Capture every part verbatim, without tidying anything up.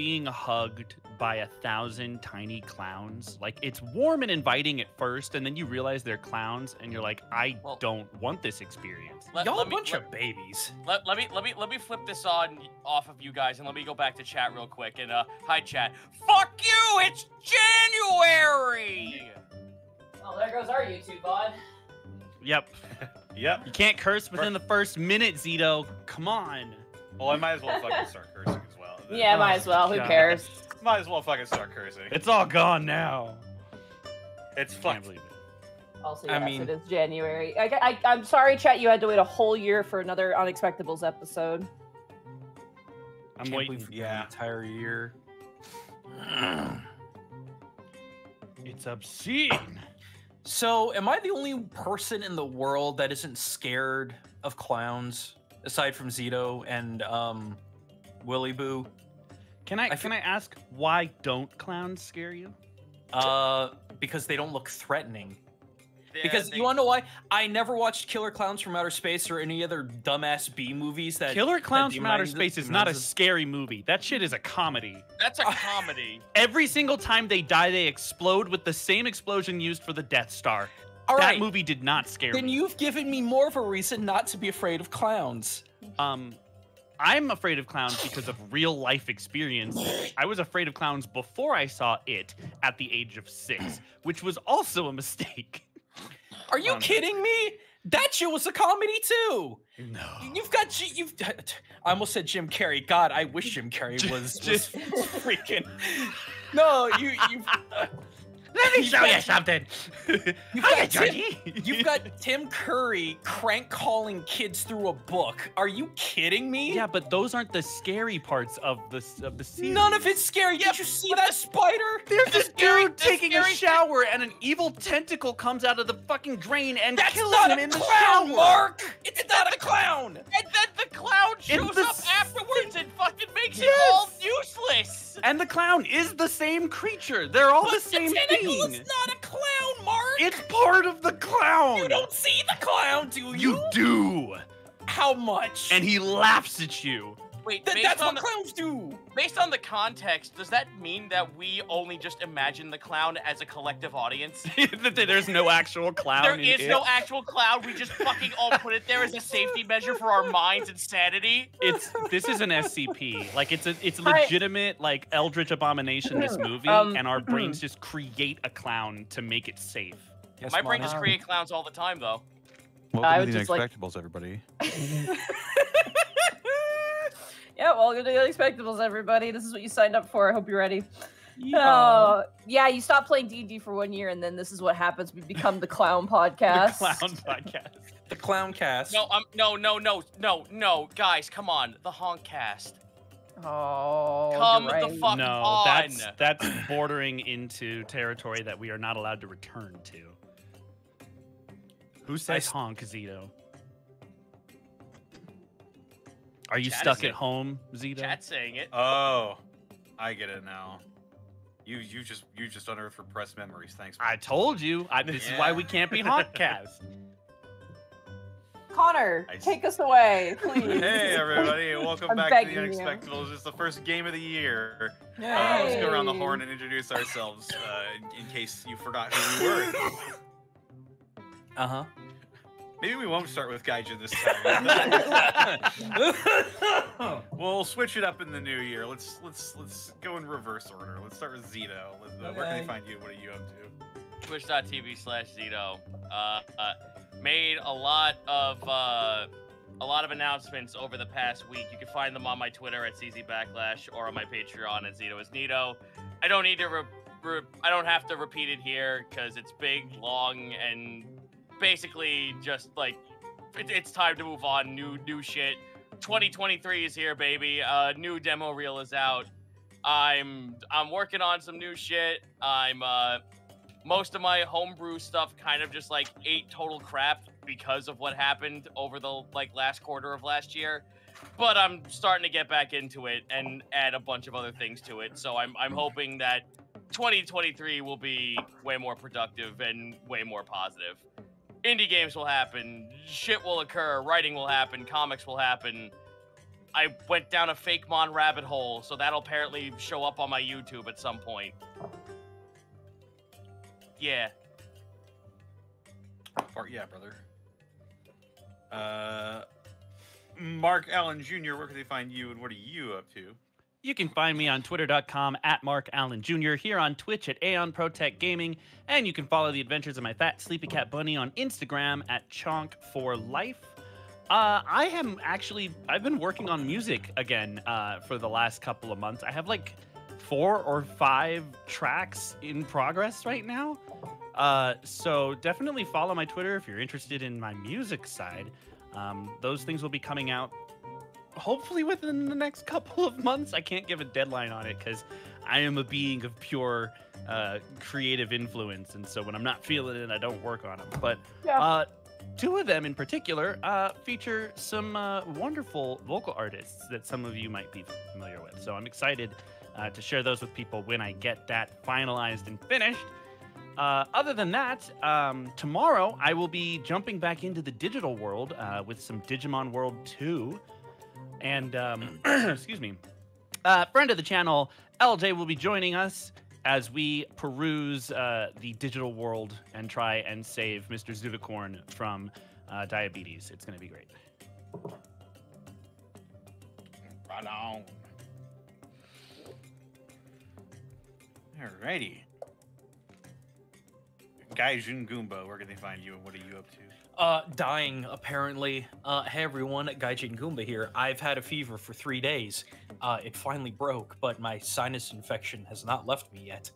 being hugged by a thousand tiny clowns. Like, it's warm and inviting at first, and then you realize they're clowns, and you're like, I well, don't want this experience. Y'all a bunch let, of babies. Let, let me let me let me flip this on off of you guys, and let me go back to chat real quick. And uh, hi chat. Fuck you! It's January. Oh, there goes our YouTube bod. Yep. Yep. You can't curse within first. the first minute, Zito. Come on. Well, I might as well fucking start cursing as well. Yeah, oh, might as well. Who God. cares? Might as well fucking start cursing. It's all gone now. It's fucking. It. Also, yes, I mean, it is January. I, I, I'm sorry, chat. You had to wait a whole year for another Unexpectables episode. I'm Can't waiting for yeah. the entire year. It's obscene. So, am I the only person in the world that isn't scared of clowns, aside from Zito and um, Willy Boo? Can I, I can I ask, why don't clowns scare you? Uh, because they don't look threatening. Yeah, because they... you want to know why? I never watched Killer Clowns from Outer Space or any other dumbass B movies. That Killer Clowns that from Outer Space is not a scary movie. That shit is a comedy. That's a comedy. Every single time they die, they explode with the same explosion used for the Death Star. All that right. movie did not scare then me. Then you've given me more of a reason not to be afraid of clowns. Um, I'm afraid of clowns because of real life experiences. I was afraid of clowns before I saw It at the age of six, which was also a mistake. Are you um, kidding me? That shit was a comedy too. No, you've got you've. I almost said Jim Carrey. God, I wish Jim Carrey was just freaking. No, you you. Uh, Let me show you something. You've got, Tim, you've got Tim Curry crank calling kids through a book. Are you kidding me? Yeah, but those aren't the scary parts of the of the series. None of it's scary. Yep. Did you see that spider? There's this dude taking a shower, and an evil tentacle comes out of the fucking drain and kills him in the shower. That's not a clown, Mark. It's not a clown. And then the clown shows up afterwards and fucking makes it all useless. And the clown is the same creature. They're all the same thing. It's not a clown, Mark! It's part of the clown! You don't see the clown, do you? You do! How much? And he laughs at you. Wait, Th that's what the, clowns do! Based on the context, does that mean that we only just imagine the clown as a collective audience? There's no actual clown There in is it. no actual clown, we just fucking all put it there as a safety measure for our minds and sanity? It's, this is an S C P. Like, it's a, it's legitimate, I, like, eldritch abomination, this movie, um, and our brains just create a clown to make it safe. Yes, My brain just creates clowns all the time, though. Welcome I to the Unexpectables, like... everybody. Yeah, welcome to the Unexpectables, everybody. This is what you signed up for. I hope you're ready. Yeah, uh, yeah you stop playing D and D for one year, and then this is what happens. We become the Clown Podcast. The Clown Podcast. The Clown Cast. No, um, no, no, no, no, no. Guys, come on. The Honk Cast. Oh, Come right. the fuck no, on. That's, that's bordering into territory that we are not allowed to return to. Who says I... honk, Zito? Are you Chat stuck at home, Zito? Chat's saying it. Oh, I get it now. You you just you just unearthed repressed memories. Thanks. I told you. I, this yeah. is why we can't be Honkcast. Connor, I... take us away, please. Hey everybody, welcome back to the Unexpectables. You. It's the first game of the year. Uh, let's go around the horn and introduce ourselves, uh, in case you forgot who we were. Uh huh. Maybe we won't start with Gaijin this time. We'll switch it up in the new year. Let's let's let's go in reverse order. Let's start with Zito. Okay. Where can they find you? What are you up to? Twitch dot T V slash Zito. Uh, uh, made a lot of uh, a lot of announcements over the past week. You can find them on my Twitter at C Z Backlash or on my Patreon at Zito is Nito. I don't need to. Re re I don't have to repeat it here because it's big, long, and basically just like it, it's time to move on. New new shit. Twenty twenty-three is here, baby. Uh new demo reel is out. I'm i'm working on some new shit. I'm uh most of my homebrew stuff kind of just like ate total crap because of what happened over the like last quarter of last year, but I'm starting to get back into it and add a bunch of other things to it, so i'm i'm hoping that twenty twenty-three will be way more productive and way more positive. Indie games will happen, shit will occur, writing will happen, comics will happen, I went down a fake Mon rabbit hole, so that'll apparently show up on my YouTube at some point. Yeah. Or, yeah, brother. Uh, Mark Allen Junior, where can they find you, and what are you up to? You can find me on twitter dot com at Mark Allen Junior, here on Twitch at Aeon Protect Gaming, and you can follow the adventures of my fat sleepy cat bunny on Instagram at Chonk four Life. Uh, I am actually, I've been working on music again uh, for the last couple of months. I have like four or five tracks in progress right now. Uh, so definitely follow my Twitter if you're interested in my music side. Um, those things will be coming out hopefully within the next couple of months. I can't give a deadline on it because I am a being of pure uh, creative influence. And so when I'm not feeling it, I don't work on them. But yeah. uh, two of them in particular uh, feature some uh, wonderful vocal artists that some of you might be familiar with. So I'm excited uh, to share those with people when I get that finalized and finished. Uh, other than that, um, tomorrow I will be jumping back into the digital world uh, with some Digimon World two. And, um, excuse me, uh, friend of the channel, L J, will be joining us as we peruse uh, the digital world and try and save Mister Zudicorn from uh, diabetes. It's going to be great. Right on. Alrighty. Gaijin Goomba, where can they find you and what are you up to? Uh, dying, apparently. Uh, hey everyone, Gaijin Goomba here. I've had a fever for three days. Uh, it finally broke, but my sinus infection has not left me yet.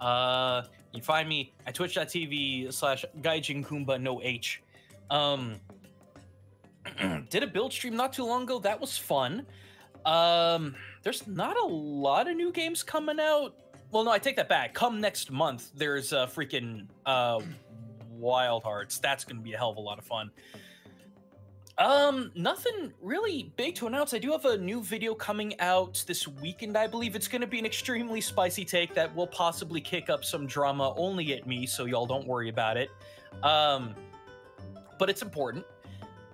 Uh, you find me at twitch.tv slash Gaijin Goomba, no H. Um, did a build stream not too long ago. That was fun. Um, there's not a lot of new games coming out. Well, no, I take that back. Come next month, there's uh, freaking uh, Wild Hearts. That's going to be a hell of a lot of fun. Um, nothing really big to announce. I do have a new video coming out this weekend, I believe. It's going to be an extremely spicy take that will possibly kick up some drama only at me, so y'all don't worry about it. Um, but it's important.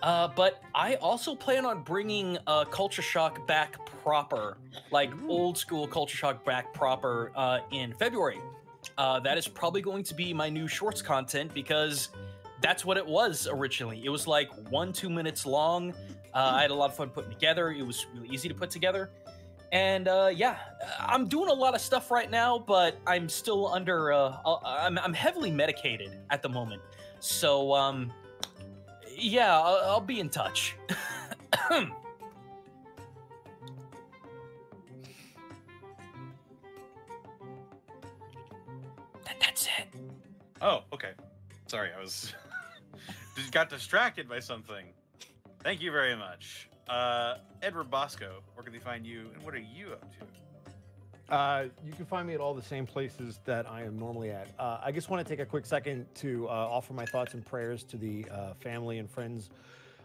Uh, but I also plan on bringing uh, Culture Shock back proper, like old school Culture Shock back proper uh, in February. Uh, that is probably going to be my new shorts content because that's what it was originally. It was like one, two minutes long. Uh, I had a lot of fun putting together. It was really easy to put together. And uh, yeah, I'm doing a lot of stuff right now, but I'm still under, uh, I'm, I'm heavily medicated at the moment. So, um... yeah, I'll, I'll be in touch. that, that's it. Oh, okay. Sorry, I was just got distracted by something. Thank you very much. Uh, Edward Bosco, where can they find you, and what are you up to? Uh, you can find me at all the same places that I am normally at. Uh, I just want to take a quick second to uh, offer my thoughts and prayers to the uh, family and friends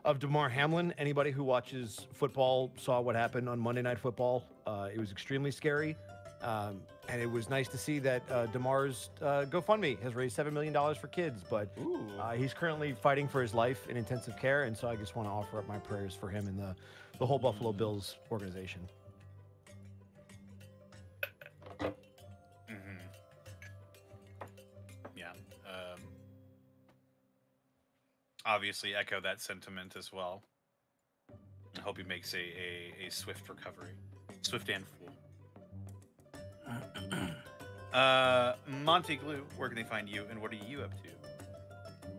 of Damar Hamlin. Anybody who watches football saw what happened on Monday Night Football. Uh, it was extremely scary. Um, and it was nice to see that uh, Damar's uh, GoFundMe has raised seven million dollars for kids, but uh, he's currently fighting for his life in intensive care. And so I just want to offer up my prayers for him and the, the whole Buffalo Bills organization. Obviously echo that sentiment as well. I hope he makes a, a, a swift recovery. Swift and full. uh, MontyGlu, where can they find you and what are you up to?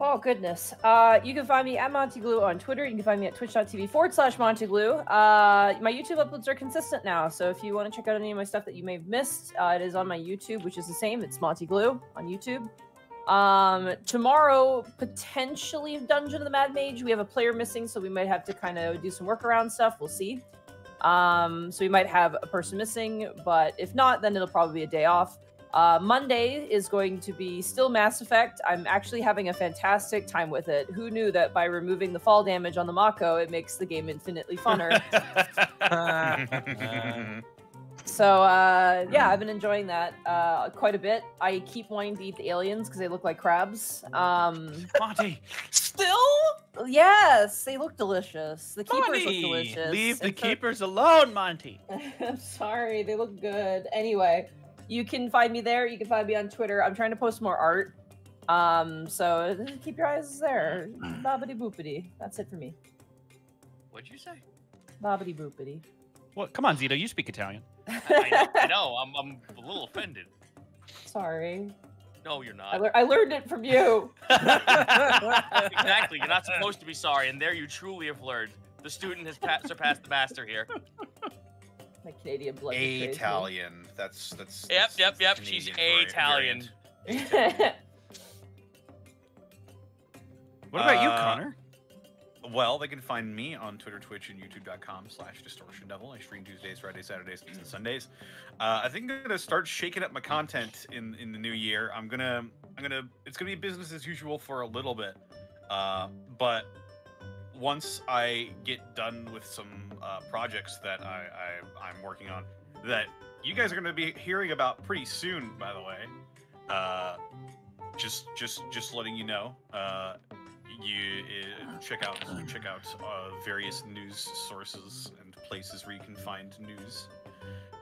Oh, goodness. Uh, you can find me at MontyGlu on Twitter. You can find me at twitch.tv forward slash MontyGlu. Uh, my YouTube uploads are consistent now, so if you want to check out any of my stuff that you may have missed, uh, it is on my YouTube, which is the same. It's MontyGlu on YouTube. Um, tomorrow, potentially Dungeon of the Mad Mage. We have a player missing, so we might have to kind of do some workaround stuff. We'll see. Um, so we might have a person missing, but if not, then it'll probably be a day off. Uh, Monday is going to be still Mass Effect. I'm actually having a fantastic time with it. Who knew that by removing the fall damage on the Mako, it makes the game infinitely funner? uh, So uh, yeah, I've been enjoying that uh, quite a bit. I keep wanting to eat the aliens because they look like crabs. Um, Monty, still? Yes, they look delicious. The keepers Monty, look delicious. Leave the it's keepers a... alone, Monty. I'm sorry, they look good. Anyway, you can find me there. You can find me on Twitter. I'm trying to post more art. Um, so keep your eyes there. Bobbity boopity. That's it for me. What'd you say? Bobbity boopity. Well, come on, Zito. You speak Italian. I, I know. I'm, I'm a little offended. Sorry. No, you're not. I, le I learned it from you. Exactly. You're not supposed to be sorry, and there you truly have learned. The student has pa surpassed the master here. My Canadian blood. Italian. That's, that's that's. Yep, yep, yep. She's Italian. What about uh, you, Connor? Well, they can find me on Twitter, Twitch, and YouTube dot com slash Distortion Devil. I stream Tuesdays, Fridays, Saturdays, and Sundays. Uh, I think I'm gonna start shaking up my content in in the new year. I'm gonna, I'm gonna. It's gonna be business as usual for a little bit, uh, but once I get done with some uh, projects that I, I I'm working on, that you guys are gonna be hearing about pretty soon. By the way, uh, just just just letting you know. Uh, You uh, check out check out uh, various news sources and places where you can find news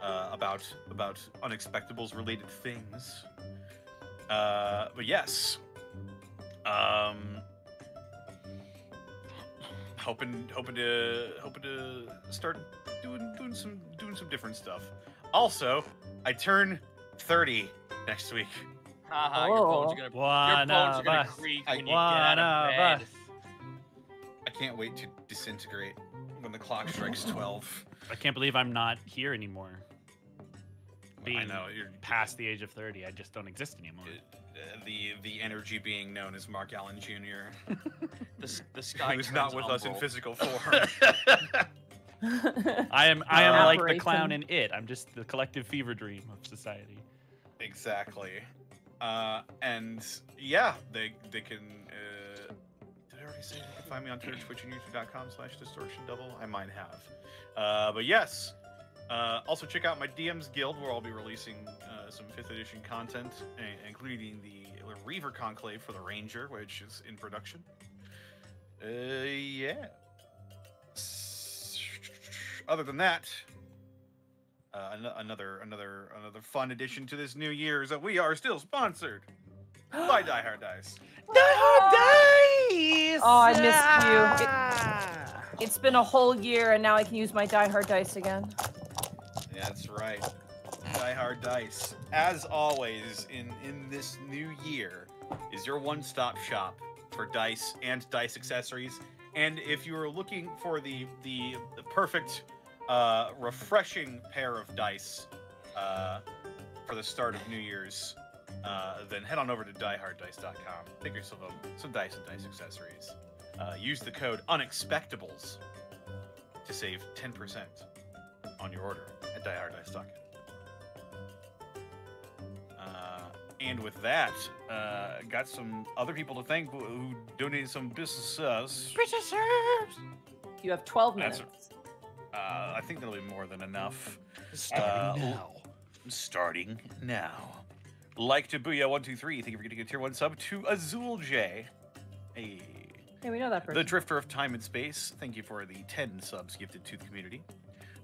uh, about about Unexpectables related things. Uh, but yes, um, hoping hoping to hoping to start doing doing some doing some different stuff. Also, I turn thirty next week. Haha, your bones are gonna, your bones are gonna creak when you get out of bed. I can't wait to disintegrate when the clock strikes twelve. I can't believe I'm not here anymore. Being I know, you're past the age of thirty, I just don't exist anymore. Uh, the the energy being known as Mark Allen Junior the the sky who's not with us in physical form. I am I am like the clown in It. I'm just the collective fever dream of society. Exactly. Uh, and yeah, they they can. Uh, did I already say you can find me on Twitter, Twitch, and YouTube dot com slash Distortion Devil? I might have. Uh, but yes, uh, also check out my D Ms Guild, where I'll be releasing uh, some fifth edition content, including the Reaver Conclave for the Ranger, which is in production. Uh, yeah. Other than that. Uh, another another another fun addition to this new year is that we are still sponsored by Die Hard Dice. Die Hard Dice! Oh, I missed you. It, it's been a whole year, and now I can use my Die Hard Dice again. That's right. Die Hard Dice, as always, in, in this new year, is your one-stop shop for dice and dice accessories. And if you are looking for the, the, the perfect... Uh, refreshing pair of dice uh, for the start of New Year's, uh, then head on over to die hard dice dot com. Pick yourself up some dice and dice accessories. Uh, use the code Unexpectables to save ten percent on your order at die hard dice dot com. Uh, and with that, uh, got some other people to thank who donated some businesses. Businesses! You have twelve minutes. That's Uh, I think that'll be more than enough. Starting uh, now. Starting now. Like to Booyah one two three. Thank you for getting a tier one sub to Azul J. Hey. Hey, we know that person. The Drifter of Time and Space. Thank you for the ten subs gifted to the community.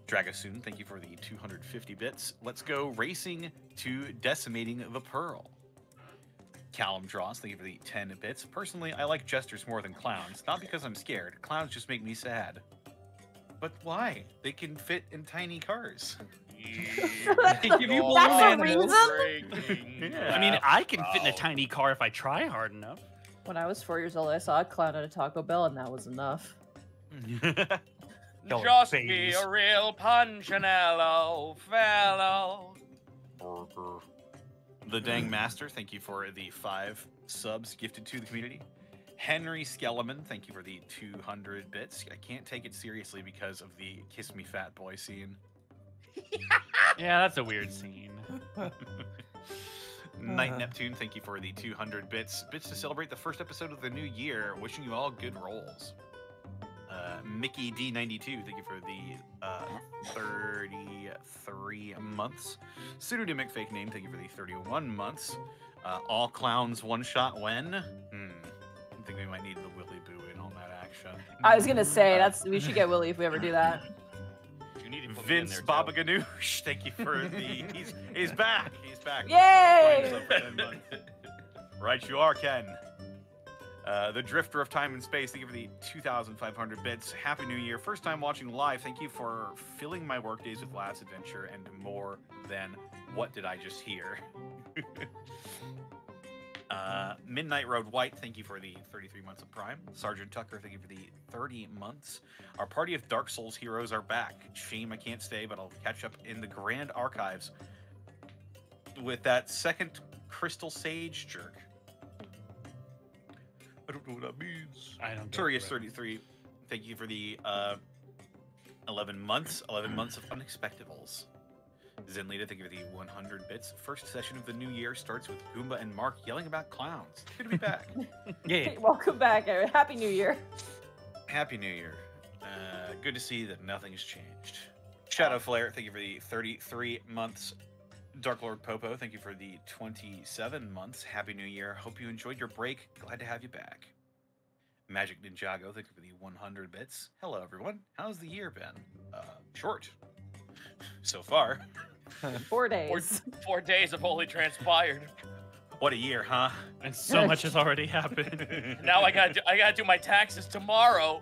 Dragosoon, thank you for the two hundred fifty bits. Let's go racing to decimating the Pearl. Callum Dross, thank you for the ten bits. Personally, I like jesters more than clowns. Not because I'm scared. Clowns just make me sad. But why? They can fit in tiny cars. They give you that's a reason? Yeah. I mean, I can wow. fit in a tiny car if I try hard enough. When I was four years old, I saw a clown at a Taco Bell, and that was enough. Just face. Be a real punchinello fellow. Burger. The Dang Master, thank you for the five subs gifted to the community. Henry Skellerman, thank you for the two hundred bits. I can't take it seriously because of the Kiss Me Fat Boy scene. Yeah, that's a weird scene. Night Neptune, thank you for the two hundred bits. Bits to celebrate the first episode of the new year. Wishing you all good rolls. Uh, Uh, Mickey D ninety-two, thank you for the uh, thirty-three months. Pseudonymic Fake Name, thank you for the thirty-one months. Uh, all Clowns One Shot When? Hmm. I think we might need the Willy Boo in on that action. I was gonna say, that's we should get Willy if we ever do that. You need to Vince Baba Ganoush, thank you for the. He's, he's back! He's back! Yay! Right, you are, Ken. Uh, the Drifter of Time and Space, thank you for the two thousand five hundred bits. Happy New Year. First time watching live. Thank you for filling my work days with Last Adventure and more than what did I just hear? uh, Midnight Road White, thank you for the thirty-three months of Prime. Sergeant Tucker, thank you for the thirty months. Our party of Dark Souls heroes are back. Shame I can't stay, but I'll catch up in the Grand Archives with that second Crystal Sage jerk. I don't know what that means. I don't. Turius thirty-three, thank you for the uh, eleven months. eleven months of Unexpectables. Zenlita, thank you for the one hundred bits. First session of the new year starts with Goomba and Mark yelling about clowns. Good to be back. Yeah. Welcome back. Happy New Year. Happy New Year. Uh, good to see that nothing's changed. Shadow Flare, thank you for the thirty-three months. Dark Lord Popo, thank you for the twenty-seven months. Happy New Year. Hope you enjoyed your break. Glad to have you back. Magic Ninjago, thank you for the one hundred bits. Hello, everyone. How's the year been? Uh, short. So far. Four days. Four, four days have only transpired. What a year, huh? And so much has already happened. Now I gotta do, I gotta do my taxes tomorrow.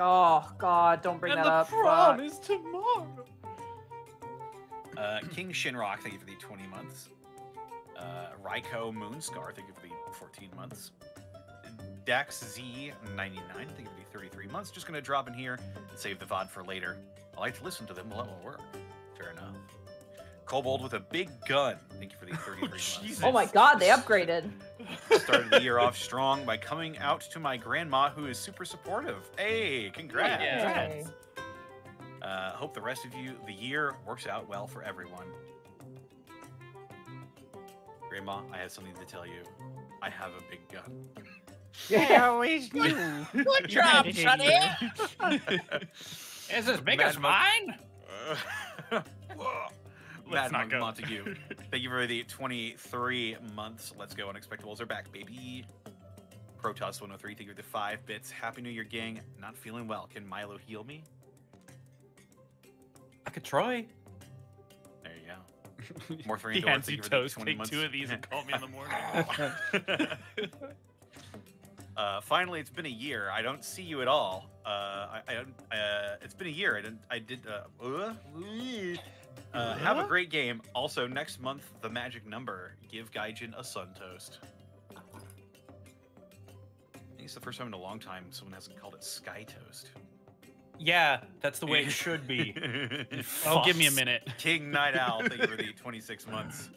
Oh, God, don't bring and that up. And the prom is tomorrow. Uh, King Shinrock, thank you for the twenty months. Uh, Raiko Moonscar, thank you for the fourteen months. Dax Z ninety-nine, thank you for the thirty-three months. Just gonna drop in here and save the V O D for later. I like to listen to them while at work. Fair enough. Kobold with a big gun, thank you for the thirty-three oh, months. Jesus. Oh my God, they upgraded. Started the year off strong by coming out to my grandma, who is super supportive. Hey, congrats. Yeah. Hey. Uh, hope the rest of you, the year works out well for everyone. Grandma, I have something to tell you. I have a big gun. Yeah, always do. Good job, sonny. Is as big Mad as mine? Uh, Let's not go. Montague. Thank you for the twenty-three months. Let's go. Unexpectables are back, baby. Protoss one oh three, thank you for the five bits. Happy New Year, gang. Not feeling well. Can Milo heal me? I could try. There you go. More three hands you toast. Take months. Two of these and call me in the morning. uh, finally, it's been a year. I don't see you at all. Uh, I, I don't. Uh, it's been a year. I didn't. I did. Uh, uh, uh, have a great game. Also, next month, the magic number. Give Gaijin a sun toast. I think it's the first time in a long time someone hasn't called it sky toast. Yeah, that's the way it should be. Oh, give me a minute. King Night Owl, thank you for the twenty-six months.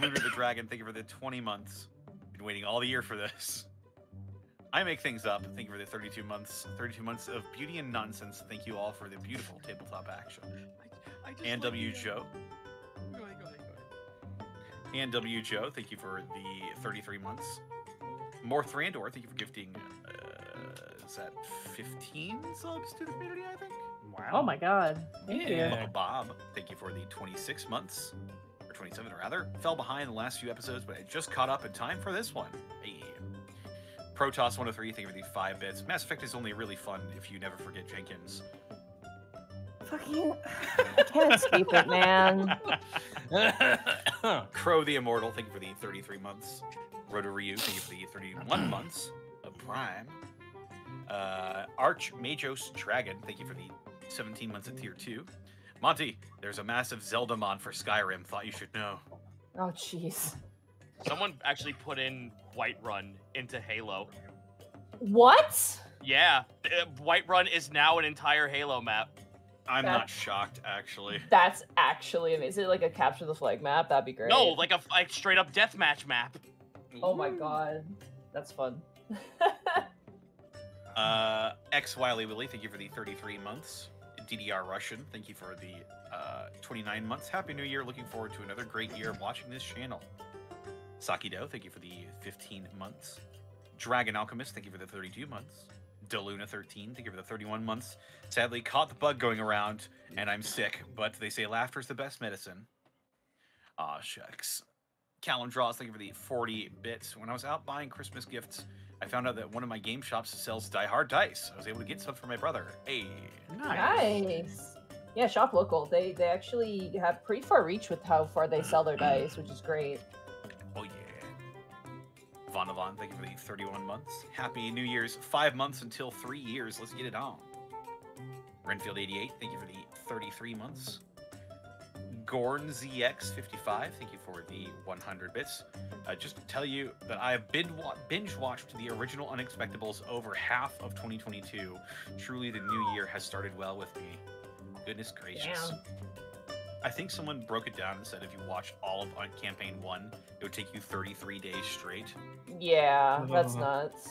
Mover the Dragon, thank you for the twenty months. Been waiting all the year for this. I Make Things Up, thank you for the thirty-two months. thirty-two months of beauty and nonsense. Thank you all for the beautiful tabletop action. I, I just and W. Joe. Go ahead, go ahead, go ahead. And W. Joe, thank you for the thirty-three months. More Thrandor, thank you for gifting... Uh, Is that fifteen subs to the community, I think? Wow. Oh my God. Thank yeah. you. Hello, Bob, thank you for the twenty-six months, or twenty-seven rather. Fell behind the last few episodes, but I just caught up in time for this one. Hey. Protoss one oh three, thank you for the five bits. Mass Effect is only really fun if you never forget Jenkins. Fucking, I can't escape it, man. Crow the Immortal, thank you for the thirty-three months. Rotoryu, thank you for the thirty-one months of Prime. Uh, Archmagos Dragon, thank you for the seventeen months of tier two. Monty, there's a massive Zelda mod for Skyrim. Thought you should know. Oh, jeez. Someone actually put in Whiterun into Halo. What? Yeah. Uh, Whiterun is now an entire Halo map. I'm that's, not shocked, actually. That's actually amazing. Is it like a capture the flag map? That'd be great. No, like a like straight up deathmatch map. Oh, ooh. My God. That's fun. Uh, X Wiley Willie, thank you for the thirty-three months. D D R Russian, thank you for the uh, twenty-nine months. Happy New Year. Looking forward to another great year of watching this channel. Sakido, thank you for the fifteen months. Dragon Alchemist, thank you for the thirty-two months. Deluna thirteen. Thank you for the thirty-one months. Sadly, caught the bug going around, and I'm sick. But they say laughter's the best medicine. Aw, shucks. Callum Draws, thank you for the forty bits. When I was out buying Christmas gifts, I found out that one of my game shops sells Die Hard Dice. I was able to get some for my brother. Hey, nice. Nice. Yeah, shop local. They they actually have pretty far reach with how far they sell their dice, which is great. Oh, yeah. Vonavon, thank you for the thirty-one months. Happy New Year's. Five months until three years. Let's get it on. Renfield eighty-eight, thank you for the thirty-three months. Gorn Z X fifty-five, thank you for the one hundred bits. Uh, just to tell you that I have binge-watched the original Unexpectables over half of twenty twenty-two. Truly, the new year has started well with me. Goodness gracious. Yeah. I think someone broke it down and said if you watched all of on campaign one, it would take you thirty-three days straight. Yeah, that's nuts.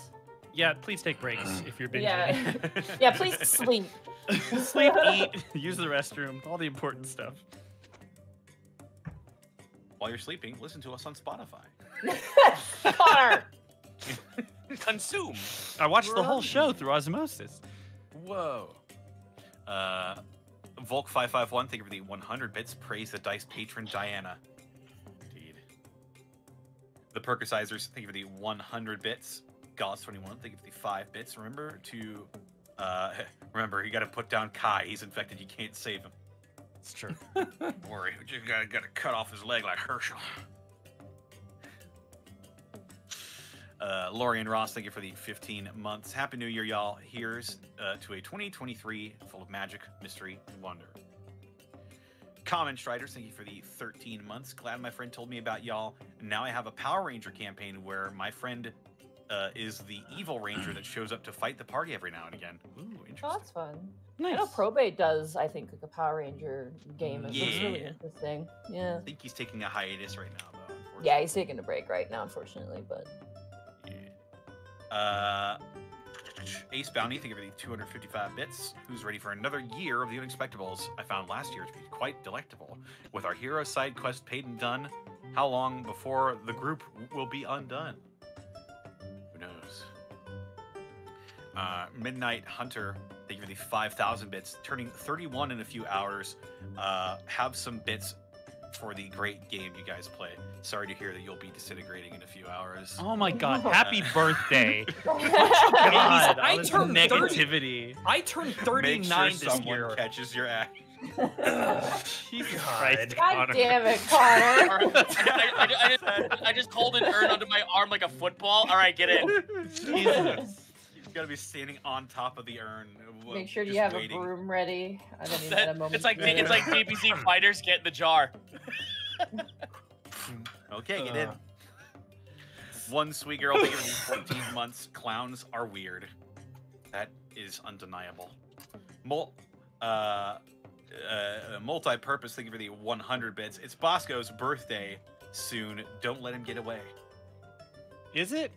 Yeah, please take breaks if you're binging. Yeah, yeah, please sleep. Sleep, eat, use the restroom, all the important stuff. While you're sleeping, listen to us on Spotify. Connor! Consume! I watched We're the whole on. show through osmosis. Whoa. Uh, Volk five five one, thank you for the one hundred bits. Praise the Dice patron, Diana. Indeed. The Perkicizers, thank you for the one hundred bits. Gauss twenty-one, thank you for the five bits. Remember to, uh, remember, you gotta put down Kai. He's infected, you can't save him. It's true. Don't worry, we just gotta, gotta cut off his leg like Herschel. Uh, Lori and Ross, thank you for the fifteen months. Happy New Year, y'all. Here's uh, to a twenty twenty-three full of magic, mystery, and wonder. Common Striders, thank you for the thirteen months. Glad my friend told me about y'all. Now I have a Power Ranger campaign where my friend uh, is the evil ranger that shows up to fight the party every now and again. Ooh, interesting. Oh, that's fun. Nice. I know Probate does, I think, like a Power Ranger game. It's yeah. really interesting. Yeah. I think he's taking a hiatus right now, though. Yeah, he's taking a break right now, unfortunately, but... Uh, Ace Bounty, thank you for the two hundred fifty-five bits. Who's ready for another year of the Unexpectables? I found last year to be quite delectable. With our hero side quest paid and done, how long before the group will be undone? Who knows? Uh, Midnight Hunter, thank you for the five thousand bits. Turning thirty-one in a few hours. Uh, have some bits for the great game you guys play. Sorry to hear that you'll be disintegrating in a few hours. Oh my god, happy birthday. Oh god, I turned negativity. I turned thirty-nine sure this someone year. Someone catches your ass. Jesus Christ, god damn it, Connor. I, I, I, just, I just hold an urn under my arm like a football. All right, get in. Jesus. You gotta be standing on top of the urn. Make sure you have waiting. a broom ready. I don't even that, moment it's like it's like D B Z fighters get in the jar. Okay, get in. Uh. One sweet girl being fourteen months. Clowns are weird. That is undeniable. Mul uh, uh, multi-purpose. Thank you for the one hundred bits. It's Bosco's birthday soon. Don't let him get away. Is it?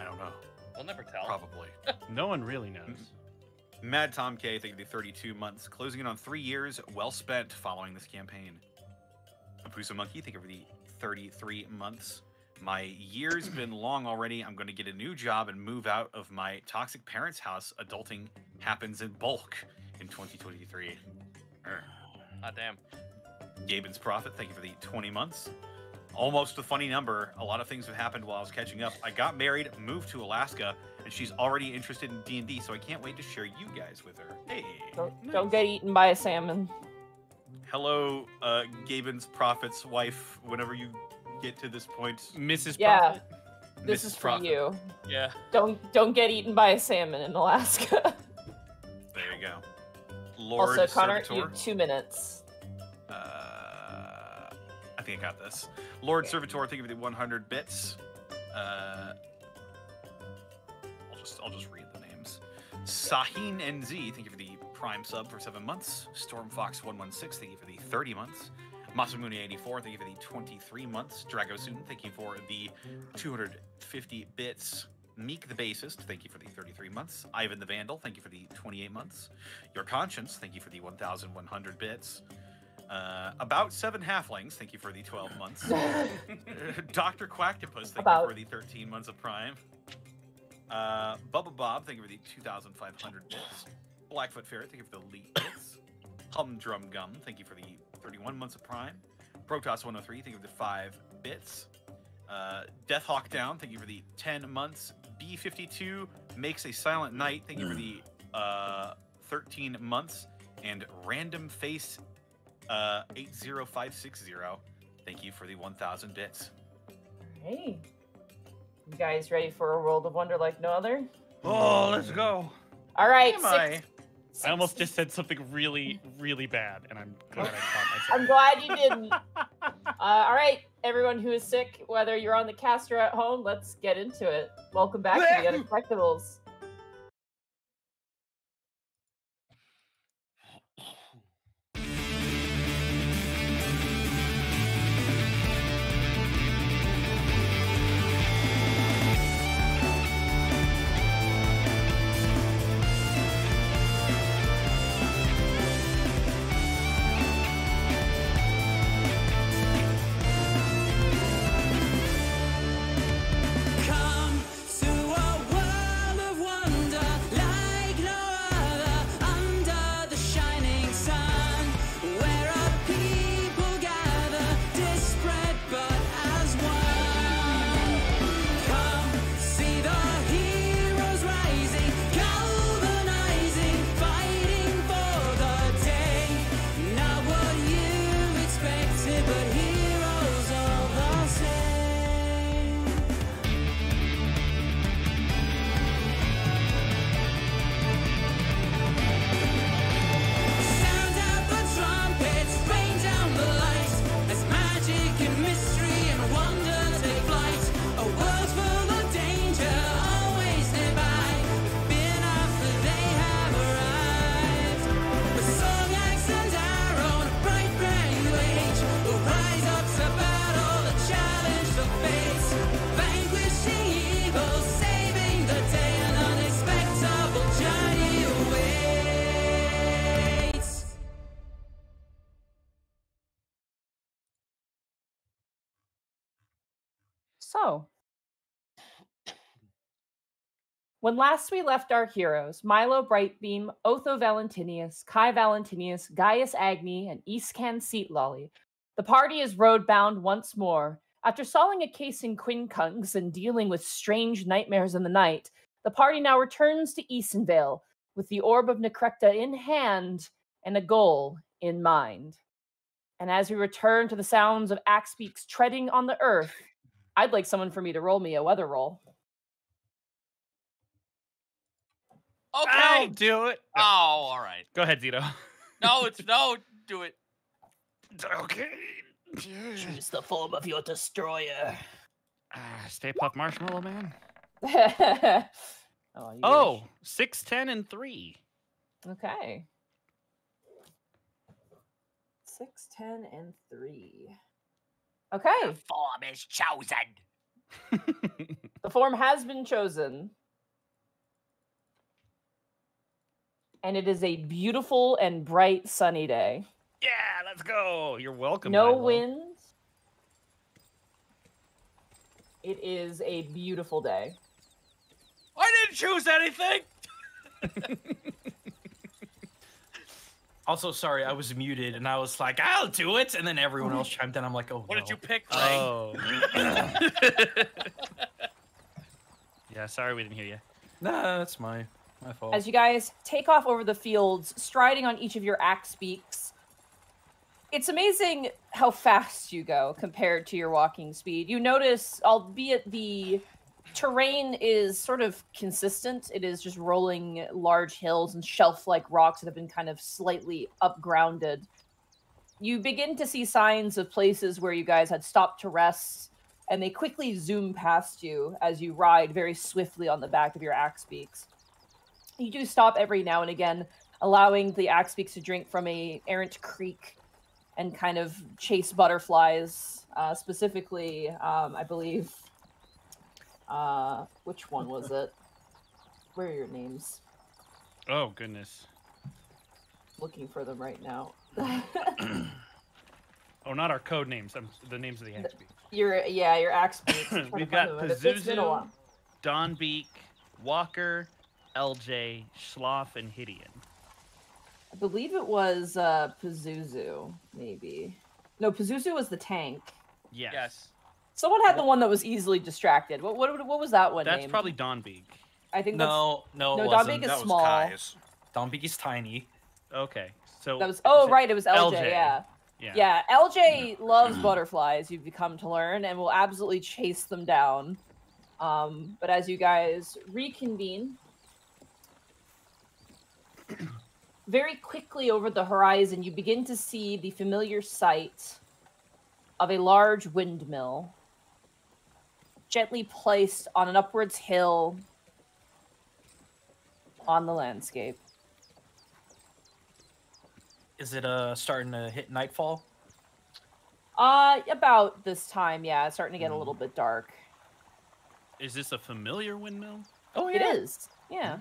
I don't know. We'll never tell. Probably. No one really knows. Mad Tom K, thank you for thirty-two months. Closing in on three years, well spent following this campaign. Apusa Monkey, thank you for the thirty-three months. My year's been long already. I'm going to get a new job and move out of my toxic parents' house. Adulting happens in bulk in twenty twenty-three. God damn. Gaben's Prophet, thank you for the twenty months. Almost a funny number. A lot of things have happened while I was catching up. I got married, moved to Alaska, and she's already interested in D and D, so I can't wait to share you guys with her. Hey. Don't, nice. don't get eaten by a salmon. Hello, uh, Gaben's Prophet's wife, whenever you get to this point. Missus Yeah, Prophet. This Missus is for Prophet. you. Yeah. Don't, don't get eaten by a salmon in Alaska. There you go. Lord also, Connor, Servitor. you have two minutes. Uh... I think I got this. Lord Servitor, thank you for the one hundred bits. Uh, I'll just I'll just read the names. Sahin N Z, thank you for the prime sub for seven months. Stormfox one one six, thank you for the thirty months. Masamune eighty-four, thank you for the twenty-three months. Dragosoon, thank you for the two hundred fifty bits. Meek the Bassist, thank you for the thirty-three months. Ivan the Vandal, thank you for the twenty-eight months. Your Conscience, thank you for the one thousand one hundred bits. Uh, about seven halflings, thank you for the twelve months. Doctor Quacktopus, thank about. you for the thirteen months of Prime. Uh, Bubba Bob, thank you for the two thousand five hundred bits. Blackfoot Ferret, thank you for the lead bits. Humdrum Gum, thank you for the thirty-one months of Prime. Protoss one oh three, thank you for the five bits. Uh, Death Hawk Down, thank you for the ten months. B fifty-two Makes a Silent Night, thank you for the uh, thirteen months. And Random Face uh, eight zero five six zero, thank you for the one thousand bits. Hey. You guys ready for a world of wonder like no other? Oh, let's go. All right. Six, I? Six, I almost just said something really, really bad, and I'm glad I caught myself. I'm glad you didn't. uh, all right, everyone who is sick, whether you're on the cast or at home, let's get into it. Welcome back to the Unexpectables. So, when last we left our heroes, Milo Brightbeam, Otho Valentinius, Kai Valentinius, Gaius Agni, and Eastcan Seat Lolly, the party is roadbound once more. After solving a case in Quincunx and dealing with strange nightmares in the night, the party now returns to Eastonvale with the Orb of Necrecta in hand and a goal in mind. And as we return to the sounds of Axebeak's treading on the earth, I'd like someone for me to roll me a weather roll. Okay. I'll do it. No. Oh, all right. Go ahead, Zito. No, it's no, do it. Okay. Choose the form of your destroyer. Uh, Stay Puft Marshmallow Man. oh, oh six, ten, and three. Okay. Six, ten, and three. Okay. The form is chosen. The form has been chosen. And it is a beautiful and bright sunny day. Yeah, let's go. You're welcome. No wind. It is a beautiful day. I didn't choose anything. Also, sorry, I was muted, and I was like, I'll do it! And then everyone else chimed in. I'm like, oh, What no. did you pick, Ray? Oh. Yeah, sorry we didn't hear you. Nah, that's my, my fault. As you guys take off over the fields, striding on each of your axe beaks, it's amazing how fast you go compared to your walking speed. You notice, albeit the terrain is sort of consistent. It is just rolling large hills and shelf-like rocks that have been kind of slightly upgrounded. You begin to see signs of places where you guys had stopped to rest, and they quickly zoom past you as you ride very swiftly on the back of your axe beaks. You do stop every now and again, allowing the axe beaks to drink from an errant creek and kind of chase butterflies, uh, specifically, um, I believe... Uh, which one was it? Where are your names? Oh, goodness. Looking for them right now. Oh, not our code names. I'm, the names of the axe beaks. Your, yeah, your axe beaks. We've got Pazuzu, Don Beak, Walker, L J, Schloff, and Hideon. I believe it was uh, Pazuzu, maybe. No, Pazuzu was the tank. Yes. yes. Someone had the one that was easily distracted. What what, what was that one That's named? probably Don Beak. I think no, that's... No, no, it wasn't. Don Beak is that small. Was Kai's. Don Beak is tiny. Okay, so... That was, oh, right, it was L J, L J. Yeah. yeah. Yeah, L J no. loves butterflies, you've become to learn, and will absolutely chase them down. Um, but as you guys reconvene... Very quickly over the horizon, you begin to see the familiar sight of a large windmill gently placed on an upwards hill on the landscape. Is it uh, starting to hit nightfall? Uh, about this time, yeah. It's starting to get mm. a little bit dark. Is this a familiar windmill? Oh, yeah. It is, yeah. Mm.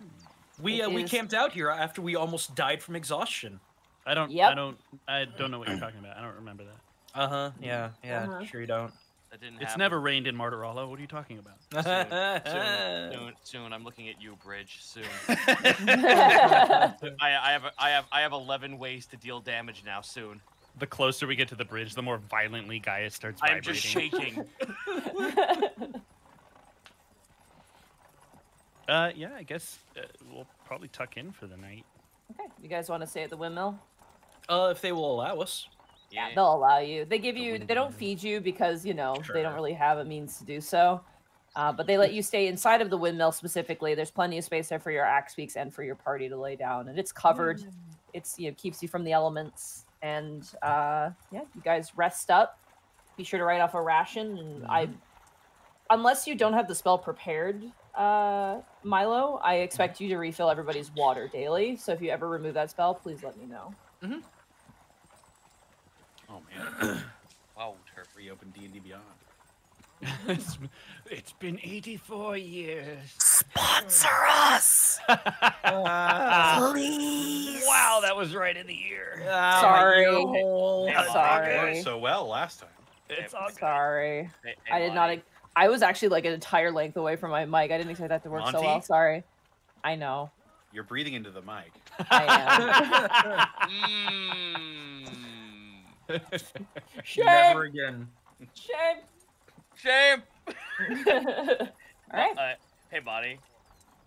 We uh, we camped out here after we almost died from exhaustion. I don't yep. I don't I don't know what you're talking about. I don't remember that. Uh huh. Yeah. Yeah. Uh-huh. Sure you don't. That didn't happen. It's never rained in Martirolo. What are you talking about? Soon. Soon. Soon. Soon. I'm looking at you, Bridge. Soon. I, I have I have I have eleven ways to deal damage now. Soon. The closer we get to the bridge, the more violently Gaius starts vibrating. I'm just shaking. Uh, yeah, I guess uh, we'll probably tuck in for the night. Okay. You guys want to stay at the windmill? Uh, if they will allow us. Yeah, yeah. They'll allow you. They give the you, windmill. They don't feed you because, you know, sure. they don't really have a means to do so. Uh, but they let you stay inside of the windmill specifically. There's plenty of space there for your axe beaks and for your party to lay down. And it's covered. Mm. It's, you know, keeps you from the elements. And, uh, yeah, you guys rest up. Be sure to write off a ration. And mm. I, unless you don't have the spell prepared... Uh, Milo, I expect you to refill everybody's water daily, so if you ever remove that spell, please let me know. Mm-hmm. Oh, man. Wow, Turf reopened D and D Beyond. it's, it's been eighty-four years. Sponsor us! uh, please! Wow, that was right in the ear. Oh, sorry. I'm sorry. It so well last time. It's all sorry. It, it I did not... I was actually like an entire length away from my mic. I didn't expect that to work Monty? so well. Sorry. I know. You're breathing into the mic. I am. mm. Shame. Never again. Shame. Shame. All right. Uh, hey, buddy.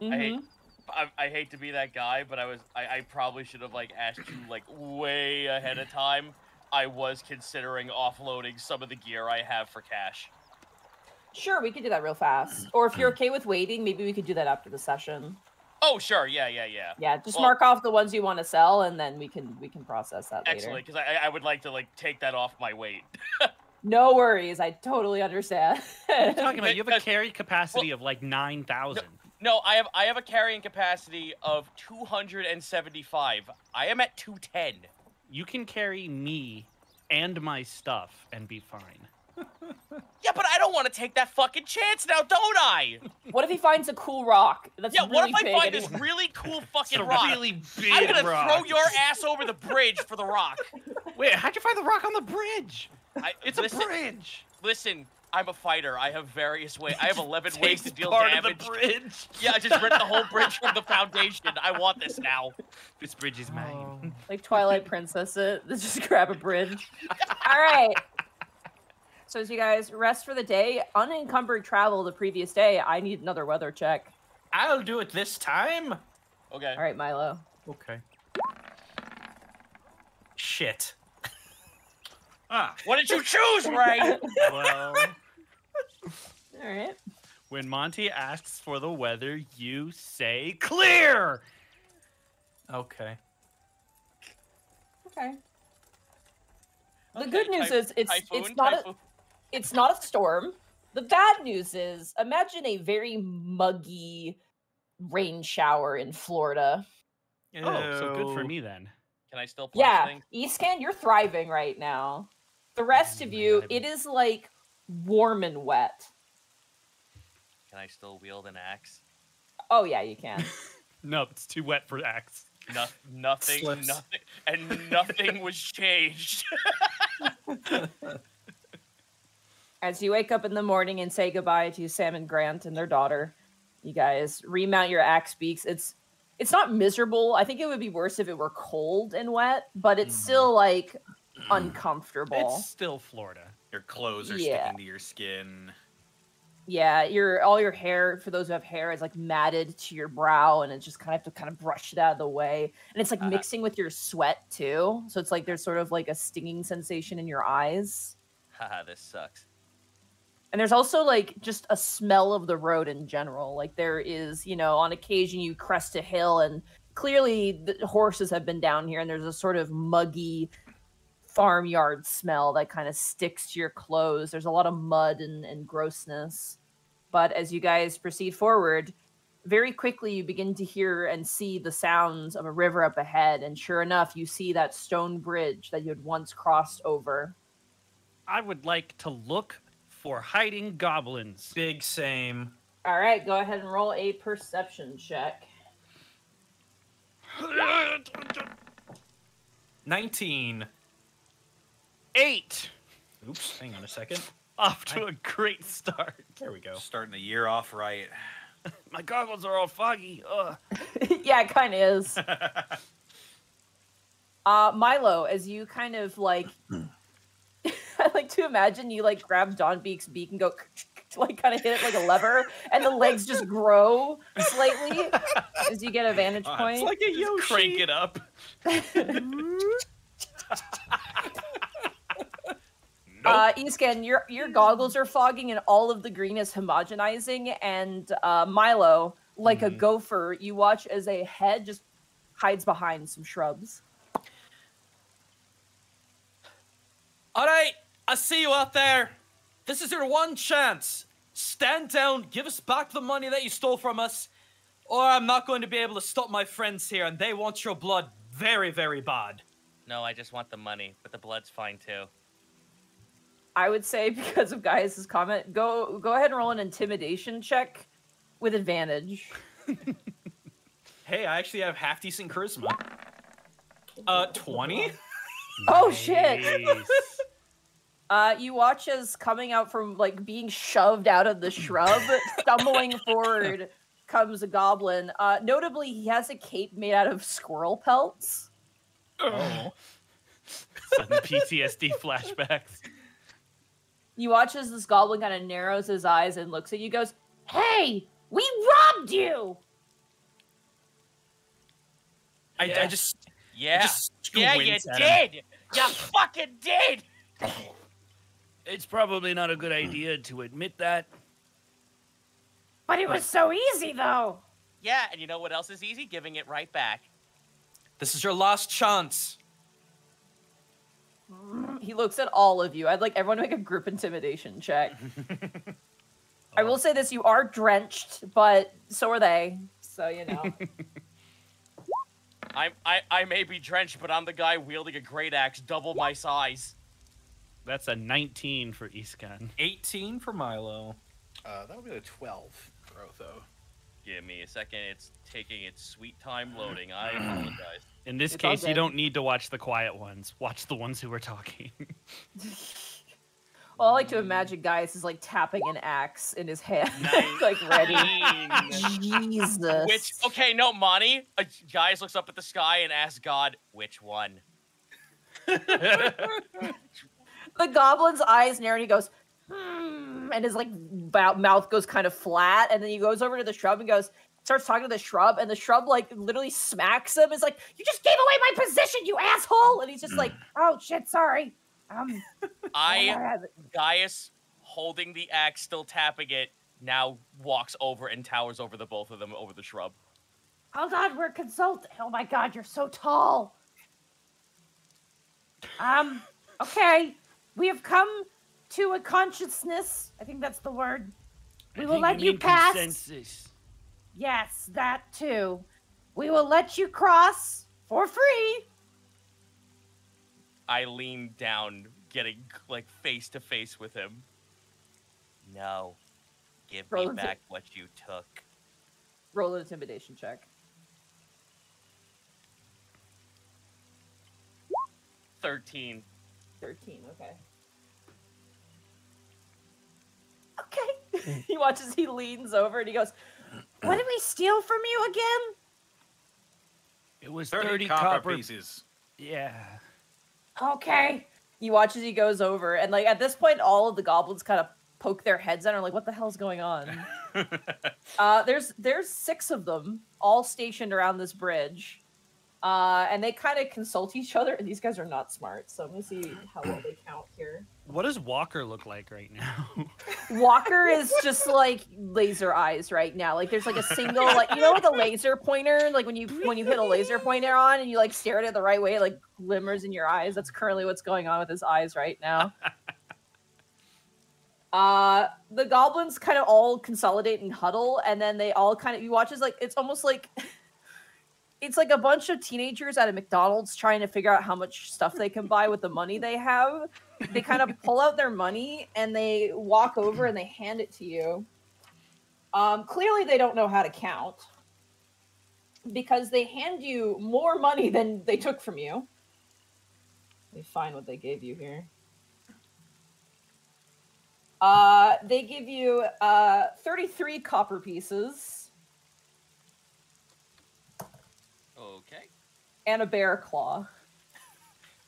Mm-hmm. I hate. I, I hate to be that guy, but I was. I, I probably should have like asked you like way ahead of time. I was considering offloading some of the gear I have for cash. Sure, we could do that real fast. Or if you're okay with waiting, maybe we could do that after the session. Oh, sure. Yeah, yeah, yeah. Yeah, just well, mark off the ones you want to sell, and then we can we can process that excellent, later. Excellent, because I, I would like to like take that off my weight. No worries. I totally understand. What are you talking about? You have a carry capacity well, of like nine thousand. No, no, I have I have a carrying capacity of two hundred seventy-five. I am at two ten. You can carry me and my stuff and be fine. Yeah, but I don't want to take that fucking chance now, don't I? What if he finds a cool rock? That's yeah, really what if I find this really cool fucking rock? Really big I'm gonna rock. throw your ass over the bridge for the rock. Wait, how'd you find the rock on the bridge? I, it's listen, a bridge. Listen, I'm a fighter. I have various ways. I have eleven ways to deal part damage. Of the bridge. Yeah, I just ripped the whole bridge from the foundation. I want this now. This bridge is mine. Oh. Like Twilight Princess, it. Let's just grab a bridge. All right. So as you guys rest for the day, unencumbered travel the previous day, I need another weather check. I'll do it this time. Okay. All right, Milo. Okay. Shit. Ah, what did you choose, Ray? Well. All right. When Monty asks for the weather, you say clear. Okay. Okay. The okay, good news is it's typhoon, it's not typhoon. a It's not a storm. The bad news is, imagine a very muggy rain shower in Florida. Ew. Oh, so good for me then. Can I still play yeah, things? Eastcan, you're thriving right now. The rest oh, of you, God. It is like warm and wet. Can I still wield an axe? Oh yeah, you can. No, it's too wet for axe. No, nothing, Slips. nothing, and nothing was changed. As you wake up in the morning and say goodbye to Sam and Grant and their daughter, You guys remount your axe beaks. It's it's not miserable. I think it would be worse if it were cold and wet, but it's mm. still like uncomfortable. It's still Florida. Your clothes are yeah. sticking to your skin. Yeah, your all your hair, for those who have hair, is like matted to your brow, and it's just kind of have to kind of brush it out of the way. And it's like uh, mixing with your sweat too. So it's like there's sort of like a stinging sensation in your eyes. Haha, this sucks. And there's also like just a smell of the road in general. Like there is, you know, on occasion you crest a hill and clearly the horses have been down here, and there's a sort of muggy farmyard smell that kind of sticks to your clothes. There's a lot of mud and, and grossness. But as you guys proceed forward, very quickly you begin to hear and see the sounds of a river up ahead. And sure enough, you see that stone bridge that you had once crossed over. I would like to look for hiding goblins. Big same. All right, go ahead and roll a perception check. nineteen. Eight. Oops, hang on a second. Off to I... a great start. There we go. Starting the year off right. My goggles are all foggy. Ugh. Yeah, it kind of is. uh, Milo, as you kind of like... I like to imagine you like grab Don Beak's beak and go like kind of hit it like a lever, and the legs just grow slightly as you get a vantage point. Oh, it's like a Yoshi. Just crank it up. Nope. Uh, Eastcan, your your goggles are fogging, and all of the green is homogenizing. And uh, Milo, like mm-hmm. a gopher, you watch as a head just hides behind some shrubs. All right, I see you out there. This is your one chance. Stand down, give us back the money that you stole from us, or I'm not going to be able to stop my friends here, and they want your blood very, very bad. No, I just want the money, but the blood's fine too. I would say, because of Gaius' comment, go go ahead and roll an intimidation check with advantage. Hey, I actually have half decent charisma. Uh, twenty? Oh, nice. Shit. Uh, you watch as coming out from, like, being shoved out of the shrub, stumbling forward comes a goblin. Uh, notably, he has a cape made out of squirrel pelts. Oh. Sudden P T S D flashbacks. You watch as this goblin kind of narrows his eyes and looks at you, goes, "Hey, we robbed you!" I, yeah. I just... Yeah, I just yeah, you did! Him. You fucking did! It's probably not a good idea to admit that. But it was so easy, though! Yeah, and you know what else is easy? Giving it right back. This is your last chance. He looks at all of you. I'd like everyone to make a group intimidation check. I will say this, you are drenched, but so are they. So, you know. I, I, I may be drenched, but I'm the guy wielding a great axe double my size. That's a nineteen for Eastcan. eighteen for Milo. Uh, that'll be a twelve for Otho. Give me a second. It's taking its sweet time loading. I apologize. In this it's case, you don't need to watch the quiet ones. Watch the ones who are talking. Well, I like to imagine Gaius is like tapping an axe in his hand, like ready. Jesus. Which, okay, no, Monty. Uh, Gaius looks up at the sky and asks God, which one? The goblin's eyes narrow and he goes, hmm, and his like mouth goes kind of flat. And then he goes over to the shrub and goes, starts talking to the shrub, and the shrub like literally smacks him. It's like, you just gave away my position, you asshole. And he's just like, oh shit, sorry. Um, I, Gaius, holding the axe, still tapping it, now walks over and towers over the both of them over the shrub. Oh god, we're consulting. Oh my god, you're so tall. Um, okay. We have come to a consciousness. I think that's the word. We I will let you, you pass. Consensus. Yes, that too. We will let you cross for free. I leaned down, getting like face to face with him. No, give me back what you took. Roll an intimidation check. Thirteen. Thirteen. Okay. Okay. He watches. He leans over and he goes, What did we steal from you again? It was thirty, thirty copper, copper pieces. Yeah. Okay. You watch as he goes over, and like at this point, all of the goblins kind of poke their heads in and are like, "What the hell's going on?" uh, there's there's six of them, all stationed around this bridge, uh, and they kind of consult each other. And these guys are not smart, so I'm gonna see how well they count here. What does Walker look like right now? Walker is just like laser eyes right now. Like there's like a single, like, you know, like a laser pointer, like when you when you hit a laser pointer on and you like stare at it the right way, it like glimmers in your eyes. That's currently what's going on with his eyes right now. uh the goblins kind of all consolidate and huddle, and then they all kind of, you watch as like it's almost like it's like a bunch of teenagers at a McDonald's trying to figure out how much stuff they can buy with the money they have. They kind of pull out their money and they walk over and they hand it to you. Um, clearly they don't know how to count because they hand you more money than they took from you. Let me find what they gave you here. Uh, they give you uh, thirty-three copper pieces. Okay. And a bear claw.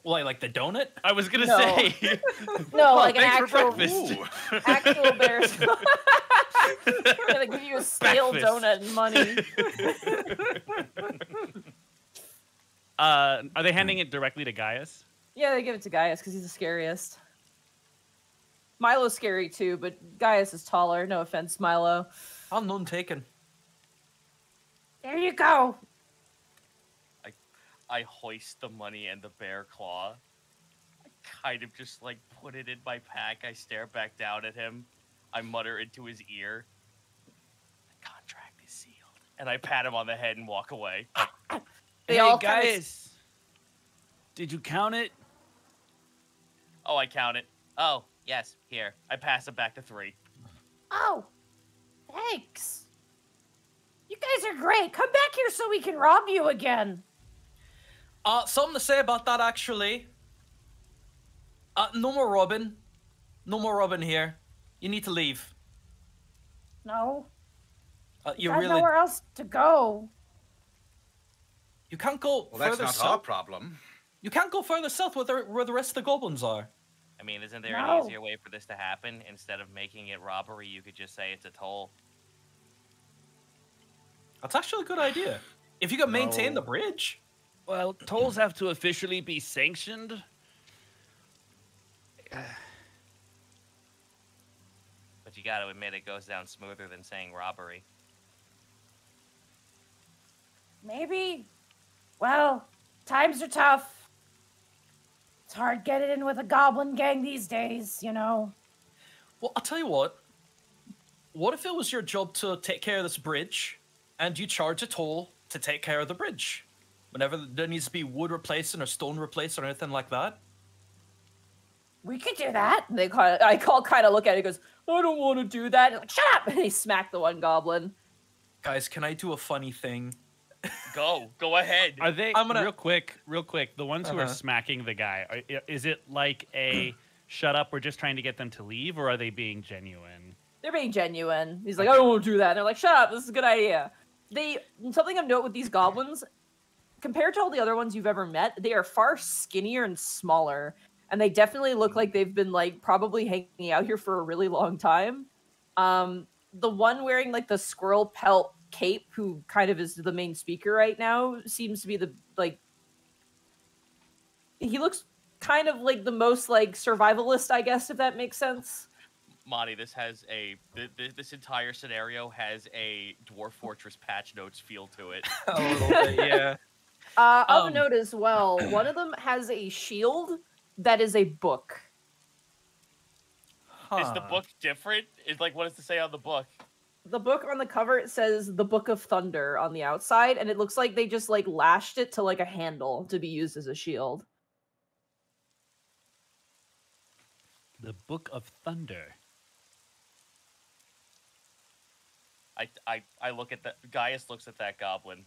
Well, I like the donut? I was going to no. say. no, oh, like an actual, actual bear's claw. We're going to give you a stale breakfast. Donut and money. uh, are they handing it directly to Gaius? Yeah, they give it to Gaius because he's the scariest. Milo's scary too, but Gaius is taller. No offense, Milo. I'm none taken. There you go. I hoist the money and the bear claw. I kind of just like put it in my pack. I stare back down at him. I mutter into his ear, "The contract is sealed." And I pat him on the head and walk away. They hey, all guys, kind of... did you count it? Oh, I count it. Oh, yes, here. I pass it back to three. Oh, thanks. You guys are great. Come back here so we can rob you again. Uh, something to say about that, actually. Uh, no more Robin. No more Robin here. You need to leave. No. Uh, you really... nowhere else to go. You can't go well, further south. Well, that's not our problem. You can't go further south where the, where the rest of the goblins are. I mean, isn't there no. an easier way for this to happen? Instead of making it robbery, you could just say it's a toll. That's actually a good idea. If you could maintain no. the bridge... Well, tolls have to officially be sanctioned. But you gotta admit it goes down smoother than saying robbery. Maybe. Well, times are tough. It's hard getting in with a goblin gang these days, you know. Well, I'll tell you what. What if it was your job to take care of this bridge, and you charge a toll to take care of the bridge? Whenever there needs to be wood replacing or stone replacing or anything like that. We could do that. They kind of, I call kind of look at it and goes, I don't want to do that. Like, shut up! And they smack the one goblin. Guys, can I do a funny thing? Go. Go ahead. Are they, I'm gonna... real quick, real quick, the ones uh-huh. who are smacking the guy, is it like a shut up, we're just trying to get them to leave, or are they being genuine? They're being genuine. He's like, okay. I don't want to do that. And they're like, shut up, this is a good idea. They, something of note with these goblins, compared to all the other ones you've ever met, they are far skinnier and smaller, and they definitely look like they've been like probably hanging out here for a really long time. Um, the one wearing like the squirrel pelt cape, who kind of is the main speaker right now, seems to be the like. He looks kind of like the most like survivalist, I guess, if that makes sense. Monty, this has a th this entire scenario has a Dwarf Fortress patch notes feel to it. A little bit, yeah. Uh, of um, note as well, one of them has a shield that is a book. Huh. Is the book different? It's like, what does it say on the book? The book on the cover, it says The Book of Thunder on the outside, and it looks like they just like lashed it to like a handle to be used as a shield. The Book of Thunder. I I I look at that. Gaius looks at that goblin.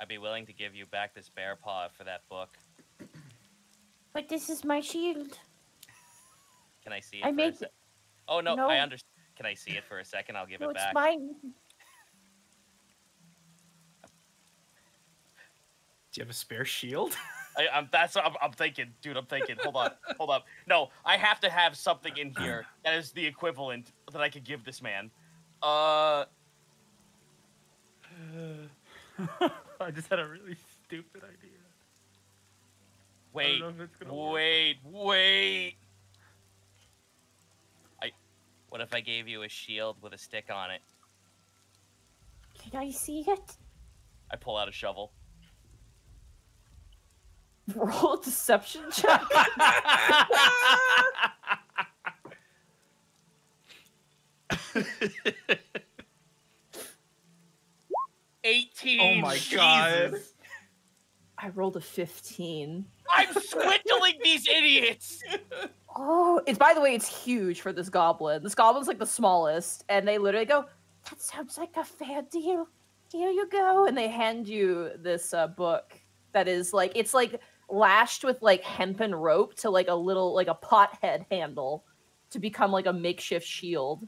I'd be willing to give you back this bear paw for that book. But this is my shield. Can I see it I for made a it. Oh, no, no, I understand. Can I see it for a second? I'll give no, it back. It's mine. Do you have a spare shield? I, I'm, that's what I'm, I'm thinking, dude. I'm thinking. Hold on, hold up. No, I have to have something in here that is the equivalent that I could give this man. Uh. I just had a really stupid idea. Wait, wait, work. wait. I. What if I gave you a shield with a stick on it? Can I see it? I pull out a shovel. Roll a deception check. eighteen. Oh my Jesus. God. I rolled a fifteen. I'm swindling these idiots. Oh, it's by the way, it's huge for this goblin. This goblin's like the smallest, and they literally go, "That sounds like a fair deal. Here you go." And they hand you this uh, book that is like, it's like lashed with like hempen rope to like a little, like a pothead handle to become like a makeshift shield.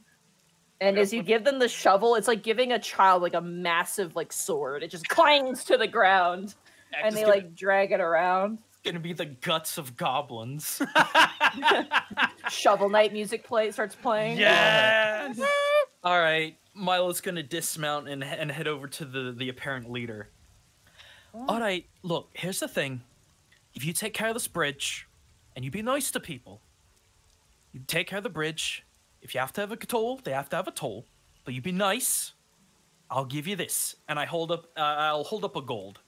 And as you give them the shovel, it's like giving a child like a massive like sword. It just clangs to the ground, yeah, and they gonna, like drag it around. It's gonna be the guts of goblins. Shovel Knight music play starts playing. Yes. Yeah. All right, Milo's gonna dismount and and head over to the the apparent leader. Oh. All right, look. Here's the thing: if you take care of this bridge, and you be nice to people, you take care of the bridge. If you have to have a toll, they have to have a toll. But you be nice. I'll give you this, and I hold up. Uh, I'll hold up a gold.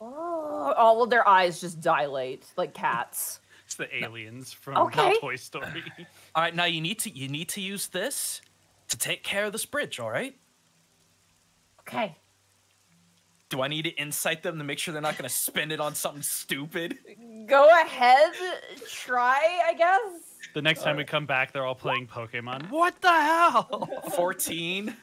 Oh! All of their eyes just dilate like cats. It's the aliens no. from okay. the Toy Story. All right, now you need to you need to use this to take care of this bridge. All right. Okay. Do I need to incite them to make sure they're not going to spend it on something stupid? Go ahead, try. I guess. The next time all right. we come back, they're all playing Pokemon. What the hell? fourteen?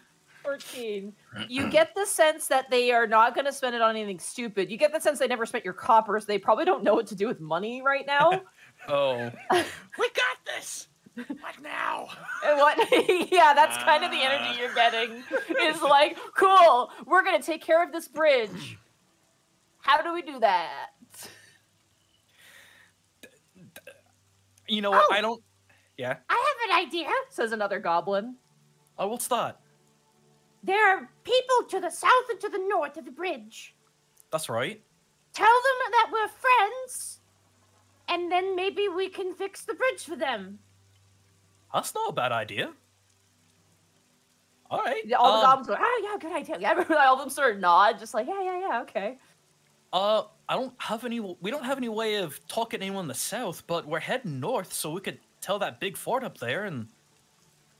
fourteen. You get the sense that they are not going to spend it on anything stupid. You get the sense they never spent your coppers. They probably don't know what to do with money right now. Oh. We got this! What now? And what? Yeah, that's uh... kind of the energy you're getting. It's like, cool, we're going to take care of this bridge. How do we do that? You know what? Oh, I don't. Yeah. I have an idea, says another goblin. Oh, what's that? There are people to the south and to the north of the bridge. That's right. Tell them that we're friends, and then maybe we can fix the bridge for them. That's not a bad idea. All right. All um, the goblins go, oh, yeah, good idea. Yeah, I remember all of them sort of nod, just like, yeah, yeah, yeah, okay. Uh, I don't have any. We don't have any way of talking to anyone in the south, but we're heading north, so we could tell that big fort up there. And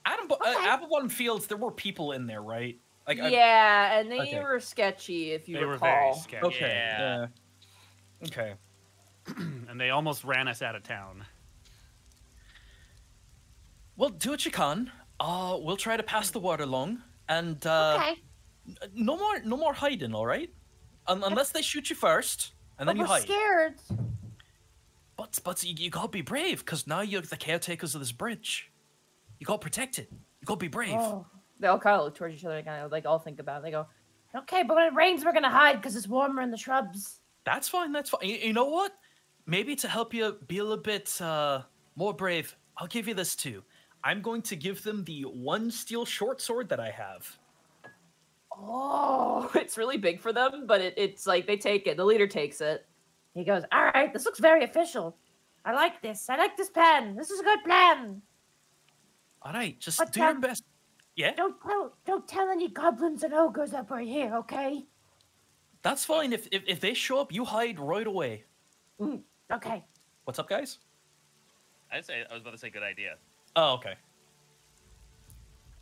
Adam, okay. uh, Applebottom Fields, there were people in there, right? Like, yeah, I, and they okay. were sketchy, if you they recall. They were very sketchy. Okay. Yeah. Uh, okay. And they almost ran us out of town. Well, do what you can. Uh, we'll try to pass the water along, and uh, okay. no more, no more hiding. All right. Um, unless they shoot you first, and then you hide. I'm scared. But, but you, you gotta be brave, because now you're the caretakers of this bridge. You gotta protect it. You gotta be brave. Oh. They all kind of look towards each other, and kind of, like, all think about it. They go, okay, but when it rains, we're gonna hide, because it's warmer in the shrubs. That's fine, that's fine. You, you know what? Maybe to help you be a little bit uh, more brave, I'll give you this, too. I'm going to give them the one steel short sword that I have. Oh, it's really big for them, but it, it's like they take it. The leader takes it. He goes, all right, this looks very official. I like this. I like this plan. This is a good plan. All right, just but do your best. Yeah? Don't tell, don't tell any goblins and ogres that we're here, okay? That's fine. If, if, if they show up, you hide right away. Mm, okay. What's up, guys? I say I was about to say good idea. Oh, okay.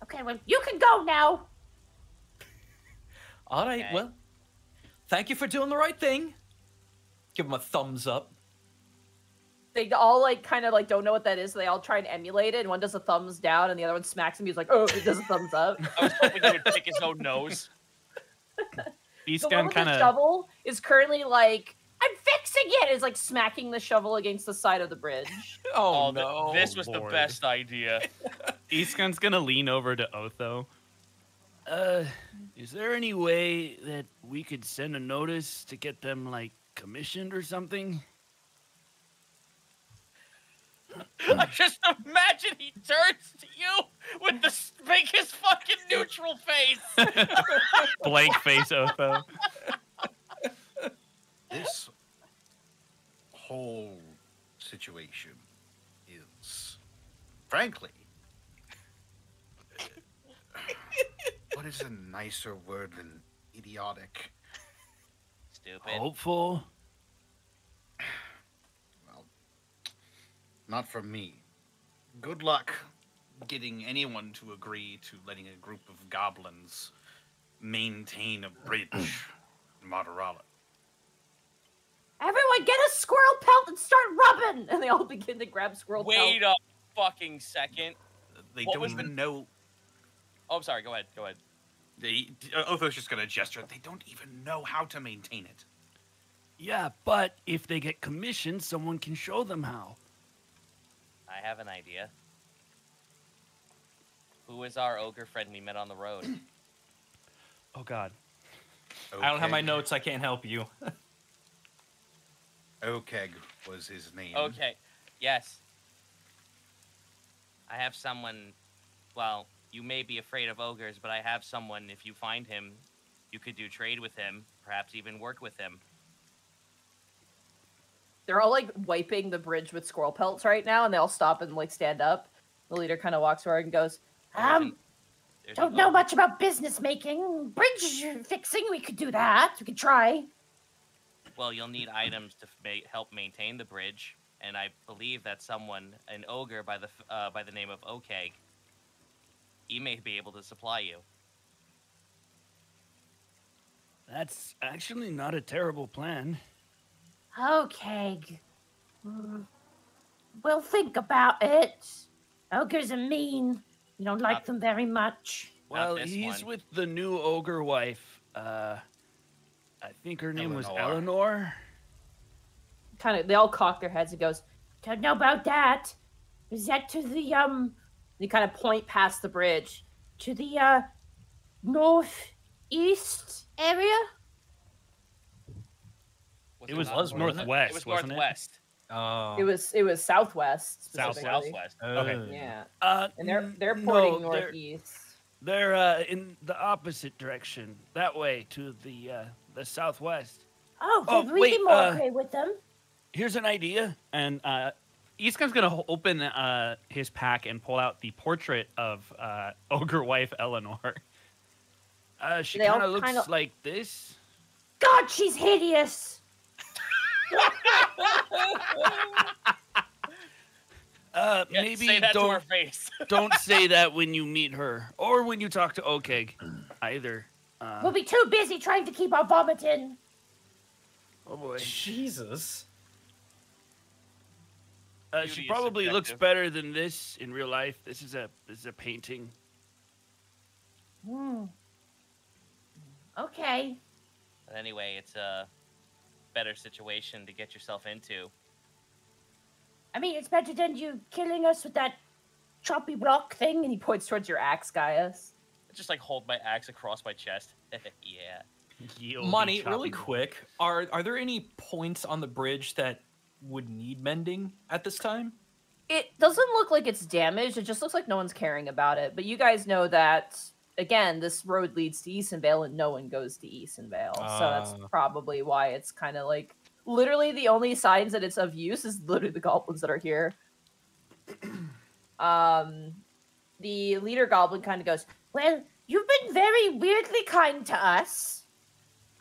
Okay, well, you can go now. All right, okay. Well, thank you for doing the right thing. Give them a thumbs up. They all, like, kind of, like, don't know what that is, so they all try and emulate it, and one does a thumbs down, and the other one smacks him, he's like, oh, he does a thumbs up. I was hoping he would pick his own nose. Eastcan the one with kinda... the shovel is currently, like, I'm fixing it, is, like, smacking the shovel against the side of the bridge. oh, oh, no. The, this was Lord. the best idea. Eastcan's gonna lean over to Otho. Uh, is there any way that we could send a notice to get them, like, commissioned or something? I just imagine he turns to you with the biggest fucking neutral face. Blank face, Otho. This whole situation is, frankly, what is a nicer word than idiotic? Stupid. Hopeful? Well, not from me. Good luck getting anyone to agree to letting a group of goblins maintain a bridge in Matarala. Everyone get a squirrel pelt and start rubbing! And they all begin to grab squirrel Wait pelt. Wait a fucking second. They what don't even the... know... Oh, I'm sorry. Go ahead. Go ahead. They, Otho's just going to gesture. They don't even know how to maintain it. Yeah, but if they get commissioned, someone can show them how. I have an idea. Who is our ogre friend we met on the road? Oh, God. Okay. I don't have my notes. I can't help you. Okeg was his name. Okay. Yes. I have someone... Well... You may be afraid of ogres, but I have someone, if you find him, you could do trade with him, perhaps even work with him. They're all, like, wiping the bridge with squirrel pelts right now, and they all stop and, like, stand up. The leader kind of walks over and goes, Um, There's don't know much about business making. Bridge fixing, we could do that. We could try. Well, you'll need items to ma help maintain the bridge, and I believe that someone, an ogre by the, uh, by the name of Okeg, he may be able to supply you. That's actually not a terrible plan. Okay. We'll think about it. Ogres are mean. You don't like not, them very much. Well, he's one. with the new ogre wife. Uh, I think her name Eleanor. was Eleanor. Kind of, they all cock their heads and goes, don't know about that. Is that to the, um... You kind of point past the bridge to the uh, northeast area. Was it, it was northwest, northwest, it was wasn't northwest. It? Uh, it was it was southwest. South southwest. Uh, okay. Yeah. Uh, and they're they're pointing no, northeast. They're, they're uh, in the opposite direction. That way to the uh, the southwest. Oh, oh did we wait, be more uh, okay with them? Here's an idea, and. Uh, Eastcon's going to open uh, his pack and pull out the portrait of uh, ogre wife Eleanor. Uh, she kind of looks kinda... like this. God, she's hideous! uh, yeah, maybe say that don't, to her face. Don't say that when you meet her. Or when you talk to Okeg. Either. Uh... We'll be too busy trying to keep our vomit in. Oh, boy. Jesus. Uh, she probably looks better than this in real life. This is a this is a painting. Hmm. Okay. But anyway, it's a better situation to get yourself into. I mean, it's better than you killing us with that choppy block thing. And he points towards your axe, Gaius. I just like hold my axe across my chest. Yeah. Yield Monty, really quick. Are are there any points on the bridge that would need mending at this time? It doesn't look like it's damaged. It just looks like no one's caring about it. But you guys know that, again, this road leads to Eastonvale and no one goes to Eastonvale. Uh, so that's probably why it's kind of like... Literally, the only signs that it's of use is literally the goblins that are here. um, the leader goblin kind of goes, well, you've been very weirdly kind to us.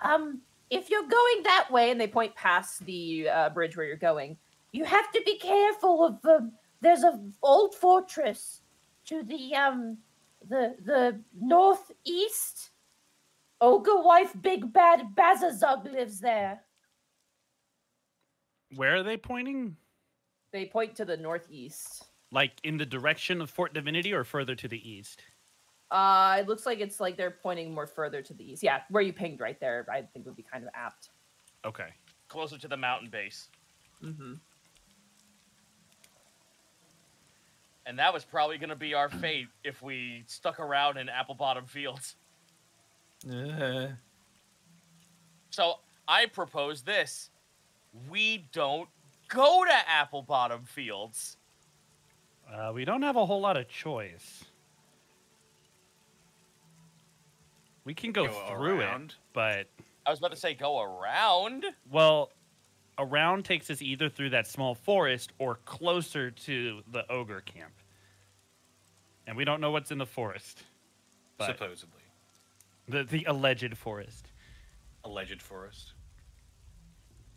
Um... If you're going that way, and they point past the uh, bridge where you're going, you have to be careful of um, there's an old fortress to the um the the northeast. Ogre wife Big Bad Bazazug lives there. Where are they pointing? They point to the northeast. Like in the direction of Fort Divinity, or further to the east? Uh, it looks like it's like they're pointing more further to the east. Yeah, where you pinged right there, I think would be kind of apt. Okay. Closer to the mountain base. Mm-hmm. And that was probably going to be our fate if we stuck around in Applebottom Fields. Uh. So I propose this. We don't go to Applebottom Fields. Uh, we don't have a whole lot of choice. We can go, go through around. it, but... I was about to say go around. Well, around takes us either through that small forest or closer to the ogre camp. And we don't know what's in the forest. But supposedly. The, the alleged forest. Alleged forest.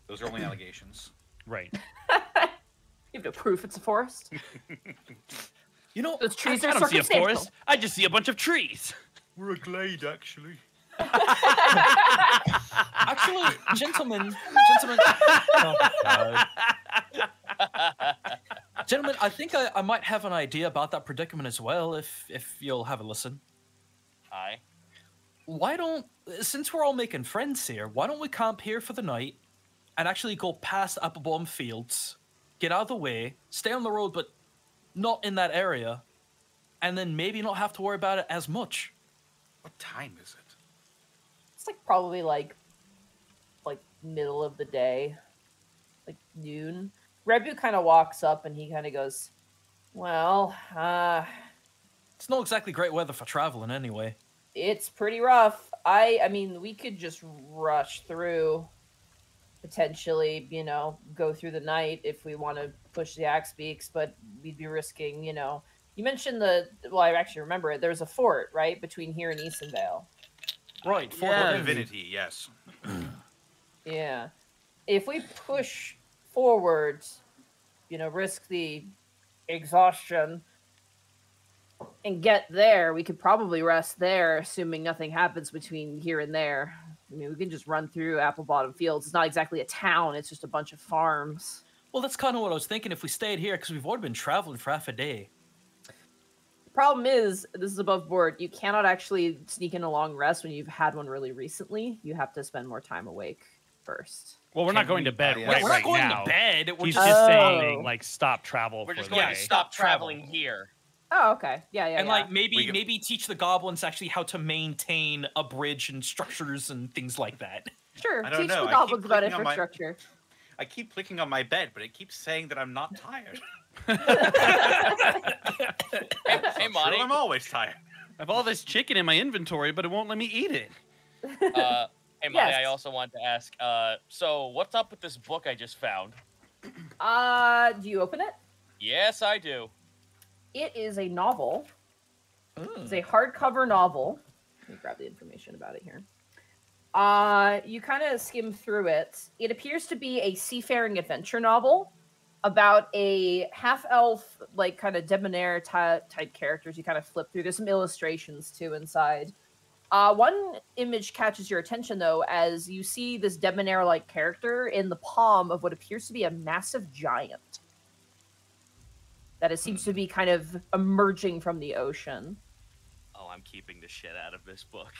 Those are only allegations. Right. You have no proof it's a forest. You know, those trees I, are I don't see a forest. I just see a bunch of trees. We're a glade, actually. Actually, gentlemen, gentlemen, oh, God. Gentlemen, I think I, I might have an idea about that predicament as well. If if you'll have a listen. Aye. Why don't, since we're all making friends here, why don't we camp here for the night and actually go past Applebottom Fields, get out of the way, stay on the road, but not in that area, and then maybe not have to worry about it as much. What time is it? It's like probably like, like middle of the day, like noon. Rebu kind of walks up and he kind of goes, well, uh... it's not exactly great weather for traveling anyway. It's pretty rough. I I mean, we could just rush through, potentially, you know, go through the night if we want to push the axe beaks, but we'd be risking, you know. You mentioned the, well, I actually remember it. There's a fort, right, between here and Eastonvale. Right, Fort Divinity, yes. Yeah. If we push forward, you know, risk the exhaustion, and get there, we could probably rest there, assuming nothing happens between here and there. I mean, we can just run through Applebottom Fields. It's not exactly a town, it's just a bunch of farms. Well, that's kind of what I was thinking, if we stayed here, because we've already been traveling for half a day. The problem is, this is above board, you cannot actually sneak in a long rest when you've had one really recently. You have to spend more time awake first. Well, we're Can not going we, to bed uh, yeah. right, yeah, we're right not going now. to bed. We're He's just, just saying, oh. like, stop travel we're for just the going day. To stop traveling here. Oh, okay. Yeah, yeah, And, yeah. like, maybe can... maybe teach the goblins actually how to maintain a bridge and structures and things like that. Sure, I don't teach know. the goblins about infrastructure. My... I keep clicking on my bed, but it keeps saying that I'm not tired. hey, hey, Monty. I'm always tired. I have all this chicken in my inventory, but it won't let me eat it. Uh, hey, Monty, yes. I also want to ask, uh, so what's up with this book I just found? Uh, do you open it? Yes, I do. It is a novel. Ooh. It's a hardcover novel. Let me grab the information about it here. Uh, you kind of skim through it. It appears to be a seafaring adventure novel about a half-elf, like, kind of debonair type characters. You kind of flip through. There's some illustrations, too, inside. Uh, one image catches your attention, though, as you see this debonair-like character in the palm of what appears to be a massive giant. That it seems to be kind of emerging from the ocean. Oh, I'm keeping the shit out of this book.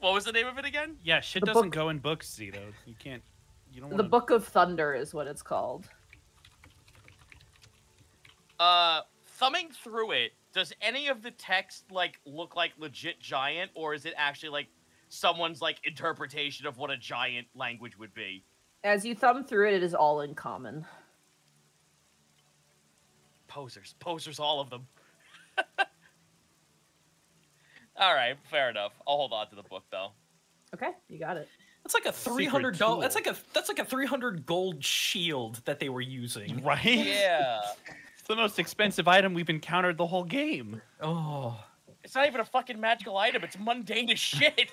What was the name of it again? Yeah, shit the doesn't book... go in books, Zito. You can't. You don't. Wanna... The Book of Thunder is what it's called. Uh, thumbing through it, does any of the text like look like legit giant, or is it actually like someone's like interpretation of what a giant language would be? As you thumb through it, it is all in common. Posers. Posers, all of them. All right, fair enough. I'll hold on to the book, though. Okay, you got it. That's like a three hundred dollars. That's like a that's like a three hundred gold shield that they were using, right? Yeah. It's the most expensive item we've encountered the whole game. Oh. It's not even a fucking magical item. It's mundane as shit.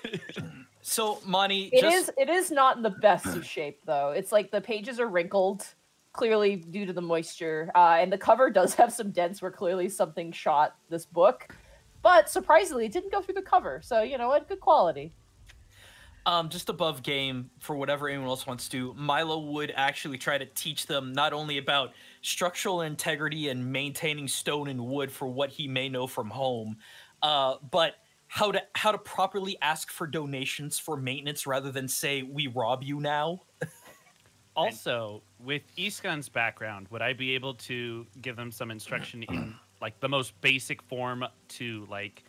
So, Monty, it just... is. It is not in the best of shape, though. It's like the pages are wrinkled. Clearly due to the moisture, uh, and the cover does have some dents where clearly something shot this book, but surprisingly, it didn't go through the cover, so you know what, good quality. Um, just above game, for whatever anyone else wants to, Milo would actually try to teach them not only about structural integrity and maintaining stone and wood for what he may know from home, uh, but how to, how to properly ask for donations for maintenance rather than say, we rob you now. Also, with Eastgun's background, would I be able to give them some instruction in, like, the most basic form to, like,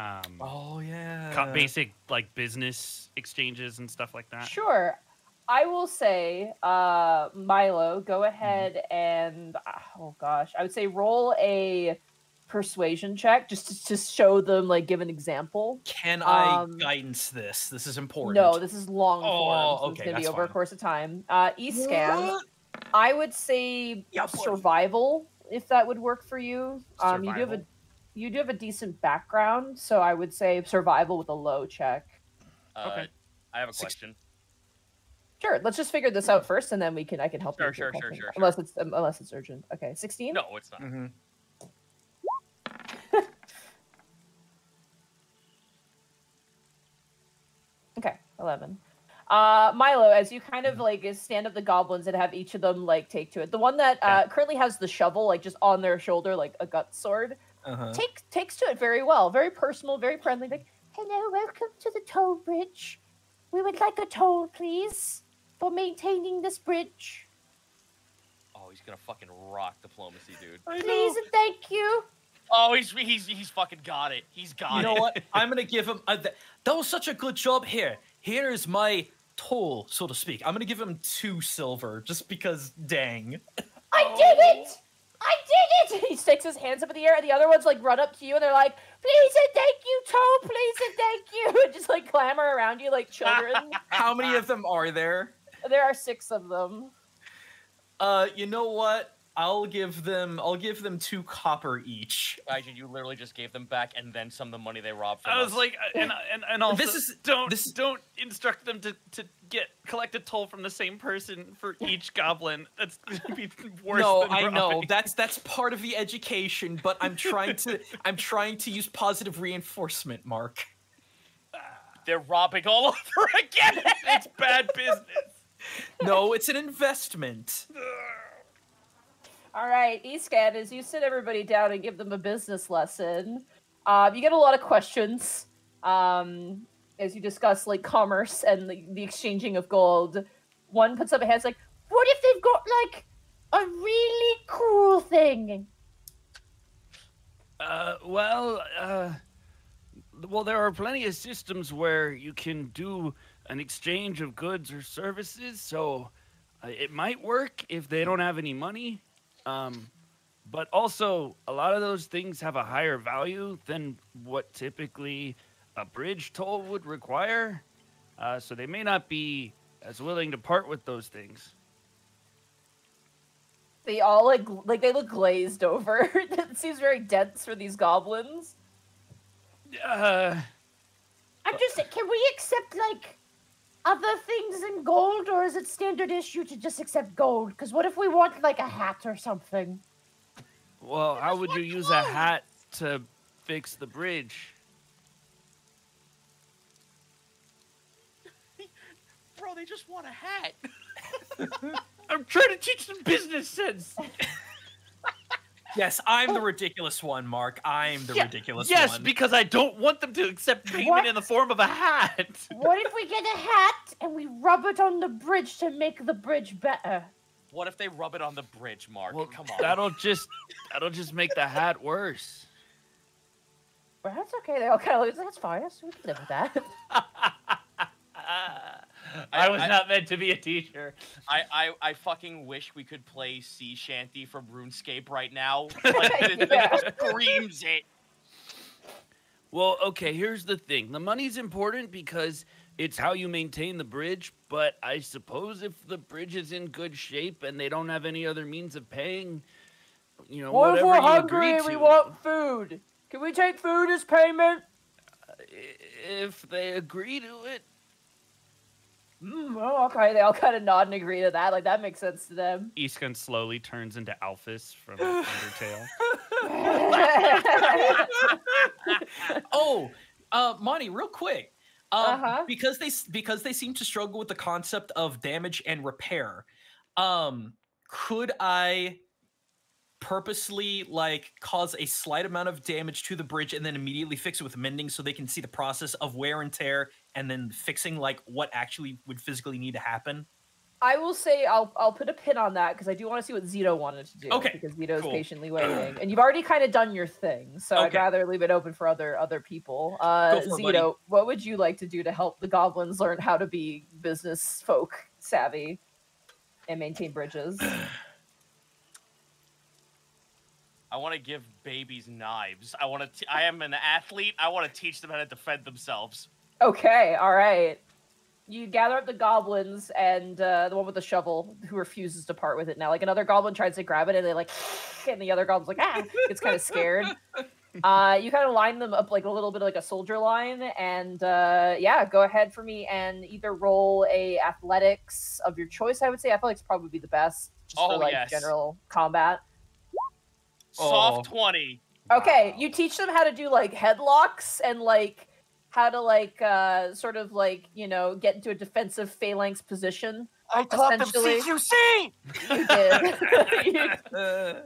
Um, oh yeah, basic like business exchanges and stuff like that. Sure, I will say, uh, Milo, go ahead mm. and oh gosh, I would say roll a persuasion check just to, to show them, like, give an example. Can I um, guidance this? This is important. No, this is long oh, form. So okay, it's gonna that's be over fine. A course of time. Uh, Eastcan, I would say yeah, survival if that would work for you. Um, survival. You do have a You do have a decent background, so I would say survival with a low check. Uh, okay. I have a question. Sure, let's just figure this out first, and then we can. I can help sure, you. Sure, sure, sure, sure. Unless it's um, unless it's urgent. Okay, sixteen. No, it's not. Mm-hmm. Okay, eleven. Uh, Milo, as you kind of like stand up the goblins and have each of them like take to it. The one that uh, currently has the shovel like just on their shoulder, like a gut sword. Uh-huh. Take takes to it very well, very personal, very friendly. Like, hello, welcome to the toll bridge. We would like a toll, please, for maintaining this bridge. Oh, he's gonna fucking rock diplomacy, dude. Please and thank you. Oh, he's he's he's fucking got it. He's got it. You know it. What? I'm gonna give him. A, that was such a good job. Here, here is my toll, so to speak. I'm gonna give him two silver, just because. Dang. I oh. did it. I did it! He sticks his hands up in the air, and the other ones, like, run up to you, and they're like, please and thank you, Toe, please and thank you! And just, like, clamor around you like children. How many of them are there? There are six of them. Uh, you know what? I'll give them, I'll give them two copper each. Imagine you literally just gave them back, and then some of the money they robbed from I was us. Like, and, and, and also, this is, don't, this... don't instruct them to... to Get collect a toll from the same person for each goblin. That's gonna be worse. No, than I know that's that's part of the education, but I'm trying to I'm trying to use positive reinforcement, Mark. They're robbing all over again. It's bad business. No, it's an investment. All right, Eastcan, as you sit everybody down and give them a business lesson, uh, you get a lot of questions. Um. As you discuss, like, commerce and the, the exchanging of gold, one puts up a hand like, what if they've got, like, a really cool thing? Uh, well, uh, well, there are plenty of systems where you can do an exchange of goods or services, so uh, it might work if they don't have any money. Um, but also, a lot of those things have a higher value than what typically... a bridge toll would require, uh, so they may not be as willing to part with those things. They all like like they look glazed over. It seems very dense for these goblins. Uh, I'm just saying, can we accept like other things in gold, or is it standard issue to just accept gold? Because what if we want like a hat or something? Well, how would you use a hat to fix the bridge? Bro, they just want a hat. I'm trying to teach them business sense. Yes, I'm the ridiculous one, Mark. I'm the yeah, ridiculous yes, one. Yes, because I don't want them to accept payment what? in the form of a hat. What if we get a hat and we rub it on the bridge to make the bridge better? What if they rub it on the bridge, Mark? Well, come on. That'll just that'll just make the hat worse. Well, that's okay. They all kind of look. That's fine. We can live with that. I, I was I, not meant to be a teacher. I, I, I fucking wish we could play Sea Shanty from RuneScape right now. Like, it, yeah. It screams it. Well, okay, here's the thing. The money's important because it's how you maintain the bridge, but I suppose if the bridge is in good shape and they don't have any other means of paying, you know, what whatever you agree to. What if we're hungry and we want food? Can we take food as payment? Uh, if they agree to it. Mm, well, okay, they all kind of nod and agree to that. Like, that makes sense to them. Eastcan slowly turns into Alphys from Undertale. oh, uh, Monty, real quick. Um, uh-huh. Because they because they seem to struggle with the concept of damage and repair, um, could I purposely, like, cause a slight amount of damage to the bridge and then immediately fix it with mending so they can see the process of wear and tear and then fixing, like, what actually would physically need to happen? I will say I'll I'll put a pin on that because I do want to see what Zito wanted to do. Okay. Because Zito's cool. patiently waiting, and you've already kind of done your thing, so okay. I'd rather leave it open for other other people. Uh, Zito, buddy. What would you like to do to help the goblins learn how to be business folk savvy and maintain bridges? I want to give babies knives. I want to. I am an athlete. I want to teach them how to defend themselves. Okay. All right. You gather up the goblins and uh, the one with the shovel who refuses to part with it now. Like another goblin tries to grab it and they like, and the other goblin's like, ah, gets kind of scared. Uh, you kind of line them up like a little bit like a soldier line. And uh, yeah, go ahead for me and either roll a athletics of your choice, I would say. Athletics probably be the best just oh, for like yes. general combat. Soft oh. twenty. Okay, wow. You teach them how to do like headlocks and like, how to, like, uh, sort of, like, you know, get into a defensive phalanx position. I taught them C Q C! You did. you, uh,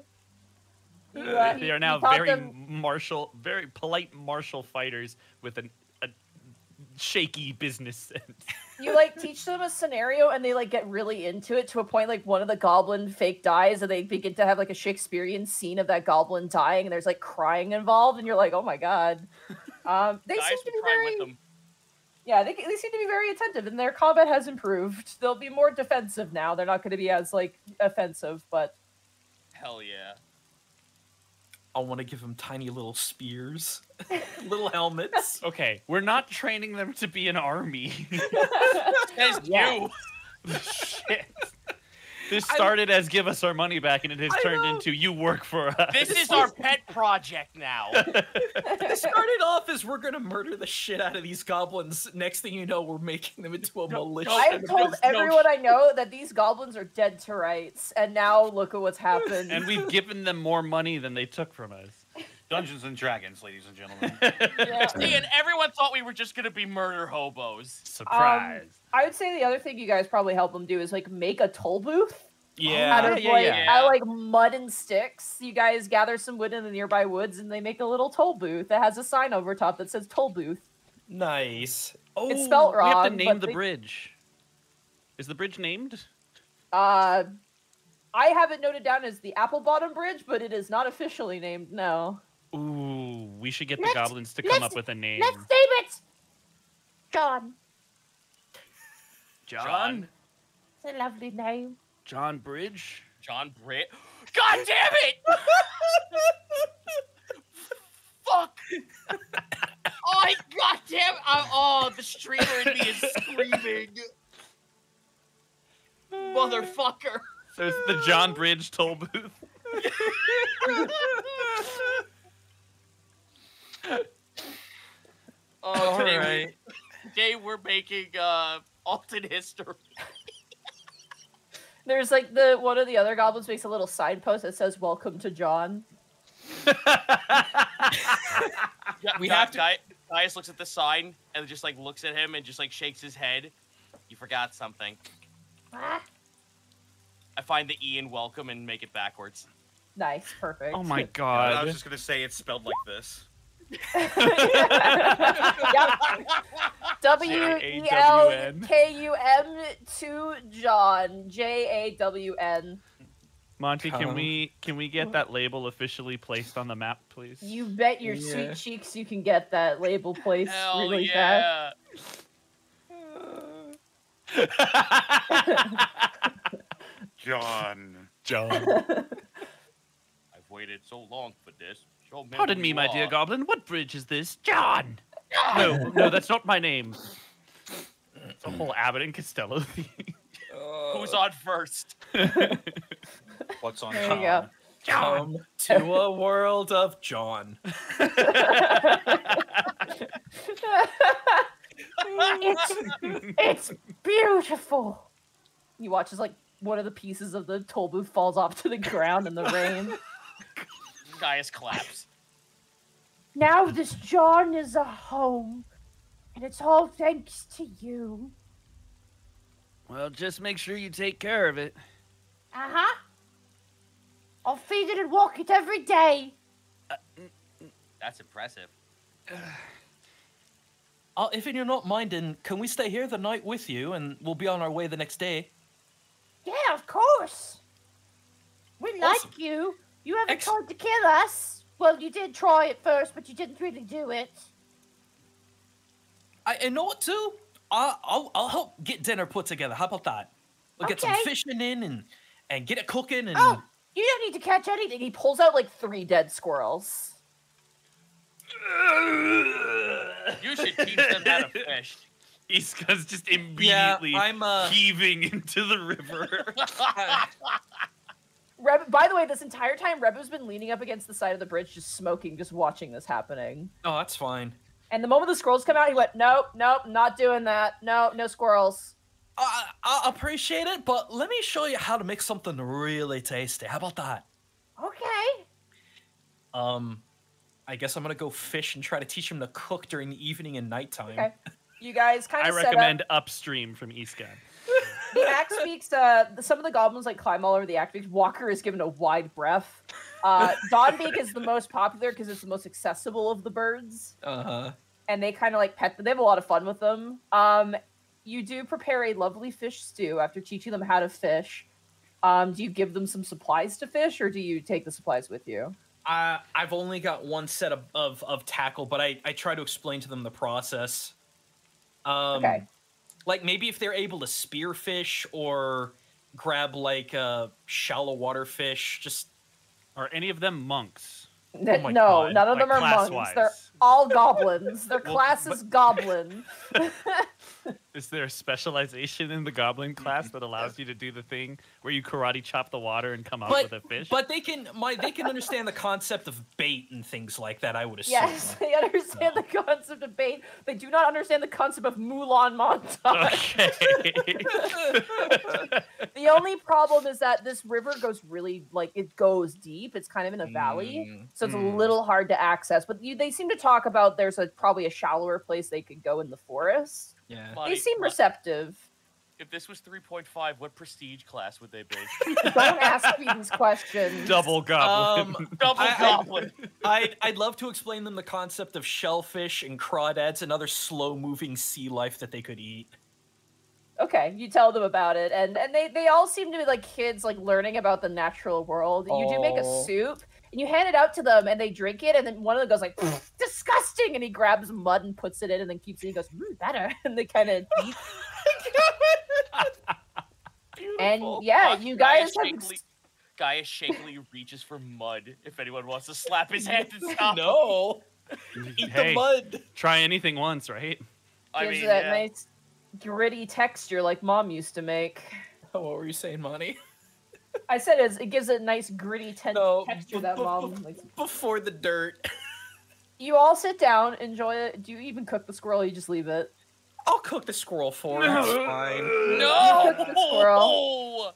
you, uh, they are now very them... martial, very polite martial fighters with an, a shaky business sense. You, like, teach them a scenario and they, like, get really into it to a point, like, one of the goblin fake dies and they begin to have, like, a Shakespearean scene of that goblin dying and there's, like, crying involved and you're like, oh, my God. Um, they Dice seem to be very, with them. yeah, they, they seem to be very attentive, and their combat has improved. They'll be more defensive now. They're not going to be as, like, offensive, but... Hell yeah. I want to give them tiny little spears. Little helmets. Okay, we're not training them to be an army. As you! Shit. This started I'm, as give us our money back, and it has I turned know. into you work for us. This is our pet project now. It started off as we're going to murder the shit out of these goblins. Next thing you know, we're making them into a no, militia. I have told everyone no I know that these goblins are dead to rights, and now look at what's happened. And we've given them more money than they took from us. Dungeons and Dragons, ladies and gentlemen. Yeah. See, and everyone thought we were just going to be murder hobos. Surprise. Um, I would say the other thing you guys probably help them do is, like, make a toll booth. Yeah. Out of, yeah, like, yeah. Out of, like, mud and sticks. You guys gather some wood in the nearby woods, and they make a little toll booth that has a sign over top that says toll booth. Nice. Oh, it's spelled wrong. We have to name the they... bridge. Is the bridge named? Uh, I have it noted down as the Applebottom Bridge, but it is not officially named, no. Ooh, we should get let's, the goblins to come up with a name. Let's name it! John. John? It's a lovely name. John Bridge? John Bridge? God damn it! Fuck! Oh, God damn it! I, oh, the streamer in me is screaming. Motherfucker. So it's the John Bridge toll booth. Oh, today, right. we, today we're making uh, alternate history. There's like the one of the other goblins makes a little signpost that says "Welcome to John." We have to. Gaius Guy, looks at the sign and just like looks at him and just like shakes his head. You forgot something. Ah. I find the E in welcome and make it backwards. Nice, perfect. Oh my God! I was just gonna say it's spelled like this. W E L K U M to John. J A W N. Monty, can um, we can we get that label officially placed on the map, please? You bet your yeah. sweet cheeks you can get that label placed Hell really yeah. fast. John. John. I've waited so long for this. Show me Pardon me, my are. dear goblin. What bridge is this? John! No, no, that's not my name. It's a whole Abbott and Costello thing. Uh, Who's on first? What's on there John? You go. John. Come to a world of John. it's, it's beautiful. You watch as, like, one of the pieces of the toll booth falls off to the ground in the rain. Gaius claps. Now this John is a home, and it's all thanks to you. Well, just make sure you take care of it. Uh-huh. I'll feed it and walk it every day. Uh, That's impressive. Uh, if you're not minding, can we stay here the night with you, and we'll be on our way the next day? Yeah, of course. We awesome. like you. You haven't Ex tried to kill us. Well, you did try at first, but you didn't really do it. I, you know what, too? I'll, I'll, I'll help get dinner put together. How about that? We'll okay. get some fishing in and, and get it cooking. And... Oh, you don't need to catch anything. He pulls out, like, three dead squirrels. You should teach them how to fish. Iska's just immediately yeah, I'm, uh... heaving into the river. Reb, by the way, this entire time, Rebu's been leaning up against the side of the bridge, just smoking, just watching this happening. Oh, that's fine. And the moment the squirrels come out, he went, nope, nope, not doing that. No, no squirrels. I, I appreciate it, but let me show you how to make something really tasty. How about that? Okay. Um, I guess I'm going to go fish and try to teach him to cook during the evening and nighttime. Okay. You guys kind of I recommend up. upstream from Eastcan. The axe beaks, uh, some of the goblins like climb all over the axe beaks. Walker is given a wide breath. Uh, Don Beak is the most popular because it's the most accessible of the birds. Uh-huh. And they kind of like pet them. They have a lot of fun with them. Um, you do prepare a lovely fish stew after teaching them how to fish. Um, do you give them some supplies to fish or do you take the supplies with you? Uh, I've only got one set of, of, of tackle, but I, I try to explain to them the process. Um, okay. Like, maybe if they're able to spear fish or grab, like, uh, shallow water fish, just... Are any of them monks? Th oh my no, God. none of like them are monks. Wise. They're all goblins. Their well, class is goblin. Is there a specialization in the goblin class that allows you to do the thing where you karate chop the water and come out but, with a fish? But they can my, they can understand the concept of bait and things like that, I would assume. Yes, they understand so. the concept of bait. They do not understand the concept of Mulan montage. Okay. The only problem is that this river goes really, like, it goes deep. It's kind of in a valley, mm. so it's mm. a little hard to access. But you, they seem to talk about there's a probably a shallower place they could go in the forest. Yeah. Monty, they seem receptive. If this was three point five, what prestige class would they be? Don't ask me these questions. Double goblin. Um, Double I, goblin. I'd, I'd love to explain them the concept of shellfish and crawdads and other slow-moving sea life that they could eat. Okay, you tell them about it. And, and they, they all seem to be like kids like learning about the natural world. Oh. You do make a soup, and you hand it out to them, and they drink it, and then one of them goes like, disgusting, and he grabs mud and puts it in, and then keeps it, and he goes, mmm, better, and they kind of eat. And yeah, you guys Gaius have... Shakily, Gaius shakily reaches for mud if anyone wants to slap his hand and stop. No. Eat hey, the mud. Try anything once, right? I Gives mean, that yeah. nice... gritty texture like Mom used to make. Oh, what were you saying, Monty? I said it's, it gives it a nice gritty ten no, texture that Mom likes. Before the dirt. You all sit down, enjoy it. Do you even cook the squirrel or you just leave it? I'll cook the squirrel for no. it. It's fine. No! You cook the squirrel.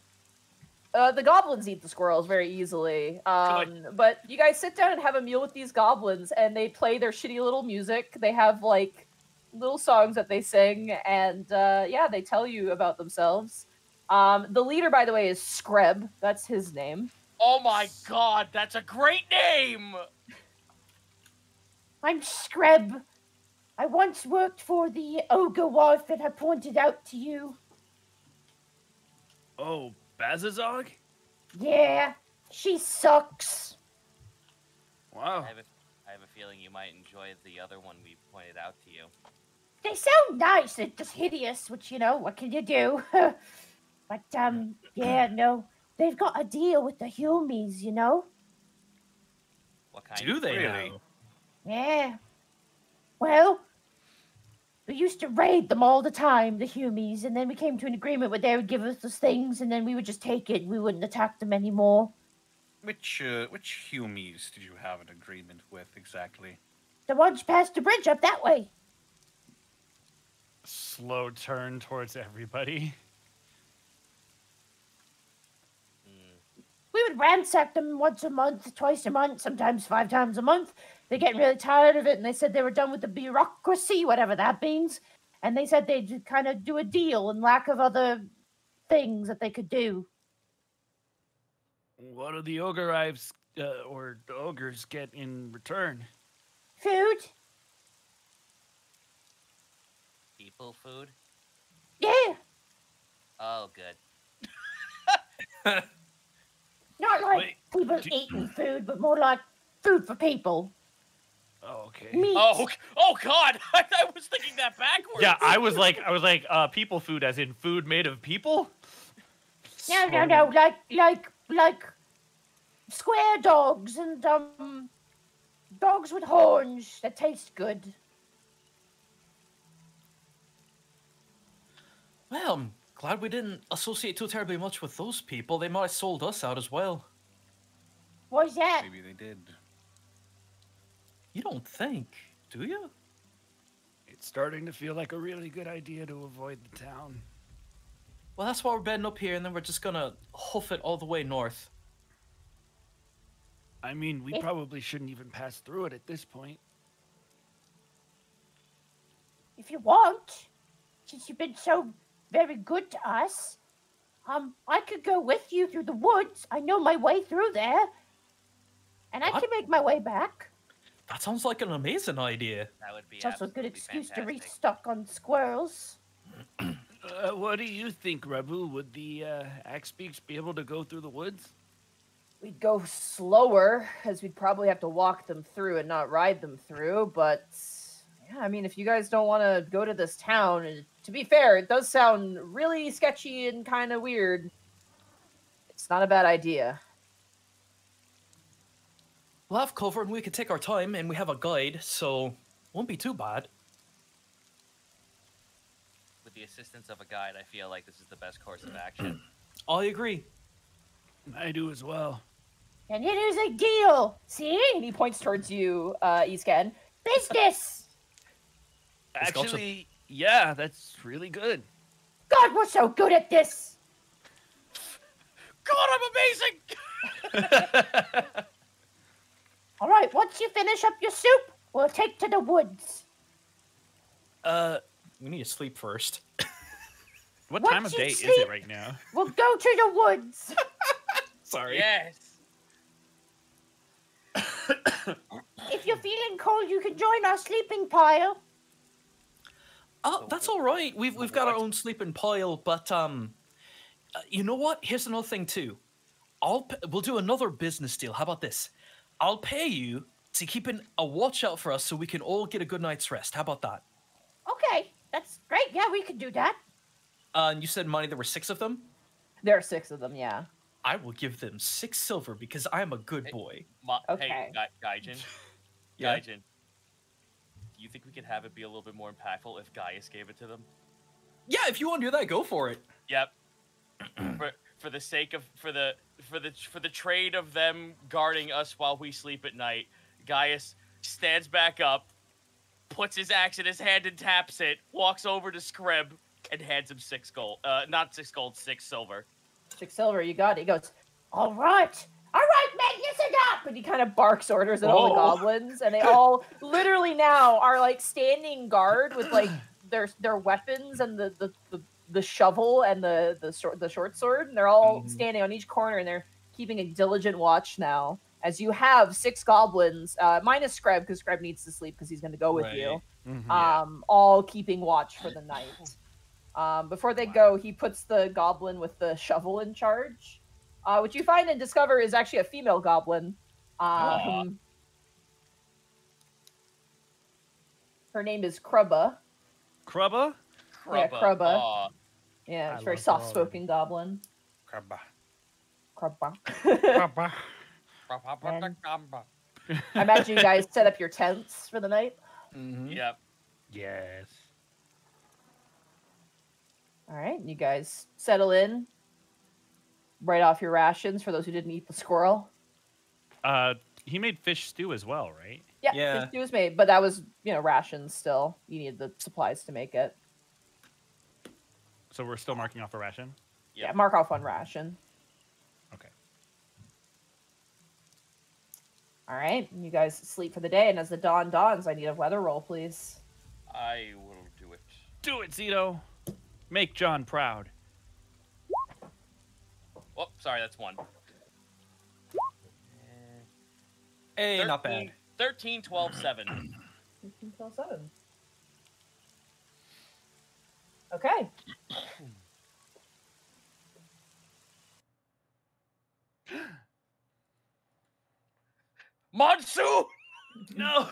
Uh, the goblins eat the squirrels very easily. Um, but you guys sit down and have a meal with these goblins, and they play their shitty little music. They have, like, little songs that they sing, and uh, yeah, they tell you about themselves. Um, the leader, by the way, is Screb. That's his name. Oh my God, that's a great name! I'm Screb. I once worked for the ogre wife that I pointed out to you. Oh, Bazazog? Yeah, she sucks. Wow. I have a, I have a feeling you might enjoy the other one we pointed out to you. They sound nice, they're just hideous, which, you know, what can you do? But, um, yeah, no, they've got a deal with the humies, you know? What kind do they really? Know? Yeah. Well, we used to raid them all the time, the humies, and then we came to an agreement where they would give us those things, and then we would just take it, we wouldn't attack them anymore. Which, uh, which humies did you have an agreement with, exactly? The ones past the bridge up that way. Slow turn towards everybody. Mm. We would ransack them once a month, twice a month, sometimes five times a month. They're getting really tired of it, and they said they were done with the bureaucracy, whatever that means. And they said they'd kind of do a deal in lack of other things that they could do. What do the ogre ives, uh, or the ogres get in return? Food. People food? Yeah. Oh, good. Not like Wait, people do... eating food, but more like food for people. Oh, okay. Meat. Oh, okay. Oh, God! I, I was thinking that backwards. Yeah, I was like, I was like, uh, people food, as in food made of people. No, no, no, like, like, like, square dogs and um, dogs with horns that taste good. Well, I'm glad we didn't associate too terribly much with those people. They might have sold us out as well. Why's that? Maybe they did. You don't think, do you? It's starting to feel like a really good idea to avoid the town. Well, that's why we're bedding up here, and then we're just gonna hoof it all the way north. I mean, we probably shouldn't even pass through it at this point. If you want, since you've been so very good to us, um, I could go with you through the woods. I know my way through there, and I, I can make my way back. That sounds like an amazing idea. That would be. It's also a good excuse fantastic. to restock on squirrels. Uh, what do you think, Rebu? Would the uh, axe beaks be able to go through the woods? We'd go slower, as we'd probably have to walk them through and not ride them through. But, yeah, I mean, if you guys don't want to go to this town, and to be fair, it does sound really sketchy and kind of weird. It's not a bad idea. We'll have cover, and we can take our time, and we have a guide, so won't be too bad. The assistance of a guide, I feel like this is the best course of action. I agree. I do as well. And it is a deal. See? And he points towards you, uh, Eastcan. Business! Actually, yeah, that's really good. God, we're so good at this! God, I'm amazing! All right, once you finish up your soup, we'll take to the woods. Uh, we need to sleep first. What Once time of day sleep, is it right now? We'll go to the woods. Sorry. Yes. If you're feeling cold, you can join our sleeping pile. Oh, that's all right. We've we've got our own sleeping pile, but um, uh, you know what? Here's another thing too. I'll pay, we'll do another business deal. How about this? I'll pay you to keep an, a watch out for us, so we can all get a good night's rest. How about that? Okay. That's great. Yeah, we can do that. Uh, and you said, Monty, there were six of them? There are six of them, yeah. I will give them six silver because I am a good hey, boy. Ma okay. Hey, Gaijin. Yeah. Gaijin. Do you think we could have it be a little bit more impactful if Gaius gave it to them? Yeah, if you want to do that, go for it. Yep. for, for the sake of, for the, for the, for the trade of them guarding us while we sleep at night, Gaius stands back up, puts his axe in his hand and taps it, walks over to Screb, and hands him six gold. Uh, not six gold, six silver. Six silver, you got it. He goes, all right, all right, Magnus, and up! And he kind of barks orders at Whoa. all the goblins, and they all literally now are, like, standing guard with, like, their their weapons and the the, the, the shovel and the, the, short, the short sword, and they're all mm. standing on each corner, and they're keeping a diligent watch now. As you have six goblins, uh, minus Screb, because Screb needs to sleep because he's going to go with right. you, mm-hmm, um, yeah. all keeping watch for the night. Um, before they wow. go, he puts the goblin with the shovel in charge, uh, which you find and discover is actually a female goblin. Um, her name is Krubba. Krubba? Krubba. Yeah, Krubba. Aww. Yeah, it's a very soft-spoken goblin. Krubba. Krubba. Krubba. And I imagine you guys set up your tents for the night. Mm-hmm. Yep. Yes. All right, you guys settle in. Right off your rations for those who didn't eat the squirrel. Uh, he made fish stew as well, right? Yeah, yeah. Fish stew was made, but that was, you know, rations still. You needed the supplies to make it. So we're still marking off a ration? Yep. Yeah, mark off one ration. All right, you guys sleep for the day, and as the dawn dawns, I need a weather roll, please. I will do it. Do it, Zito. Make John proud. Oh, sorry, that's one. Hey, thirteen, not bad. thirteen, twelve, seven. thirteen, twelve, seven. Okay. Monsoon! No!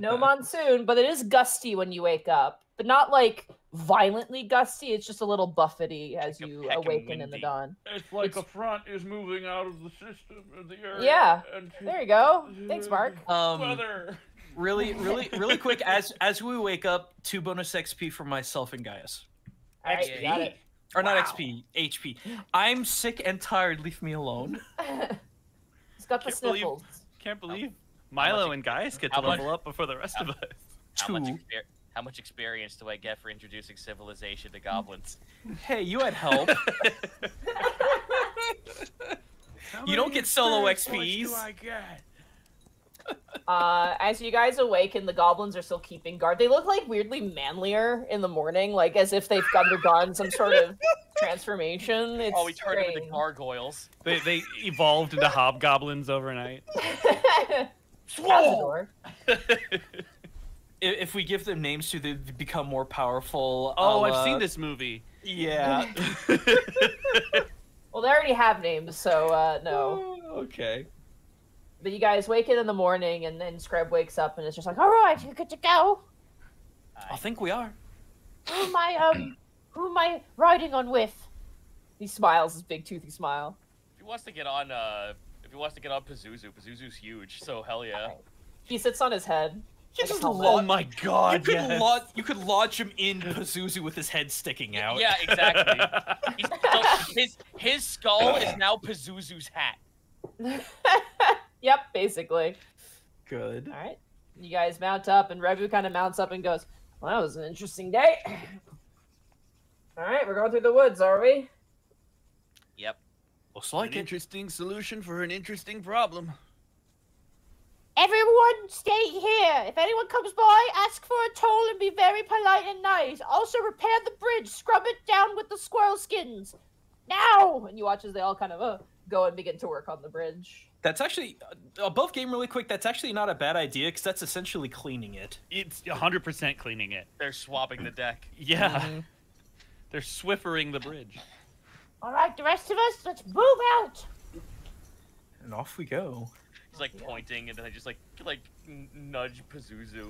No monsoon, but it is gusty when you wake up. But not like violently gusty, it's just a little buffety as you awaken in the dawn. It's like it's... a front is moving out of the system of the earth. Yeah, and... there you go. Thanks, Mark. Um, Weather. Really, really, really quick, as as we wake up, two bonus X P for myself and Gaius. All right, X P? Got it. Or wow. Not X P, H P. I'm sick and tired, leave me alone. He's got the sniffles. Can't believe Milo and Gaius get to level up before the rest of us. How much, how much experience do I get for introducing civilization to goblins? Hey, you had help. You don't get solo X Ps. What do I get? Uh, as you guys awaken, the goblins are still keeping guard. They look like weirdly manlier in the morning, like as if they've undergone some sort of transformation. It's oh, we turned strange. Into the gargoyles. They, they evolved into hobgoblins overnight. Swole! If we give them names to, they become more powerful. Oh, I've uh... seen this movie. Yeah. Well, they already have names, so uh, no. Okay. But you guys wake in in the morning, and then Screb wakes up, and it's just like, all right, you're good to go. I think we are. Who am I, um, who am I riding on with? He smiles his big toothy smile. If he wants to get on, uh, if he wants to get on Pazuzu, Pazuzu's huge, so hell yeah. Right. He sits on his head. You just oh my god! You could, yes. lodge, you could lodge him in Pazuzu with his head sticking out. Yeah, exactly. He's, so his his skull is now Pazuzu's hat. Yep, basically. Good. All right. You guys mount up, and Rebu kind of mounts up and goes, well, that was an interesting day. All right, we're going through the woods, are we? Yep. Looks like an interesting solution for an interesting problem. Everyone stay here. If anyone comes by, ask for a toll and be very polite and nice. Also, repair the bridge. Scrub it down with the squirrel skins. Now! And you watch as they all kind of uh, go and begin to work on the bridge. That's actually, above game really quick, that's actually not a bad idea, because that's essentially cleaning it. It's one hundred percent cleaning it. They're swapping the deck. Yeah. Mm-hmm. They're swiffering the bridge. All right, the rest of us, let's move out. And off we go. He's like pointing, and then I just like, like nudge Pazuzu.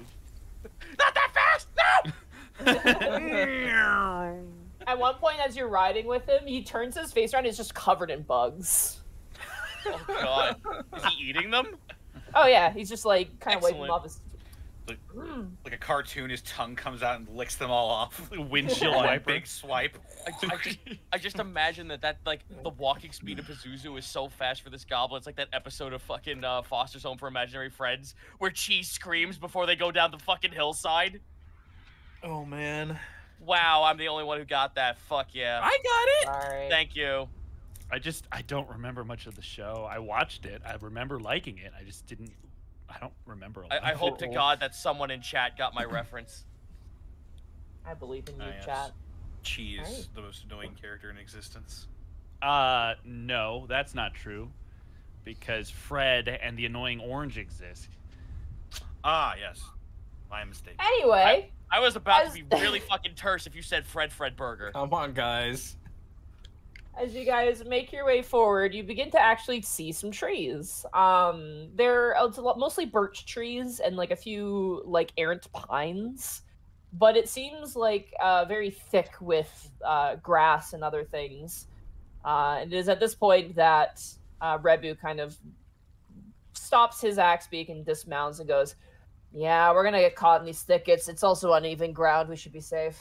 Not that fast! No! At one point, as you're riding with him, he turns his face around and it's just covered in bugs. Oh god. Is he eating them? Oh yeah, he's just like kind of wiping off his... Like, mm. like a cartoon, his tongue comes out and licks them all off. Windshield wiper. Big swipe. I, I, just, I just imagine that, that like the walking speed of Pazuzu is so fast for this goblin. It's like that episode of fucking uh, Foster's Home for Imaginary Friends where Cheese screams before they go down the fucking hillside. Oh man. Wow, I'm the only one who got that. Fuck yeah. I got it! Sorry. Thank you. I just, I don't remember much of the show. I watched it. I remember liking it. I just didn't, I don't remember. I, I hope to God that someone in chat got my reference. I believe in you, I chat. Cheese, right. The most annoying character in existence. Uh, no, that's not true. Because Fred and the annoying orange exist. Ah, yes. My mistake. Anyway. I, I was about I was... to be really fucking terse if you said Fred Fred Burger. Come on, guys. As you guys make your way forward, you begin to actually see some trees. Um, they're it's a lot, mostly birch trees and like a few like errant pines, but it seems like uh, very thick with uh, grass and other things. Uh, and it is at this point that uh, Rebu kind of stops his axe beak and dismounts and goes, "Yeah, we're gonna get caught in these thickets. It's also uneven ground. We should be safe."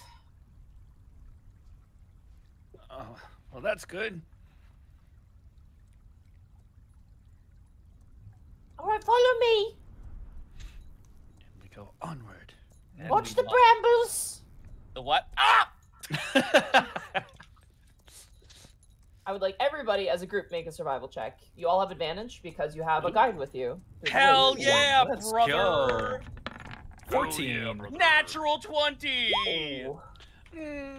Oh. Well, that's good. All right, follow me. And we go onward. And watch the brambles. The what? Ah! I would like everybody as a group make a survival check. You all have advantage because you have a guide with you. Hell yeah, brother. fourteen. Oh, yeah, brother. Natural twenty. Mm.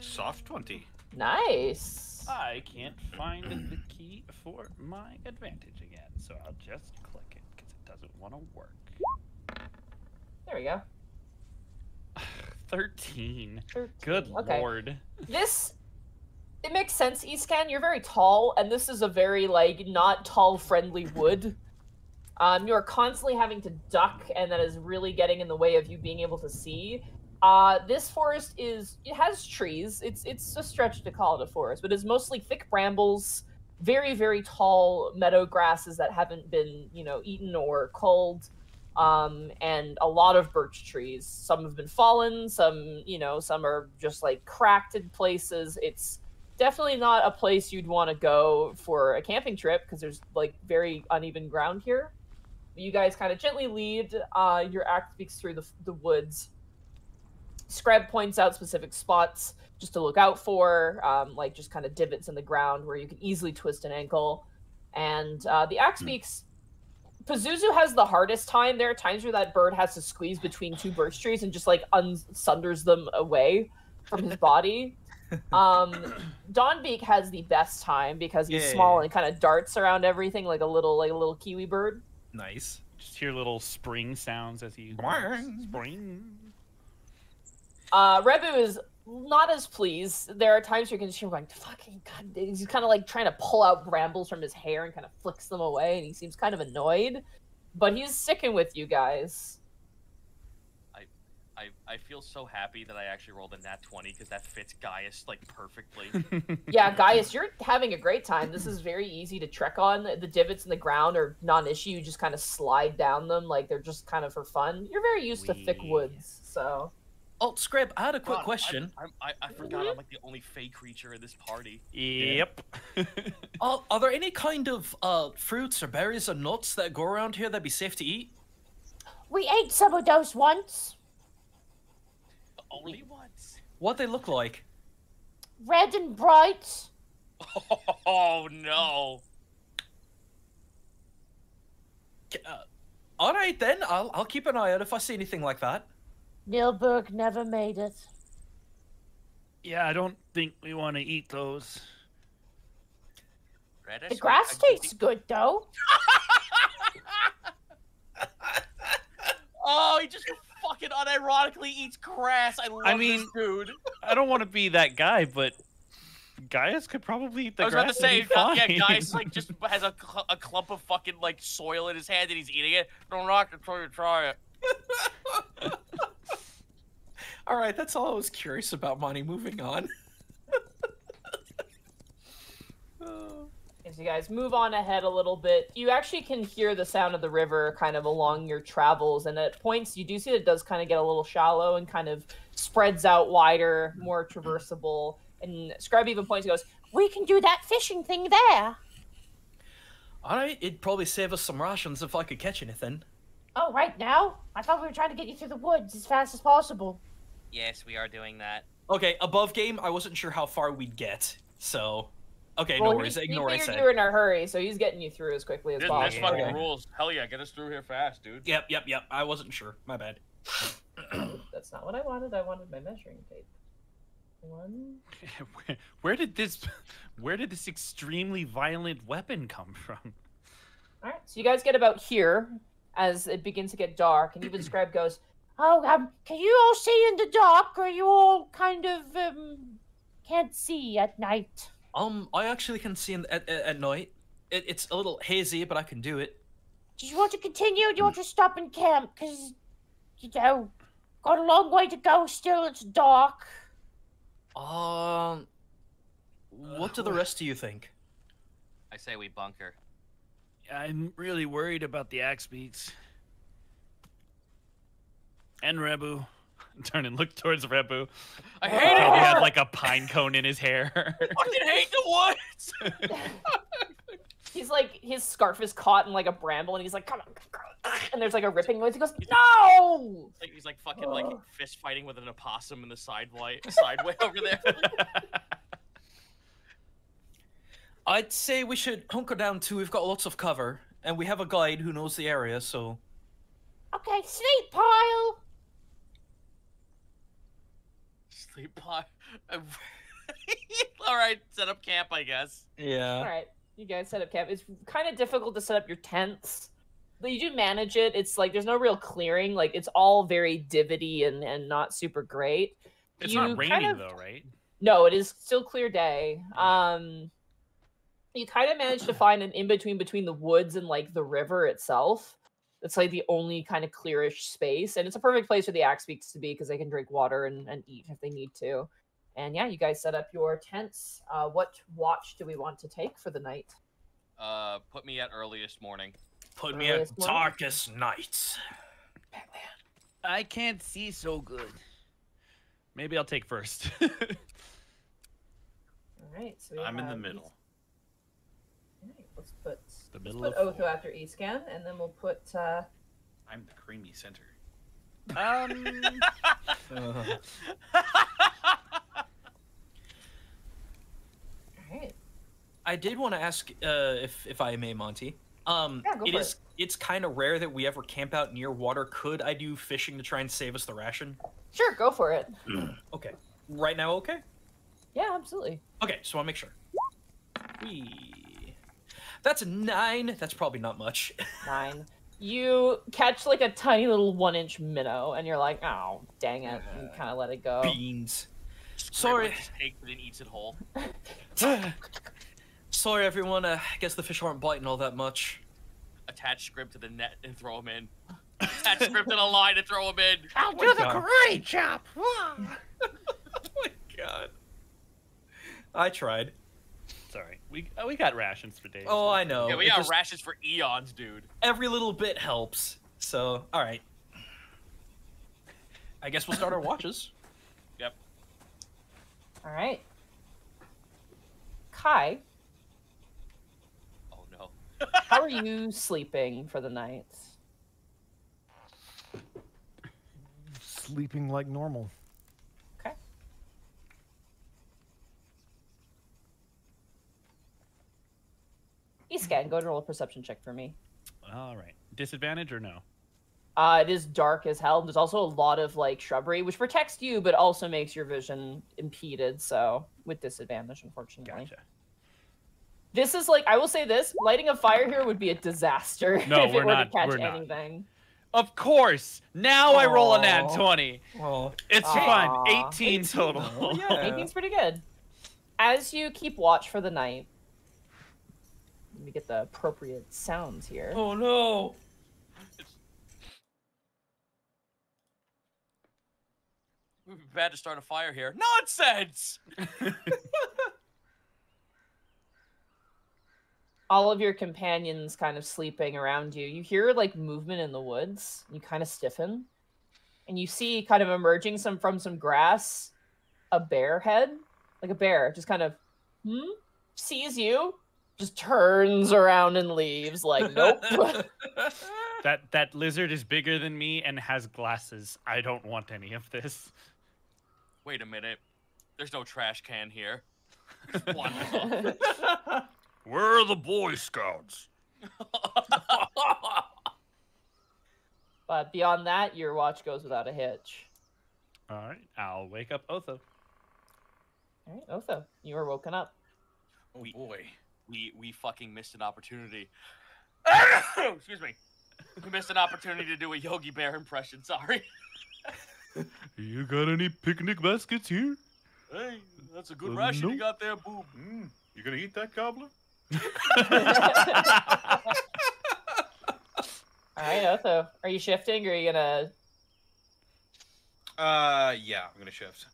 Soft twenty. Nice. I can't find the key for my advantage again, so I'll just click it because it doesn't want to work. There we go. thirteen. thirteen. Good okay. Lord. This it makes sense, Eastcan. You're very tall, and this is a very, like, not tall-friendly wood. Um, you're constantly having to duck, and that is really getting in the way of you being able to see. Uh, this forest is, it has trees. It's it's a stretch to call it a forest, but it's mostly thick brambles, very, very tall meadow grasses that haven't been, you know, eaten or culled, um, and a lot of birch trees. Some have been fallen, some, you know, some are just, like, cracked in places. It's definitely not a place you'd want to go for a camping trip because there's, like, very uneven ground here. You guys kind of gently lead. Uh, your act speaks through the, the woods. Screb points out specific spots just to look out for, um, like just kind of divots in the ground where you can easily twist an ankle. And uh, the axe beaks, Pazuzu has the hardest time. There are times where that bird has to squeeze between two birch trees and just like unsunders them away from his body. um, Don Beak has the best time because he's yeah, small yeah. and kind of darts around everything like a little like a little kiwi bird. Nice. Just hear little spring sounds as he spring. Uh, Rebu is not as pleased. There are times where you can just hear him going, fucking god, he's kind of like trying to pull out brambles from his hair and kind of flicks them away, and he seems kind of annoyed. But he's sticking with you guys. I I, I feel so happy that I actually rolled a nat twenty because that fits Gaius like perfectly. Yeah, Gaius, you're having a great time. This is very easy to trek on. The divots in the ground are non-issue. You just kind of slide down them like they're just kind of for fun. You're very used Wee. to thick woods, so... Oh, Screb, I had a quick God, question. I, I, I forgot I'm like the only fey creature in this party. Yep. Oh, are there any kind of uh, fruits or berries or nuts that go around here that'd be safe to eat? We ate some of those once. Only once? What'd they look like? Red and bright. Oh, no. Uh, all right, then. I'll, I'll keep an eye out if I see anything like that. Nilberg never made it. Yeah, I don't think we want to eat those. Reddish, the grass like, tastes good, though. Oh, he just fucking unironically eats grass. I love I mean, this dude. I don't want to be that guy, but Gaius could probably eat the grass. I was grass about to say, yeah, Gaius like, just has a, cl a clump of fucking like soil in his hand and he's eating it. Don't knock it until you try it. All right, that's all I was curious about, Monty. Moving on. As you guys move on ahead a little bit, you actually can hear the sound of the river kind of along your travels, and at points you do see that it does kind of get a little shallow and kind of spreads out wider, more traversable. And Scrub even points and goes, "We can do that fishing thing there." All right, it'd probably save us some rations if I could catch anything. Oh, right now? I thought we were trying to get you through the woods as fast as possible. Yes, we are doing that. Okay, above game, I wasn't sure how far we'd get, so... Okay, well, no worries, he, ignore he I said. You were in a hurry, so he's getting you through as quickly as possible. That's fucking rules. Hell yeah, get us through here fast, dude. Yep, yep, yep, I wasn't sure. My bad. That's not what I wanted, I wanted my measuring tape. One... where, where did this... Where did this extremely violent weapon come from? Alright, so you guys get about here... as it begins to get dark, and even Screb goes, "Oh, um, can you all see in the dark, or you all kind of um, can't see at night?" Um, I actually can see in, at, at night. It, it's a little hazy, but I can do it. Do you want to continue, or do you want to stop and camp? Because, you know, got a long way to go still, it's dark. Um, what do the rest of you think? I say we bunker. I'm really worried about the axe beaks. And Rebu. Turn and look towards Rebu. I hate it! He had like a pine cone in his hair. I fucking hate the woods! He's like, his scarf is caught in like a bramble and he's like, come on. And there's like a ripping noise. He goes, no! Like, he's like fucking like fist fighting with an opossum in the side light, sideway over there. I'd say we should hunker down too. We've got lots of cover, and we have a guide who knows the area, so... Okay, sleep pile! Sleep pile... Alright, set up camp, I guess. Yeah. Alright, you guys set up camp. It's kind of difficult to set up your tents, but you do manage it. It's like, there's no real clearing. Like, it's all very divvy and, and not super great. It's you not rainy, kind of... though, right? No, it is still clear day. Um, you kind of managed to find an in-between between the woods and, like, the river itself. It's, like, the only kind of clearish space. And it's a perfect place for the axe beaks to be because they can drink water and, and eat if they need to. And, yeah, you guys set up your tents. Uh, what watch do we want to take for the night? Uh, put me at earliest morning. Put earliest me at morning? Darkest night. Batman. I can't see so good. Maybe I'll take first. All right. So we I'm in the middle. East... All right, let's put, the middle let's put Otho four. After Eastcan, and then we'll put... Uh... I'm the creamy center. Um... uh... All right. I did want to ask, uh, if, if I may, Monty. Um, yeah, go it for is, it. It's kind of rare that we ever camp out near water. Could I do fishing to try and save us the ration? Sure, go for it. Okay. Right now, okay? Yeah, absolutely. Okay, so I'll make sure. Whee. That's a nine. That's probably not much. Nine. You catch, like, a tiny little one-inch minnow, and you're like, oh, dang it. Uh, and kind of let it go. Beans. Sorry. Takes it and eats it whole. Sorry, everyone. Uh, I guess the fish aren't biting all that much. Attach Screb to the net and throw them in. Attach Screb to the line and throw them in. I'll do oh the god. karate chop. Oh my god. I tried. Sorry. We we got rations for days. Oh, I know. Yeah, we it got just... rations for eons, dude. Every little bit helps. So, all right. I guess we'll start our watches. Yep. All right. Kai. Oh, no. How are you sleeping for the night? Sleeping like normal. Okay. Eastcan, go to roll a perception check for me. All right. Disadvantage or no? Uh, it is dark as hell. There's also a lot of, like, shrubbery, which protects you, but also makes your vision impeded, so with disadvantage, unfortunately. Gotcha. This is, like, I will say this, lighting a fire here would be a disaster no, if it we're were not, to catch we're anything. Not. Of course! Now Aww. I roll a nat twenty. Aww. It's Aww. fun. eighteen total. eighteen's yeah. eighteen's pretty good. As you keep watch for the night, let me get the appropriate sounds here. Oh, no! We'd be bad to start a fire here. Nonsense! All of your companions kind of sleeping around you. You hear, like, movement in the woods. You kind of stiffen. And you see kind of emerging some from some grass a bear head. Like a bear. Just kind of, hmm? Sees you. Just turns around and leaves. Like, nope. that, that lizard is bigger than me and has glasses. I don't want any of this. Wait a minute. There's no trash can here. Where are the Boy Scouts? But beyond that, your watch goes without a hitch. All right. I'll wake up Otho. All right, Otho. You were woken up. Oh, we, boy. We, we fucking missed an opportunity. Excuse me. We missed an opportunity to do a Yogi Bear impression. Sorry. You got any picnic baskets here? Hey, that's a good uh, ration no. you got there, boob. Mm, you gonna eat that gobbler? All right, Otho. Are you shifting, or are you gonna? Uh, yeah, I'm gonna shift.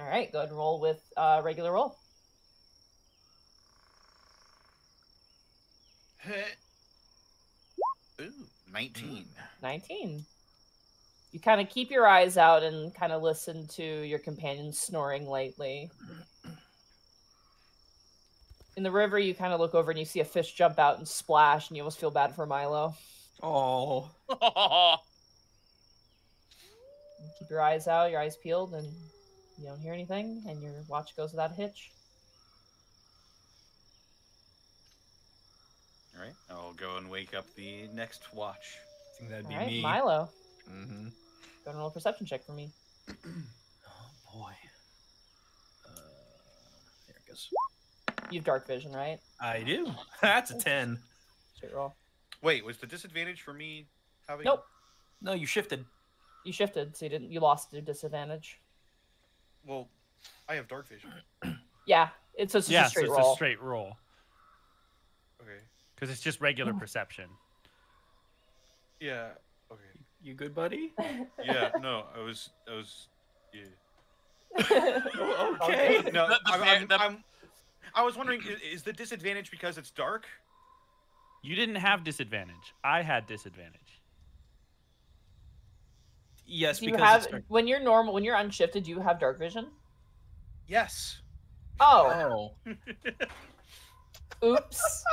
All right, go ahead and roll with uh regular roll. Ooh, nineteen. Nineteen. You kind of keep your eyes out and kind of listen to your companion snoring lightly. In the river, you kind of look over and you see a fish jump out and splash, and you almost feel bad for Milo. Oh. Keep your eyes out, your eyes peeled, and you don't hear anything, and your watch goes without a hitch. All right, I'll go and wake up the next watch. I think that'd All be right, me. Milo. Mm-hmm. Go and roll a perception check for me. Oh, boy. Uh, there it goes. You have dark vision, right? I do. That's a ten. Straight roll. Wait, was the disadvantage for me having... Nope. No, you shifted. You shifted, so you didn't. You lost your disadvantage. Well, I have dark vision. Yeah, it's just yeah, a straight so it's roll. a straight roll. Okay. Because it's just regular oh. perception. Yeah. Okay. You good, buddy? Yeah. No, I was. I was. Yeah. Okay. No, the, the, I'm, I'm, the... I'm, I was wondering, is, is the disadvantage because it's dark? You didn't have disadvantage. I had disadvantage. Yes, do you because have, it's dark. When you're normal, when you're unshifted, do you have dark vision? Yes. Oh. oh. Oops.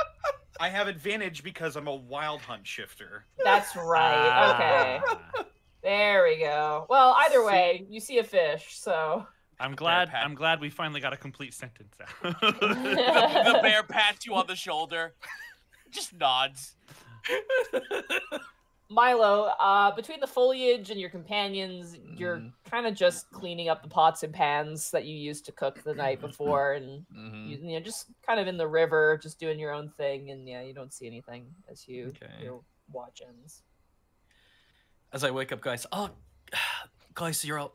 I have advantage because I'm a wild hunt shifter. That's right. Ah. Okay. There we go. Well, either see? way, you see a fish, so. I'm glad. I'm glad we finally got a complete sentence out. The, the bear pats you on the shoulder, just nods. Milo, uh, between the foliage and your companions, mm. you're kind of just cleaning up the pots and pans that you used to cook the night before, and mm-hmm. you, you know, just kind of in the river, just doing your own thing, and yeah, you don't see anything as you okay. your watch ends. As I wake up, guys. Oh, guys, you're up.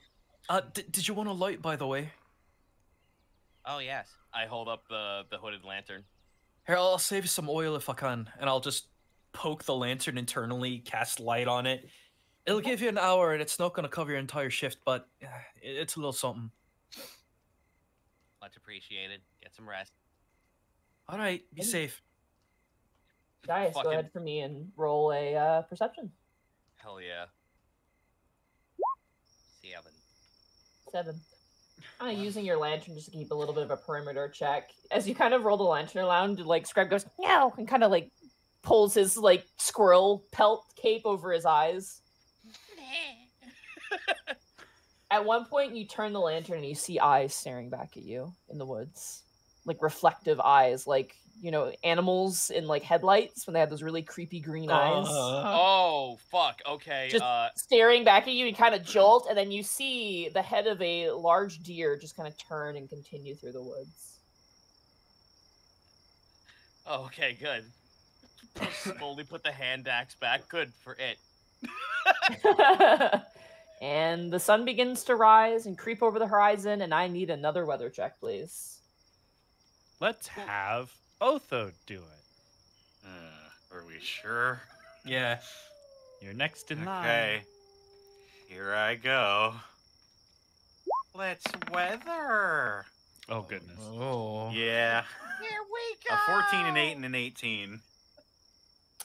Uh, did you want a light, by the way? Oh, yes. I hold up the, the hooded lantern. Here, I'll save you some oil if I can, and I'll just poke the lantern internally, cast light on it. It'll give you an hour, and it's not going to cover your entire shift, but uh, it's a little something. Much appreciated. Get some rest. All right, be safe. Guys, fucking... go ahead for me and roll a uh, perception. Hell yeah. Seven. Seven. Kind of using your lantern just to keep a little bit of a perimeter check. As you kind of roll the lantern around, like, Screb goes, no, and kind of, like, pulls his, like, squirrel pelt cape over his eyes. At one point, you turn the lantern and you see eyes staring back at you in the woods. Like, reflective eyes, like, you know, animals in, like, headlights when they have those really creepy green uh, eyes. Oh, fuck. Okay. Just uh... staring back at you, you kind of jolt, and then you see the head of a large deer just kind of turn and continue through the woods. Oh, okay, good. Slowly put the hand axe back. Good for it. And the sun begins to rise and creep over the horizon, and I need another weather check, please. Let's have... Otho do it. Uh, are we sure? Yeah. You're next in line. Okay. Here I go. Let's weather. Oh, goodness. Oh. Yeah. Here we go. A fourteen, an eight, and an eighteen.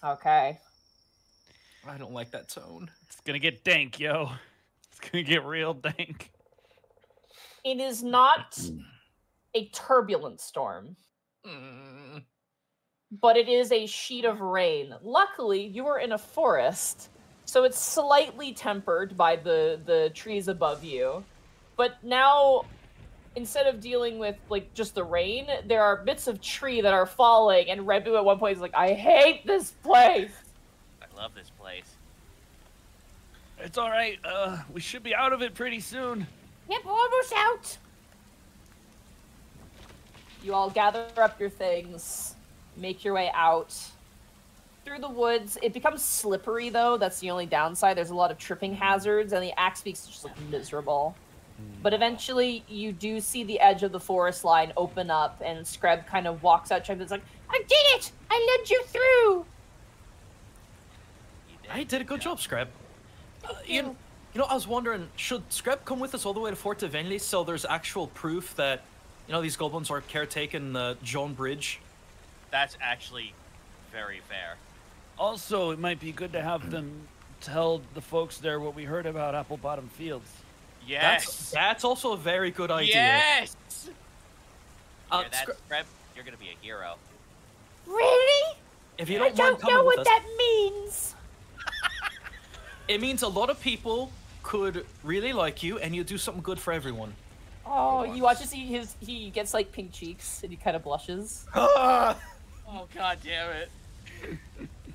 Okay. I don't like that tone. It's going to get dank, yo. It's going to get real dank. It is not a turbulent storm. Mm. But it is a sheet of rain. Luckily, you are in a forest, so it's slightly tempered by the, the trees above you. But now, instead of dealing with, like, just the rain, there are bits of tree that are falling, and Rebu at one point is like, I hate this place! I love this place. It's alright, uh, we should be out of it pretty soon. Yep, we're almost out! You all gather up your things, make your way out through the woods. It becomes slippery, though. That's the only downside. There's a lot of tripping hazards, and the axe beaks just look miserable. But eventually, you do see the edge of the forest line open up, and Screb kind of walks out. It's like, I did it! I led you through! I did a good job, Screb. Uh, you, know, you know, I was wondering, should Screb come with us all the way to Fort Divinity so there's actual proof that you know, these goblins are caretaking uh, John Bridge. That's actually very fair. Also, it might be good to have them tell the folks there what we heard about Applebottom Fields. Yes! That's, that's also a very good idea. Yes! Uh, yeah, that's, Screb, you're going to be a hero. Really? If you don't I mind don't know what us, that means. It means a lot of people could really like you, and you do something good for everyone. Oh, you watch to see his, he gets like pink cheeks and he kind of blushes. Oh, god damn it.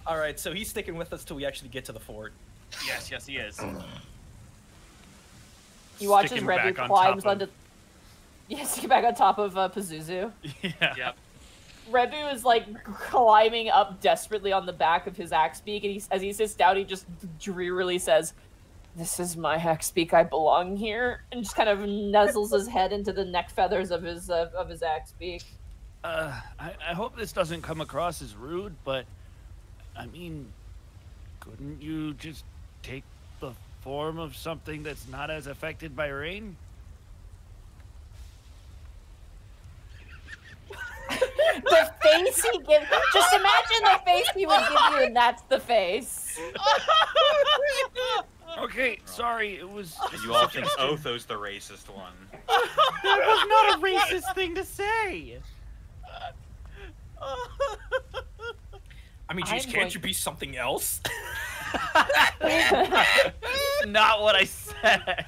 All right, so he's sticking with us till we actually get to the fort. Yes, yes, he is. You watch as Rebu climbs on onto. Of... Yeah, stick back on top of uh, Pazuzu. Yeah. Yep. Rebu is like climbing up desperately on the back of his axe beak, and he, as he sits down, he just drearily says, this is my hack speak, I belong here, and just kind of nuzzles his head into the neck feathers of his uh, of his hack speak. Uh, I, I hope this doesn't come across as rude, but I mean, couldn't you just take the form of something that's not as affected by rain? The face he gives, just imagine the face he would give you, and that's the face. Okay, sorry, it was... And you all think Otho's the racist one. That was not a racist thing to say! I mean, geez, I'm can't going... you be something else? Not what I said.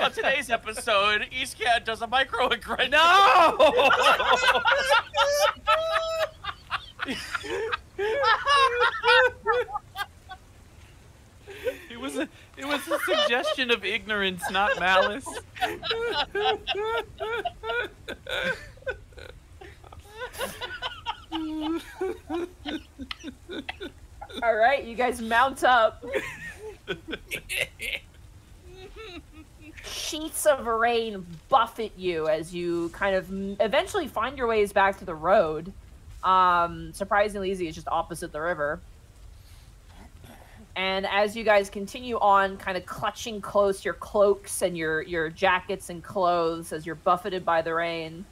On today's episode, Eastcan does a microaggression. No! It was a it was a suggestion of ignorance, not malice. All right, you guys mount up. Sheets of rain buffet you as you kind of eventually find your ways back to the road. Um, surprisingly easy, it's just opposite the river. And as you guys continue on, kind of clutching close your cloaks and your, your jackets and clothes as you're buffeted by the rain,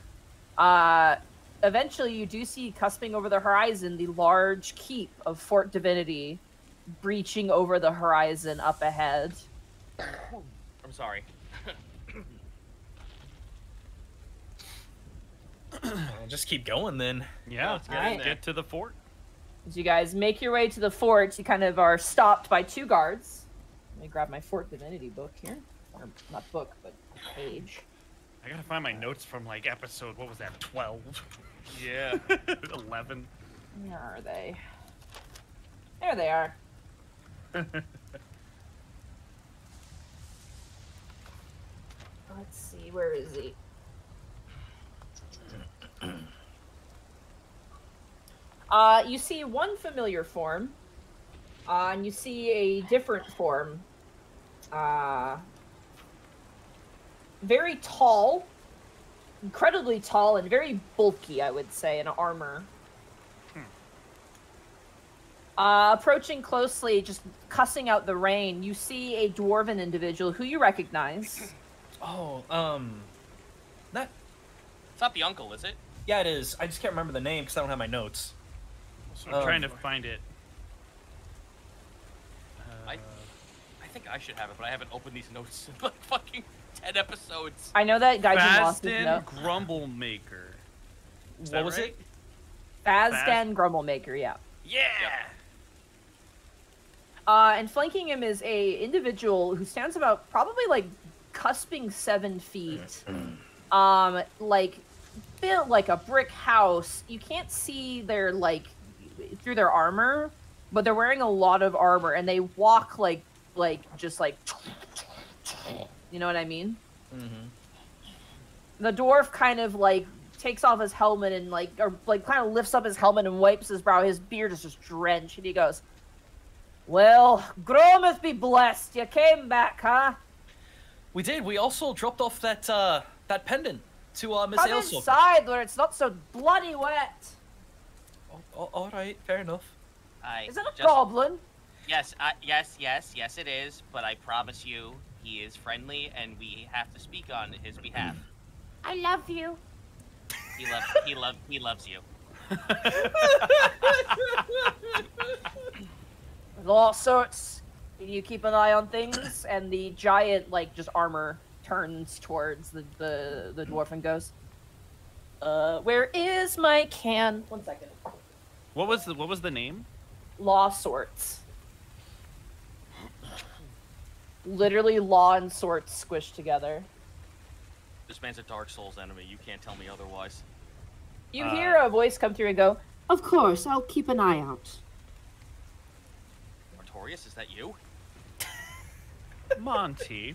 uh, eventually you do see, cusping over the horizon, the large keep of Fort Divinity breaching over the horizon up ahead. I'm sorry. I'll just keep going then. Yeah, let's get, right. get to the fort. As you guys make your way to the fort, you kind of are stopped by two guards. Let me grab my Fort Divinity book here. Or not book, but page. I gotta find my notes from, like, episode, what was that, twelve? Yeah, eleven. Where are they? There they are. Let's see, where is he? Uh, you see one familiar form, uh, and you see a different form. Uh, very tall, incredibly tall, and very bulky, I would say, in armor. Hmm. Uh, approaching closely, just cussing out the rain, you see a dwarven individual who you recognize. Oh, um, that... It's not the uncle, is it? Yeah, it is. I just can't remember the name because I don't have my notes. So I'm um, trying to find it. Uh, I, I think I should have it, but I haven't opened these notes in like fucking ten episodes. I know that guy just lost his note. Thasdan Grumblemaker. What right? was it? Thasdan Grumblemaker. Yeah. Yeah. Yep. Uh, and flanking him is a individual who stands about probably like cusping seven feet, um, like built like a brick house. You can't see their like. through their armor, but they're wearing a lot of armor, and they walk like, like, just like, you know what I mean? Mm-hmm. The dwarf kind of like takes off his helmet and like, or like kind of lifts up his helmet and wipes his brow. His beard is just drenched, and he goes, "Well, Grometh be blessed. You came back, huh?" We did. We also dropped off that uh, that pendant to uh, Miss Come Ailsop. Inside where it's not so bloody wet. Oh, all right, fair enough. I is that a just... goblin? Yes, uh, yes, yes, yes it is, but I promise you, he is friendly, and we have to speak on his behalf. I love you. He loves, he loves, he loves you. Lawsorts, you keep an eye on things, and the giant, like, just armor turns towards the, the, the dwarf and goes, Uh, where is my can? One second. What was the what was the name? Lawsort. Literally law and sorts squished together. This man's a Dark Souls enemy. You can't tell me otherwise. You uh, hear a voice come through and go, "Of course, I'll keep an eye out." Artorius, is that you? Monty.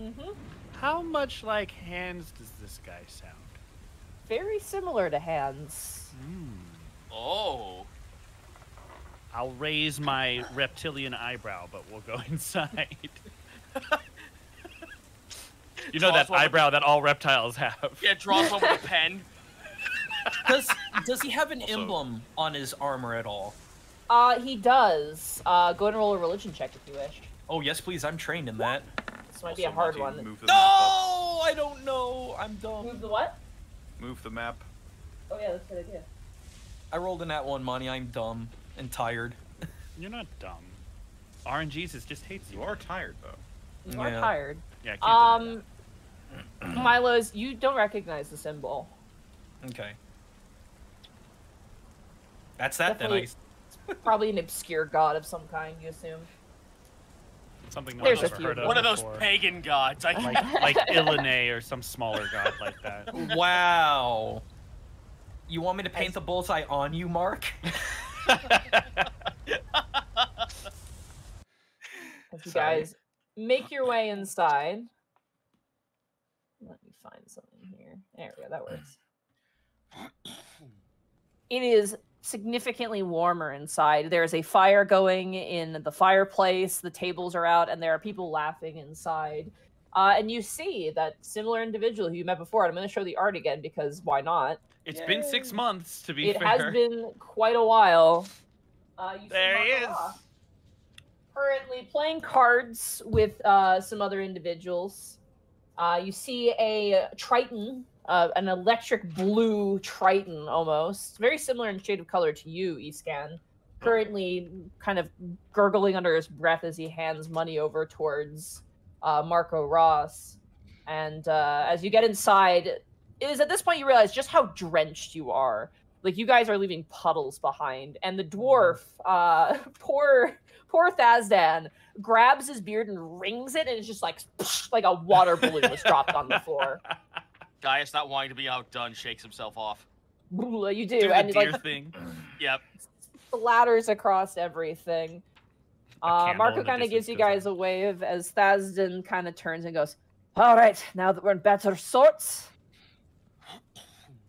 Mm-hmm. How much like hands does this guy sound? very similar to hands. Mm. Oh. I'll raise my reptilian eyebrow, but we'll go inside. You know draw that eyebrow with... that all reptiles have. Yeah, draw one with a pen. Does does he have an also... emblem on his armor at all? Uh, he does. Uh, go and roll a religion check if you wish. Oh yes, please. I'm trained in that. This might also be a hard one. No, I don't know. I'm dumb. Move the what? Move the map. Oh yeah, that's a good idea. I rolled in that one, Monty. I'm dumb and tired. You're not dumb. R N G S just hates you. You are tired though. You yeah. are tired. Yeah, I can't um, Milo's, you don't recognize the symbol. Okay. That's that Definitely, then. I... probably an obscure god of some kind, you assume. Something no There's I've a few. Heard of One of those before. Pagan gods. I like like Ilene or some smaller god like that. Wow. You want me to paint I... the bullseye on you, Mark? You guys make your way inside. Let me find something here. There we go. That works. It is significantly warmer inside. There is a fire going in the fireplace. The tables are out, and there are people laughing inside. Uh, and you see that similar individual who you met before. And I'm going to show the art again because why not? It's Yay. been six months, to be it fair. It has been quite a while. Uh, you there see he is. Currently playing cards with uh, some other individuals. Uh, you see a Triton, uh, an electric blue Triton almost. Very similar in shade of color to you, Eastcan. Currently kind of gurgling under his breath as he hands money over towards uh, Marco Ross. And uh, as you get inside, it is at this point you realize just how drenched you are. Like, you guys are leaving puddles behind. And the dwarf, uh, poor... Poor Thasdan grabs his beard and wrings it, and it's just like, psh, like a water balloon was dropped on the floor. Gaius, not wanting to be outdone, shakes himself off. You do, do and the deer like thing. Yep. Splatters across everything. Uh, Marco kind of gives you guys on. a wave as Thasdan kind of turns and goes, "All right, now that we're in better sorts,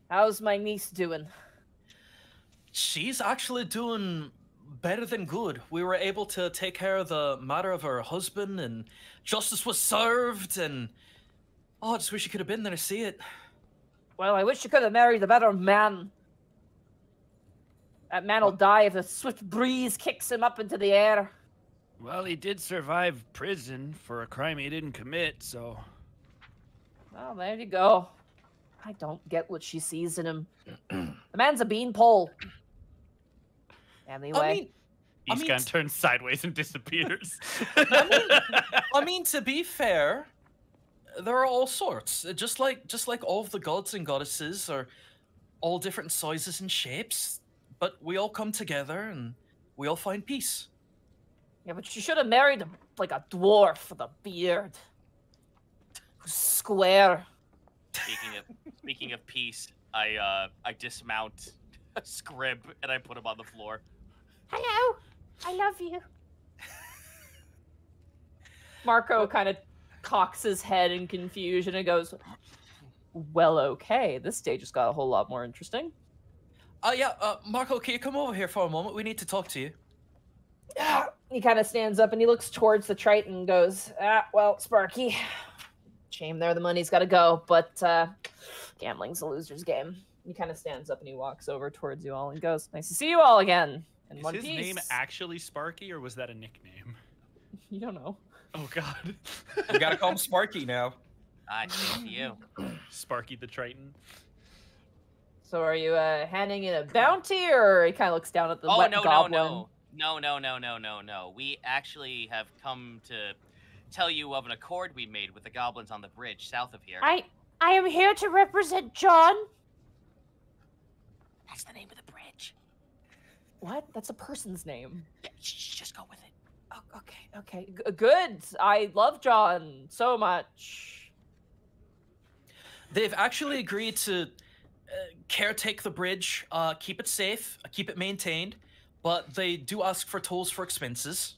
how's my niece doing?" She's actually doing better than good. We were able to take care of the matter of her husband, and justice was served, and... Oh, I just wish you could have been there to see it. Well, I wish you could have married a better man. That man will die if a swift breeze kicks him up into the air. Well, he did survive prison for a crime he didn't commit, so... Well, there you go. I don't get what she sees in him. The man's a beanpole. Anyway. I mean, Eastcan I mean, turns sideways and disappears. I, mean, I mean, to be fair, there are all sorts. Just like, just like all of the gods and goddesses are all different sizes and shapes, but we all come together and we all find peace. Yeah, but you should have married like a dwarf with a beard, who's square. Speaking of speaking of peace, I uh, I dismount a Screb and I put him on the floor. Hello, I love you. Marco kind of cocks his head in confusion and goes, well, okay, this stage just got a whole lot more interesting. Oh, uh, yeah, uh, Marco, can you come over here for a moment? We need to talk to you. He kind of stands up and he looks towards the Triton and goes, ah, well, Sparky, shame there, the money's got to go, but uh, gambling's a loser's game. He kind of stands up and he walks over towards you all and goes, nice to see you all again. Is his piece. name actually Sparky, or was that a nickname? You don't know. Oh, God. You gotta call him Sparky now. I see you. Sparky the Triton. So are you uh, handing in a bounty, or he kind of looks down at the oh, wet no, goblin? Oh, no, no, no. No, no, no, no, no. We actually have come to tell you of an accord we made with the goblins on the bridge south of here. I, I am here to represent John. That's the name of the bridge. What? That's a person's name. Yeah, just go with it. Oh, okay, okay. G good. I love John so much. They've actually agreed to uh, caretake the bridge, uh, keep it safe, keep it maintained, but they do ask for tolls for expenses.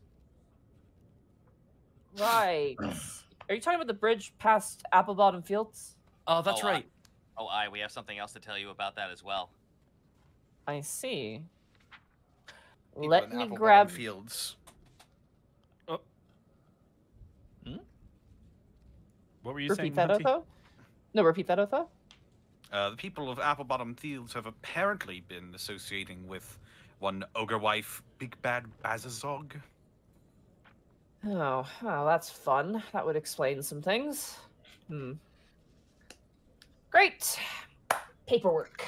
Right. Are you talking about the bridge past Applebottom Fields? Uh, that's oh, that's right. Uh, Oh, aye, we have something else to tell you about that as well. I see. People Let me grab... Fields. Oh. Hmm? What were you repeat saying, that, Otho? No, repeat that, Otho? Uh, the people of Applebottom Fields have apparently been associating with one ogre wife, Big Bad Bazazog. Oh, well, that's fun. That would explain some things. Hmm. Great. Paperwork.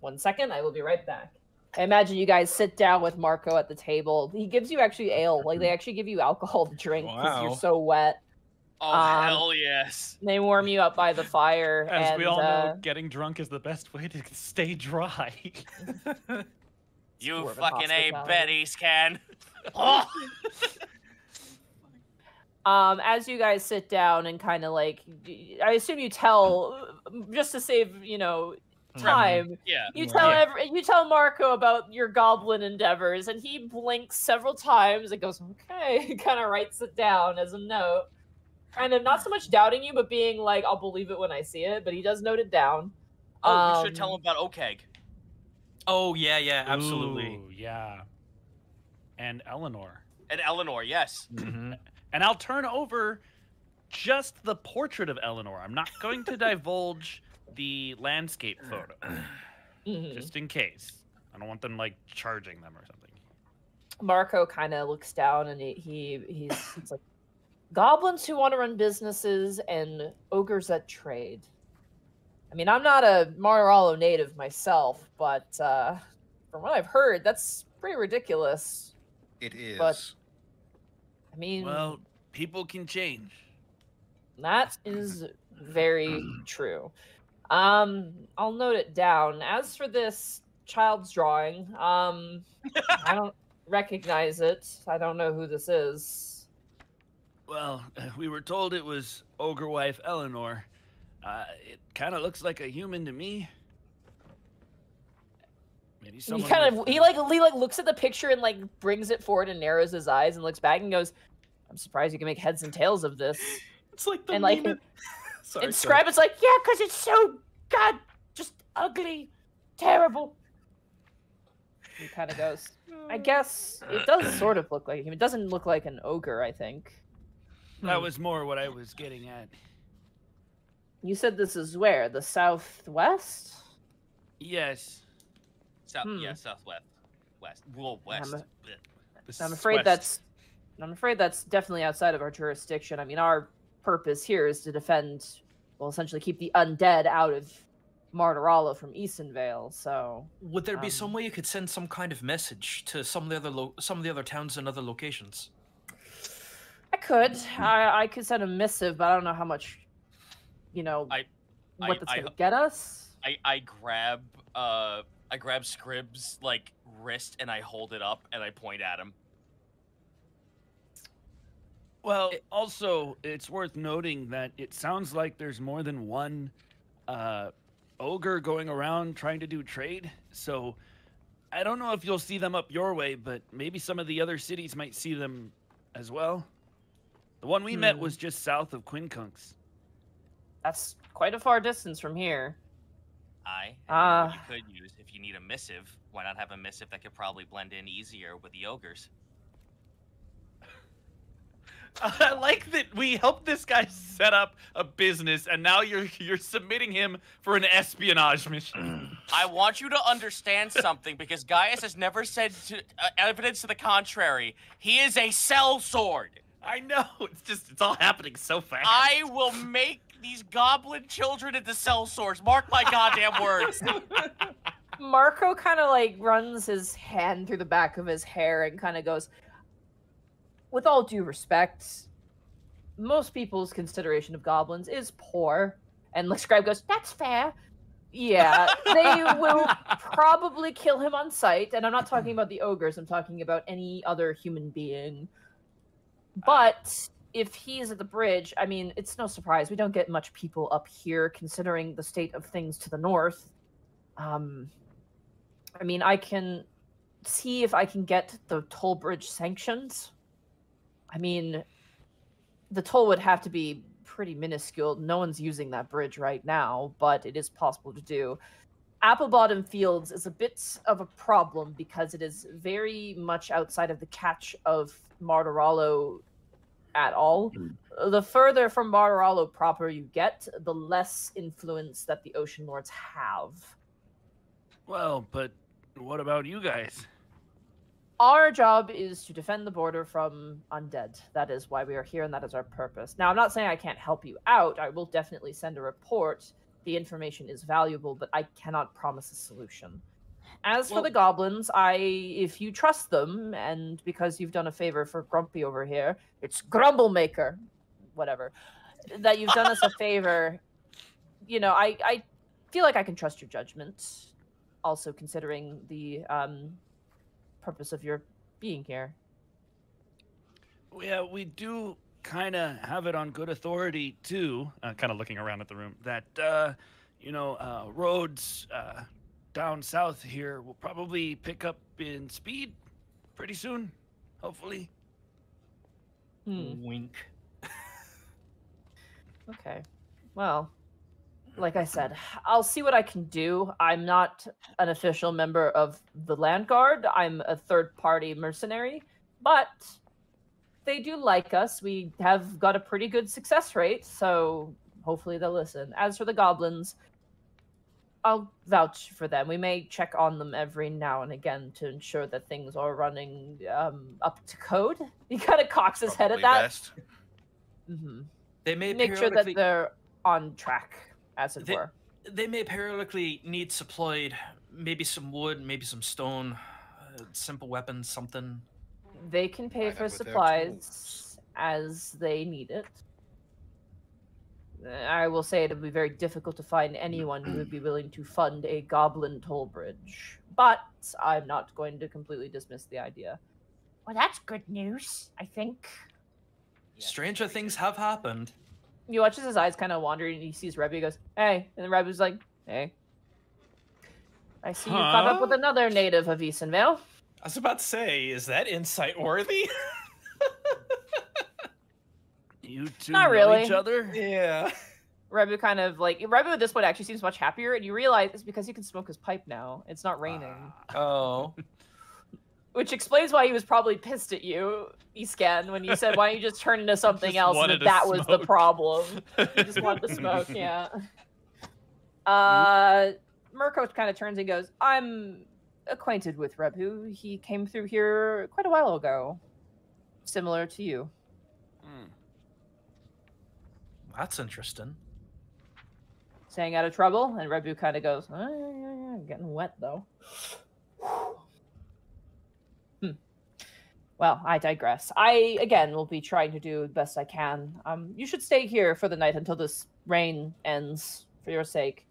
One second, I will be right back. I imagine you guys sit down with Marco at the table. He gives you actually ale. Like, they actually give you alcohol to drink because wow. you're so wet. Oh, um, hell yes. They warm you up by the fire. As and, we all know, uh, getting drunk is the best way to stay dry. You fucking A, bet Eastcan. Oh! Um, as you guys sit down and kind of like, I assume you tell, just to save, you know, time. Yeah. You tell yeah. every, you tell Marco about your goblin endeavors, and he blinks several times and goes, okay, kind of writes it down as a note. Kind of not so much doubting you, but being like, I'll believe it when I see it, but he does note it down. Oh, um, we should tell him about Okeg. Oh, yeah, yeah, absolutely. Ooh, yeah. And Eleanor. And Eleanor, yes. Mm-hmm. And I'll turn over just the portrait of Eleanor. I'm not going to divulge the landscape photo, mm-hmm. just in case. I don't want them like charging them or something. Marco kind of looks down and he, he he's, he's like, goblins who want to run businesses and ogres that trade. I mean, I'm not a Marallo native myself, but uh, from what I've heard, that's pretty ridiculous. It is. But I mean, well, people can change. That is very true. Um, I'll note it down. As for this child's drawing, um, I don't recognize it. I don't know who this is. Well, we were told it was ogre wife Eleanor. Uh, it kind of looks like a human to me. Maybe he kind of he like he like looks at the picture and like brings it forward and narrows his eyes and looks back and goes, I'm surprised you can make heads and tails of this. It's like the and like it... sorry, and Screb is like, yeah, because it's so god just ugly, terrible. He kind of goes, I guess it does sort of look like him. It doesn't look like an ogre, I think. That was more what I was getting at. You said this is where? The southwest? Yes. South, hmm. Yeah, southwest, west, well, west. I'm, a, I'm afraid west. that's, I'm afraid that's definitely outside of our jurisdiction. I mean, our purpose here is to defend, well, essentially keep the undead out of Martirala from Eastonvale. So, would there um, be some way you could send some kind of message to some of the other lo some of the other towns and other locations? I could, I, I could send a missive, but I don't know how much, you know, I, what I, that's I, gonna I, get us. I, I grab. Uh... I grab Scrib's, like, wrist, and I hold it up, and I point at him. Well, it, also, it's worth noting that it sounds like there's more than one uh, ogre going around trying to do trade. So I don't know if you'll see them up your way, but maybe some of the other cities might see them as well. The one we hmm. met was just south of Quincunx. That's quite a far distance from here. Uh, you could use if you need a missive. Why not have a missive that could probably blend in easier with the ogres? I like that we helped this guy set up a business, and now you're you're submitting him for an espionage mission. I want you to understand something, because Gaius has never said to, uh, evidence to the contrary. He is a sellsword. I know. It's just it's all happening so fast. I will make. These goblin children at the cell source. Mark my goddamn words. Marco kind of like runs his hand through the back of his hair and kind of goes, with all due respect, most people's consideration of goblins is poor. And Screb goes, that's fair. Yeah, they will probably kill him on sight. And I'm not talking about the ogres. I'm talking about any other human being. But... if he's at the bridge, I mean, it's no surprise. We don't get much people up here, considering the state of things to the north. Um, I mean, I can see if I can get the toll bridge sanctioned. I mean, the toll would have to be pretty minuscule. No one's using that bridge right now, but it is possible to do. Applebottom Fields is a bit of a problem because it is very much outside of the catch of Martorello at all. Mm. The further from Martorello proper you get, the less influence that the Ocean Lords have. Well, but what about you guys? Our job is to defend the border from undead. That is why we are here, and that is our purpose. Now, I'm not saying I can't help you out. I will definitely send a report. The information is valuable, but I cannot promise a solution. As well, for the goblins, I, if you trust them, and because you've done a favor for Grumpy over here, it's Grumblemaker, whatever, that you've done us a favor, you know, I, I feel like I can trust your judgment. Also considering the um, purpose of your being here. Yeah, we do kind of have it on good authority, too, uh, kind of looking around at the room, that, uh, you know, uh, roads uh, down south here will probably pick up in speed pretty soon, hopefully. Hmm. Wink. Okay. Well, like I said, I'll see what I can do. I'm not an official member of the Land Guard. I'm a third-party mercenary, but they do like us. We have got a pretty good success rate, so hopefully they'll listen. As for the goblins, I'll vouch for them. We may check on them every now and again to ensure that things are running um, up to code. He kind of cocks his Probably head at that. Best. Mm-hmm. They may make periodically... sure that they're on track, as it they, were. They may periodically need supplied, maybe some wood, maybe some stone, uh, simple weapons, something. They can pay for supplies as they need it. I will say it would be very difficult to find anyone who would be willing to fund a goblin toll bridge, but I'm not going to completely dismiss the idea. Well, that's good news, I think. Stranger things have happened. He watches his eyes kind of wandering, and he sees Rebu, he goes, hey, and then Rebu's like, hey. I see huh? you caught up with another native of Eastonvale. I was about to say, is that insight worthy? You two Not know really. each other? Yeah. Rebu kind of like, Rebu at this point actually seems much happier, and you realize it's because he can smoke his pipe now. It's not raining. Uh, oh. Which explains why he was probably pissed at you, Eastcan, when you said, why don't you just turn into something else, and that, that was the problem. You just wanted to smoke, yeah. Uh, Marco kind of turns and goes, I'm acquainted with Rebu. He came through here quite a while ago. Similar to you. Mm. That's interesting. Staying out of trouble, and Rebu kind of goes, oh, yeah, yeah, yeah. I'm getting wet, though. hmm. Well, I digress. I, again, will be trying to do the best I can. Um, you should stay here for the night until this rain ends, for your sake.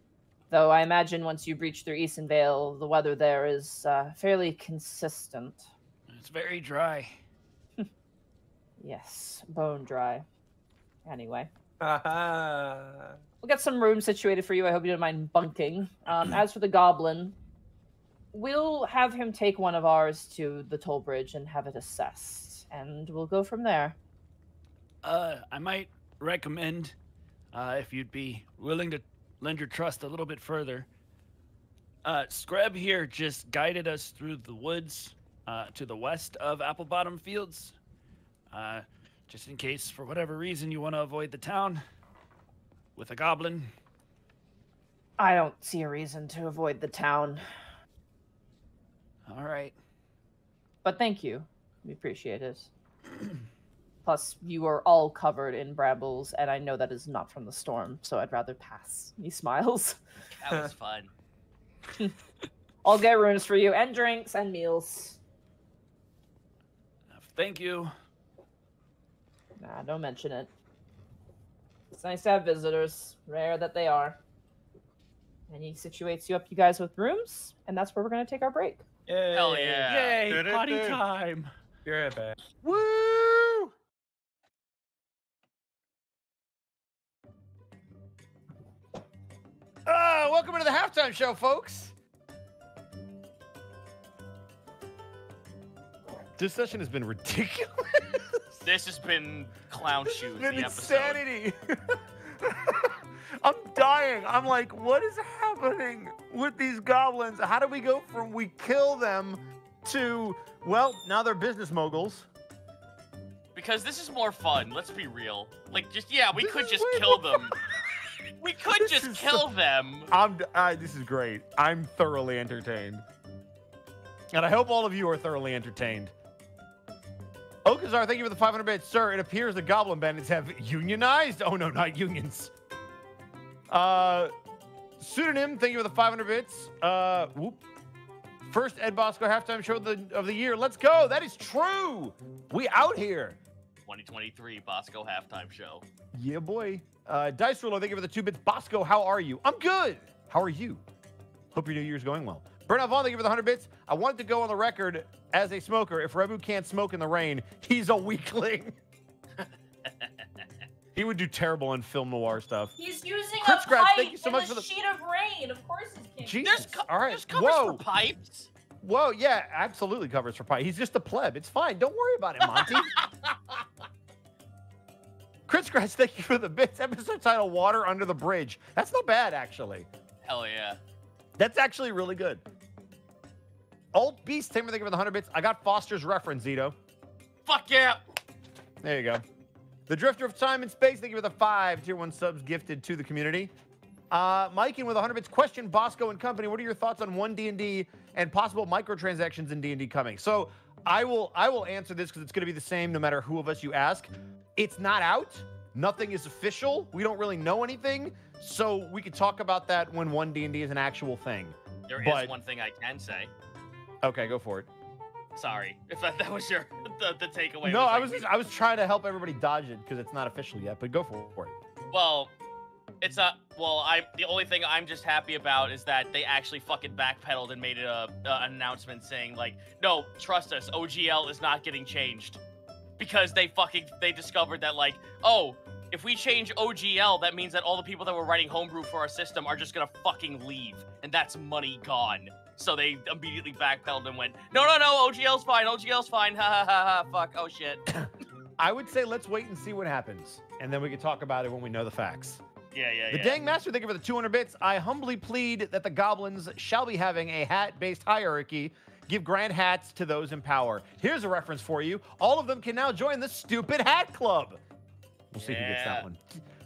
Though I imagine once you breach through Eastonvale, the weather there is uh, fairly consistent. It's very dry. Yes, bone dry. Anyway. Uh-huh. We'll get some room situated for you. I hope you don't mind bunking. Um, as for the goblin, we'll have him take one of ours to the toll bridge and have it assessed. And we'll go from there. Uh, I might recommend, uh, if you'd be willing to lend your trust a little bit further. Uh, Screb here just guided us through the woods uh, to the west of Applebottom Fields. Uh, just in case, for whatever reason, you want to avoid the town with a goblin. I don't see a reason to avoid the town. All right. But thank you. We appreciate it. Plus, you are all covered in brambles, and I know that is not from the storm, so I'd rather pass. He smiles. That was fun. I'll get rooms for you, and drinks, and meals. Thank you. Nah, don't mention it. It's nice to have visitors. Rare that they are. And he situates you up, you guys, with rooms, and that's where we're going to take our break. Yay. Hell yeah. Yay, potty time. You're right back. Woo! Uh, welcome to the halftime show, folks. This session has been ridiculous. This has been clown this shoes. This has been insanity. I'm dying. I'm like, what is happening with these goblins? How do we go from we kill them to, well, now they're business moguls? Because this is more fun. Let's be real. Like, just yeah, we this could just kill them. We could this just kill so, them. I'm. I, this is great. I'm thoroughly entertained, and I hope all of you are thoroughly entertained. Okazar, thank you for the five hundred bits. Sir, it appears the Goblin Bandits have unionized. Oh, no, not unions. Uh, Pseudonym, thank you for the five hundred bits. Uh, whoop. First Ed Bosco halftime show of the, of the year. Let's go. That is true. We out here. twenty twenty-three Bosco halftime show. Yeah, boy. Uh, Dice Ruler, thank you for the two bits. Bosco, how are you? I'm good. How are you? Hope your new year's going well. Burnout Vaughn, thank you for the one hundred bits. I wanted to go on the record as a smoker. If Rebu can't smoke in the rain, he's a weakling. He would do terrible in film noir stuff. He's using Crip a scratch, pipe thank you so in much a for the... sheet of rain. Of course he's kidding. There's, co All right. there's covers Whoa. for pipes. Whoa, yeah, absolutely covers for pipes. He's just a pleb. It's fine. Don't worry about it, Monty. Crit Scratch, thank you for the bits. Episode title, Water Under the Bridge. That's not bad, actually. Hell yeah. That's actually really good. Old Beast, take me think of the one hundred bits. I got Foster's reference, Zito. Fuck yeah. There you go. The Drifter of Time and Space, thank you for the five tier one subs gifted to the community. Uh, Mike in with one hundred bits. Question, Bosco and company, what are your thoughts on one D and D and possible microtransactions in D and D coming? So I will, I will answer this because it's going to be the same no matter who of us you ask. It's not out. Nothing is official. We don't really know anything. So we could talk about that when one D and D is an actual thing. There but... is one thing I can say. Okay, go for it. Sorry, if that, that was your the, the takeaway. No, was I was like, I was trying to help everybody dodge it because it's not official yet. But go for it. Well, it's not. Well, I the only thing I'm just happy about is that they actually fucking backpedaled and made it a, a announcement saying like, no, trust us, O G L is not getting changed, because they fucking they discovered that like, oh. If we change O G L, that means that all the people that were writing homebrew for our system are just gonna fucking leave, and that's money gone. So they immediately backpedaled and went, no, no, no, O G L's fine, O G L's fine, ha ha ha ha, fuck, oh shit. I would say let's wait and see what happens, and then we can talk about it when we know the facts. Yeah, yeah, the yeah. The Dang Master, thank you for the two hundred bits. I humbly plead that the goblins shall be having a hat-based hierarchy. Give grand hats to those in power. Here's a reference for you. All of them can now join the stupid hat club. We'll see yeah. if he gets that one.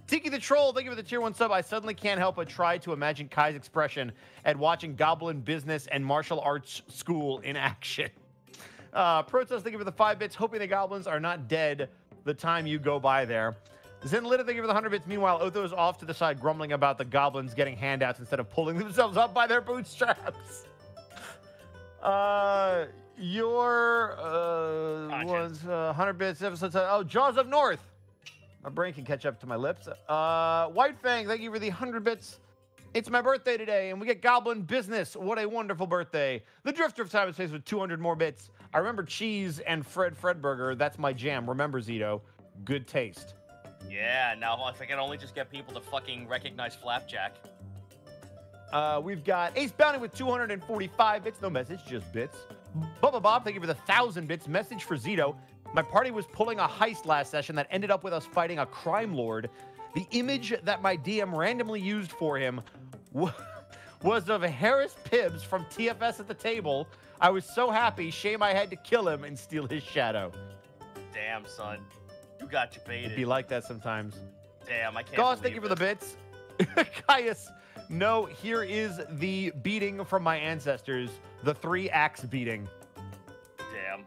Tiki the Troll, thank you for the tier one sub. I suddenly can't help but try to imagine Kai's expression at watching Goblin Business and Martial Arts School in action. Uh, Protest, thank you for the five bits. Hoping the goblins are not dead the time you go by there. Zenlita, thank you for the one hundred bits. Meanwhile, Otho is off to the side grumbling about the goblins getting handouts instead of pulling themselves up by their bootstraps. Uh, your uh, gotcha. was uh, one hundred bits episode. Oh, Jaws of North. My brain can catch up to my lips. Uh, White Fang, thank you for the one hundred bits. It's my birthday today, and we get Goblin Business. What a wonderful birthday. The Drifter of Time and Space with two hundred more bits. I remember cheese and Fred Fredburger. That's my jam. Remember, Zito. Good taste. Yeah, now if I can only just get people to fucking recognize Flapjack. Uh, we've got Ace Bounty with two hundred forty-five bits. No message, just bits. Bubba Bob, thank you for the one thousand bits. Message for Zito. My party was pulling a heist last session that ended up with us fighting a crime lord. The image that my D M randomly used for him was of Harris Pibbs from T F S at the table. I was so happy, shame I had to kill him and steal his shadow. Damn, son. You got you baited. It'd be like that sometimes. Damn, I can't Goss, thank you for the bits. Gaius, no, here is the beating from my ancestors. The three axe beating. Damn.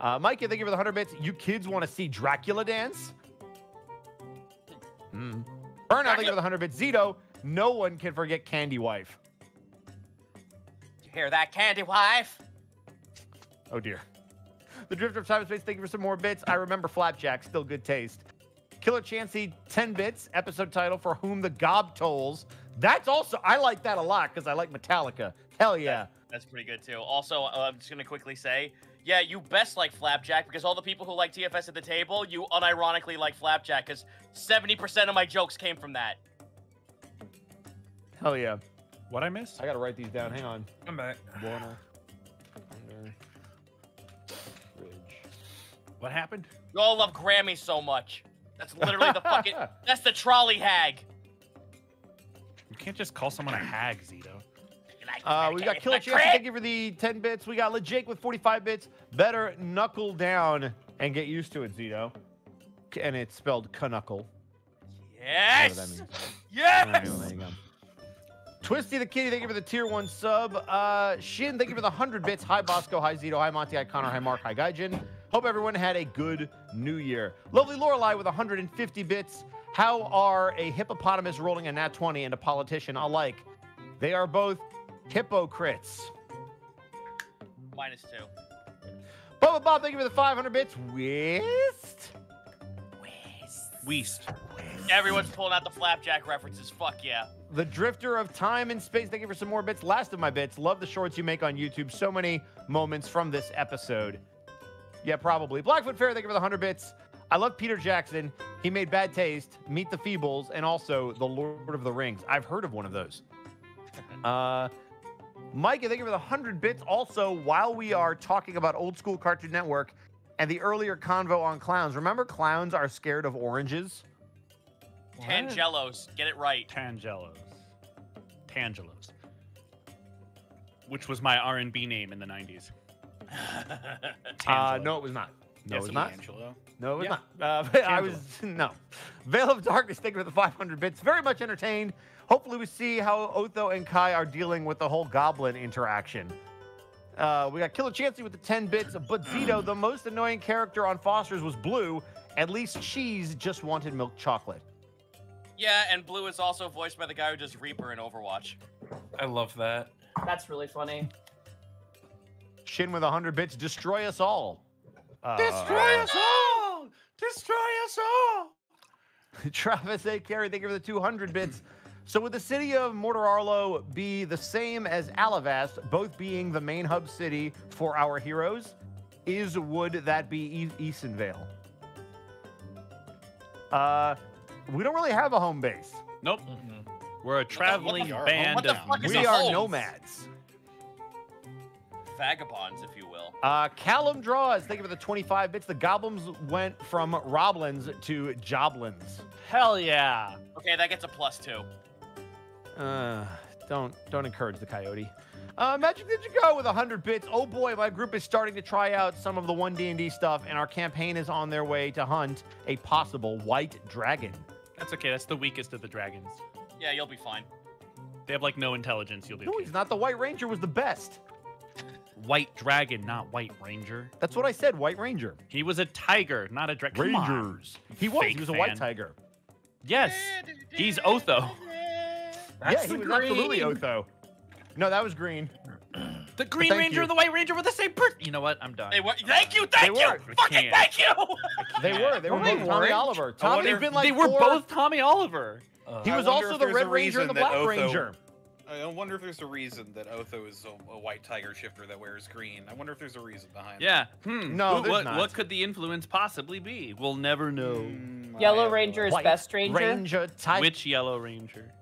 Uh, Mike, thank you for the one hundred bits. You kids want to see Dracula dance? Mm. Burnout, thank you for the one hundred bits. Zito, no one can forget Candy Wife. You hear that, Candy Wife? Oh, dear. The Drifter of Time and Space, thank you for some more bits. I remember Flapjack, still good taste. Killer Chansey, ten bits. Episode title, For Whom the Gob Tolls. That's also, I like that a lot because I like Metallica. Hell yeah. That, that's pretty good, too. Also, uh, I'm just going to quickly say... Yeah, you best like Flapjack because all the people who like T F S at the table, you unironically like Flapjack because seventy percent of my jokes came from that. Hell yeah. What I missed? I gotta write these down. Hang on. I'm back. Water. Under. Bridge. What happened? You all love Grammy so much. That's literally the fucking... That's the trolley hag. You can't just call someone a hag, Zito. Uh, we got Killer Chance. Thank you for the ten bits. We got LeJake with forty-five bits. Better knuckle down and get used to it, Zito. And it's spelled knuckle. Yes! Yes! There you go. Twisty the Kitty, thank you for the tier one sub. Uh, Shin, thank you for the one hundred bits. Hi, Bosco. Hi, Zito. Hi, Monty. Hi, Connor. Hi, Mark. Hi, Gaijin. Hope everyone had a good new year. Lovely Lorelai with one hundred fifty bits. How are a hippopotamus rolling a nat twenty and a politician alike? They are both hypocrites. Minus two. Bubba Bob, thank you for the five hundred bits. West? West. West. Everyone's pulling out the Flapjack references. Fuck yeah. The Drifter of Time and Space, thank you for some more bits. Last of my bits. Love the shorts you make on YouTube. So many moments from this episode. Yeah, probably. Blackfoot Fair, thank you for the one hundred bits. I love Peter Jackson. He made Bad Taste, Meet the Feebles, and also The Lord of the Rings. I've heard of one of those. Uh, Mike, thank you for the one hundred bits. Also, while we are talking about old school Cartoon Network and the earlier convo on clowns, remember clowns are scared of oranges? What? Tangelos. Get it right. Tangelos. Tangelos. Which was my R and B name in the nineties. uh, no, it was not. No, yes, it was not. Angelo. No, it was yeah. not. Uh, I was, no. Veil of Darkness, thank you for the five hundred bits. Very much entertained. Hopefully we see how Otho and Kai are dealing with the whole goblin interaction. Uh, we got Killer Chansey with the ten bits. But Zito, the most annoying character on Foster's was Blue. At least Cheese just wanted milk chocolate. Yeah, and Blue is also voiced by the guy who does Reaper in Overwatch. I love that. That's really funny. Shin with one hundred bits. Destroy us all. Uh, Destroy us all! Destroy us all! Travis A. Carey, thank you for the two hundred bits. So would the city of Mortararlo be the same as Alavast, both being the main hub city for our heroes? Is, would that be e Eastonvale? Uh... We don't really have a home base. Nope. Mm-hmm. We're a traveling what the, what the, band of... We are homes? Nomads. Vagabonds, if you will. Uh, Callum Draws, thank you for the twenty-five bits. The goblins went from Roblins to Joblins. Hell yeah. Okay, that gets a plus two. Uh, don't, don't encourage the coyote. Uh, Magic Did You Go with one hundred bits. Oh boy, my group is starting to try out some of the one D and D stuff, and our campaign is on their way to hunt a possible white dragon. That's okay. That's the weakest of the dragons. Yeah, you'll be fine. They have, like, no intelligence. You'll be no, okay. He's not. The White Ranger was the best. White Dragon, not White Ranger. That's what I said, White Ranger. He was a tiger, not a dragon. Rangers. He was. Fake he was fan. A white tiger. Yes. He's Otho. That's yeah, he was absolutely Otho. No, that was green. The Green Ranger you. and the White Ranger were the same person. You know what? I'm done. They were. Thank you. Thank they you. Were. Fucking thank you. They were. They were both Tommy orange? Oliver. Tommy, they've been like they were four... both Tommy Oliver. Uh, he was also the Red Ranger and the Black Otho, Ranger. I wonder if there's a reason that Otho is a, a white tiger shifter that wears green. I wonder if there's a reason behind yeah. that. Yeah. Hmm. No, Ooh, what, not. What could the influence possibly be? We'll never know. Mm, Yellow Ranger is best Ranger. Ranger type. Which Yellow Ranger?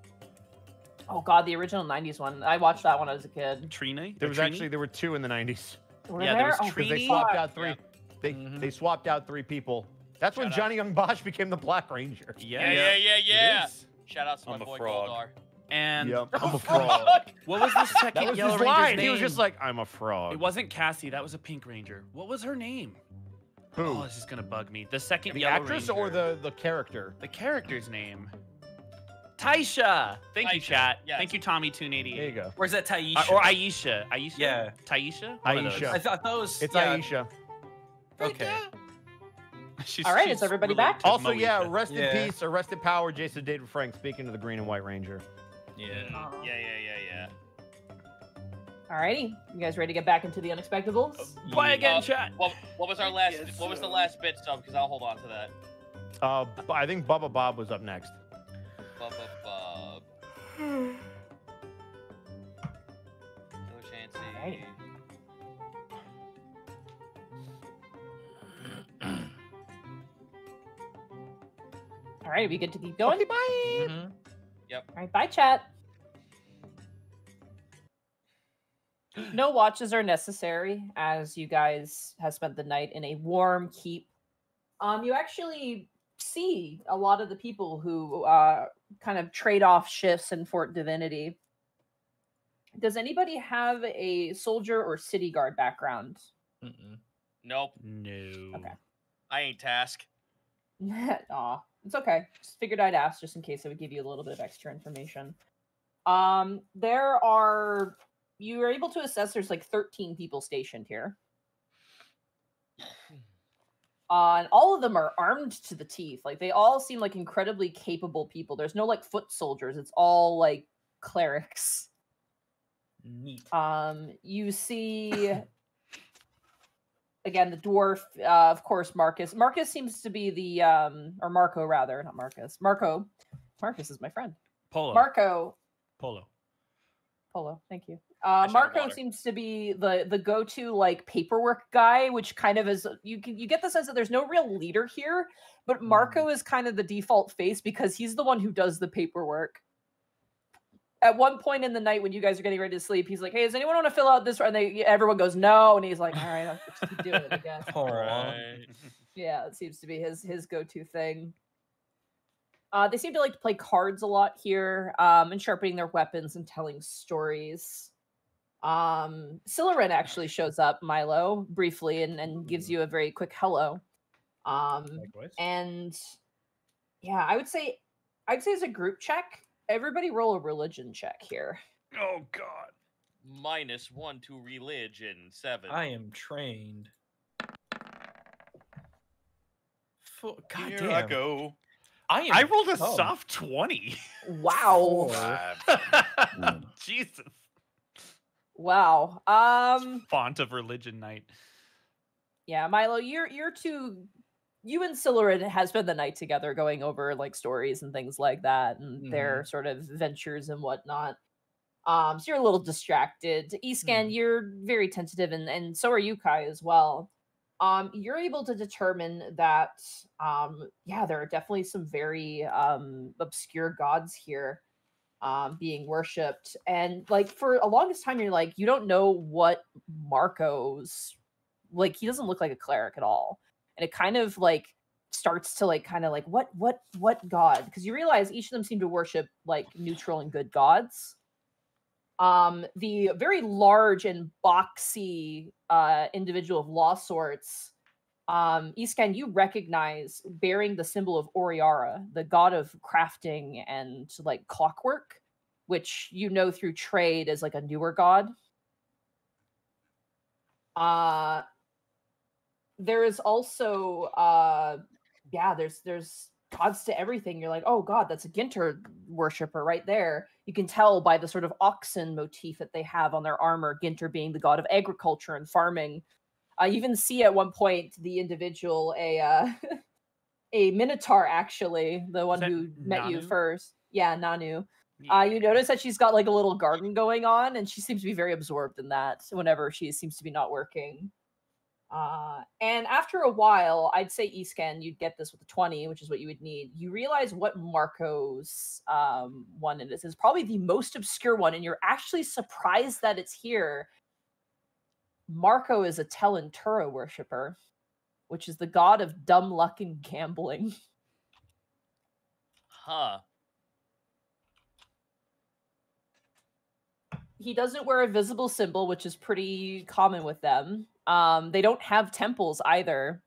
Oh god, the original nineties one. I watched that when I was a kid. Trini? There was Trini? actually there were two in the nineties. Were yeah, there, there was Trini. They swapped out three. Yeah. They mm-hmm. they swapped out three people. That's Shout when Johnny out. Young Bosch became the Black Ranger. Yeah, yeah, yeah, yeah. yeah. Shout out to I'm my boy Goldar. And yep. I'm a frog. What was the second that was Yellow his Ranger's line. Name? He was just like, I'm a frog. It wasn't Cassie. That was a Pink Ranger. What was her name? Who? Oh, this is gonna bug me. The second the Yellow actress Ranger. or the the character? The character's name. Taisha! Thank Taisha. you, chat. Yes. Thank you, Tommy two eighty-eight. There you go. Or is that Taisha? Uh, or Aisha. Aisha? Yeah. Taisha? Aisha. I, th I thought it was... It's yeah. Aisha. Okay. She's, All right, is everybody back? Also, Moesha. yeah, rest yeah. in peace, or rest in power, Jason David Frank, speaking to the Green and White Ranger. Yeah. Yeah, yeah, yeah, yeah. All righty. You guys ready to get back into the Unexpectables? Uh, Play again, uh, chat! What, what was our last... Yes, what was the last bit, stuff? Because I'll hold on to that. Uh, I think Bubba Bob was up next. Bub, bub, bub. Killer Chansey. All right, we good to keep going? Okay, bye. Mm-hmm. Yep. All right, bye, chat. No watches are necessary, as you guys have spent the night in a warm keep. Um, you actually see a lot of the people who uh, kind of trade off shifts in Fort Divinity. Does anybody have a soldier or city guard background? Mm-mm. Nope. No. Okay. I ain't task. Aw, it's okay. Just figured I'd ask just in case it would give you a little bit of extra information. Um, there are... You were able to assess there's like thirteen people stationed here. Uh, and all of them are armed to the teeth. Like, they all seem like incredibly capable people. There's no, like, foot soldiers. It's all, like, clerics. Neat. Um, you see, again, the dwarf, uh, of course, Marcus. Marcus seems to be the, um, or Marco, rather. Not Marcus. Marco. Marcus is my friend. Polo. Marco. Polo. Polo, thank you. Uh, Marco seems to be the the go-to like paperwork guy, which kind of is you can you get the sense that there's no real leader here, but Marco mm. is kind of the default face because he's the one who does the paperwork. At one point in the night when you guys are getting ready to sleep, he's like, "Hey, does anyone want to fill out this?" And they, everyone goes, "No," and he's like, "All right, I'll just keep doing it again." All right. Yeah, it seems to be his his go-to thing. Uh, they seem to like to play cards a lot here, um, and sharpening their weapons and telling stories. Um, Siloran actually shows up, Milo, briefly, and, and gives you a very quick hello. Um, and yeah, I would say, I'd say as a group check, everybody roll a religion check here. Oh God, minus one to religion, seven. I am trained. For, God here damn. I go. I, am I rolled a oh. soft twenty. Wow. Oh. Jesus. Wow. Um font of religion night. Yeah, Milo, you're you're two you and Siloran has spent the night together going over like stories and things like that and mm-hmm. their sort of ventures and whatnot. Um, so you're a little distracted. Eastcan, mm. you're very tentative and, and so are you, Kai, as well. Um, you're able to determine that, um, yeah, there are definitely some very um, obscure gods here um, being worshipped. And, like, for a longest time, you're like, you don't know what Marco's, like, he doesn't look like a cleric at all. And it kind of, like, starts to, like, kind of, like, what, what, what god? Because you realize each of them seem to worship, like, neutral and good gods. Um, the very large and boxy uh, individual of Lawsorts, um, Eastcan, you recognize bearing the symbol of Oriara, the god of crafting and like clockwork, which you know through trade as like a newer god. Uh, there is also, uh, yeah, there's there's gods to everything. You're like, oh god, that's a Ginter worshiper right there. You can tell by the sort of oxen motif that they have on their armor, Ginter being the god of agriculture and farming. I uh, even see at one point the individual, a uh, a Minotaur, actually, the one who met Nanu? you first. Yeah, Nanu. Yeah. Uh, you notice that she's got like a little garden going on, and she seems to be very absorbed in that whenever she seems to be not working. Uh, and after a while, I'd say Eastcan, you'd get this with a twenty, which is what you would need. You realize what Marco's um, one is. It's probably the most obscure one, and you're actually surprised that it's here. Marco is a Telentura worshiper, which is the god of dumb luck and gambling. Huh. He doesn't wear a visible symbol, which is pretty common with them. Um, they don't have temples either.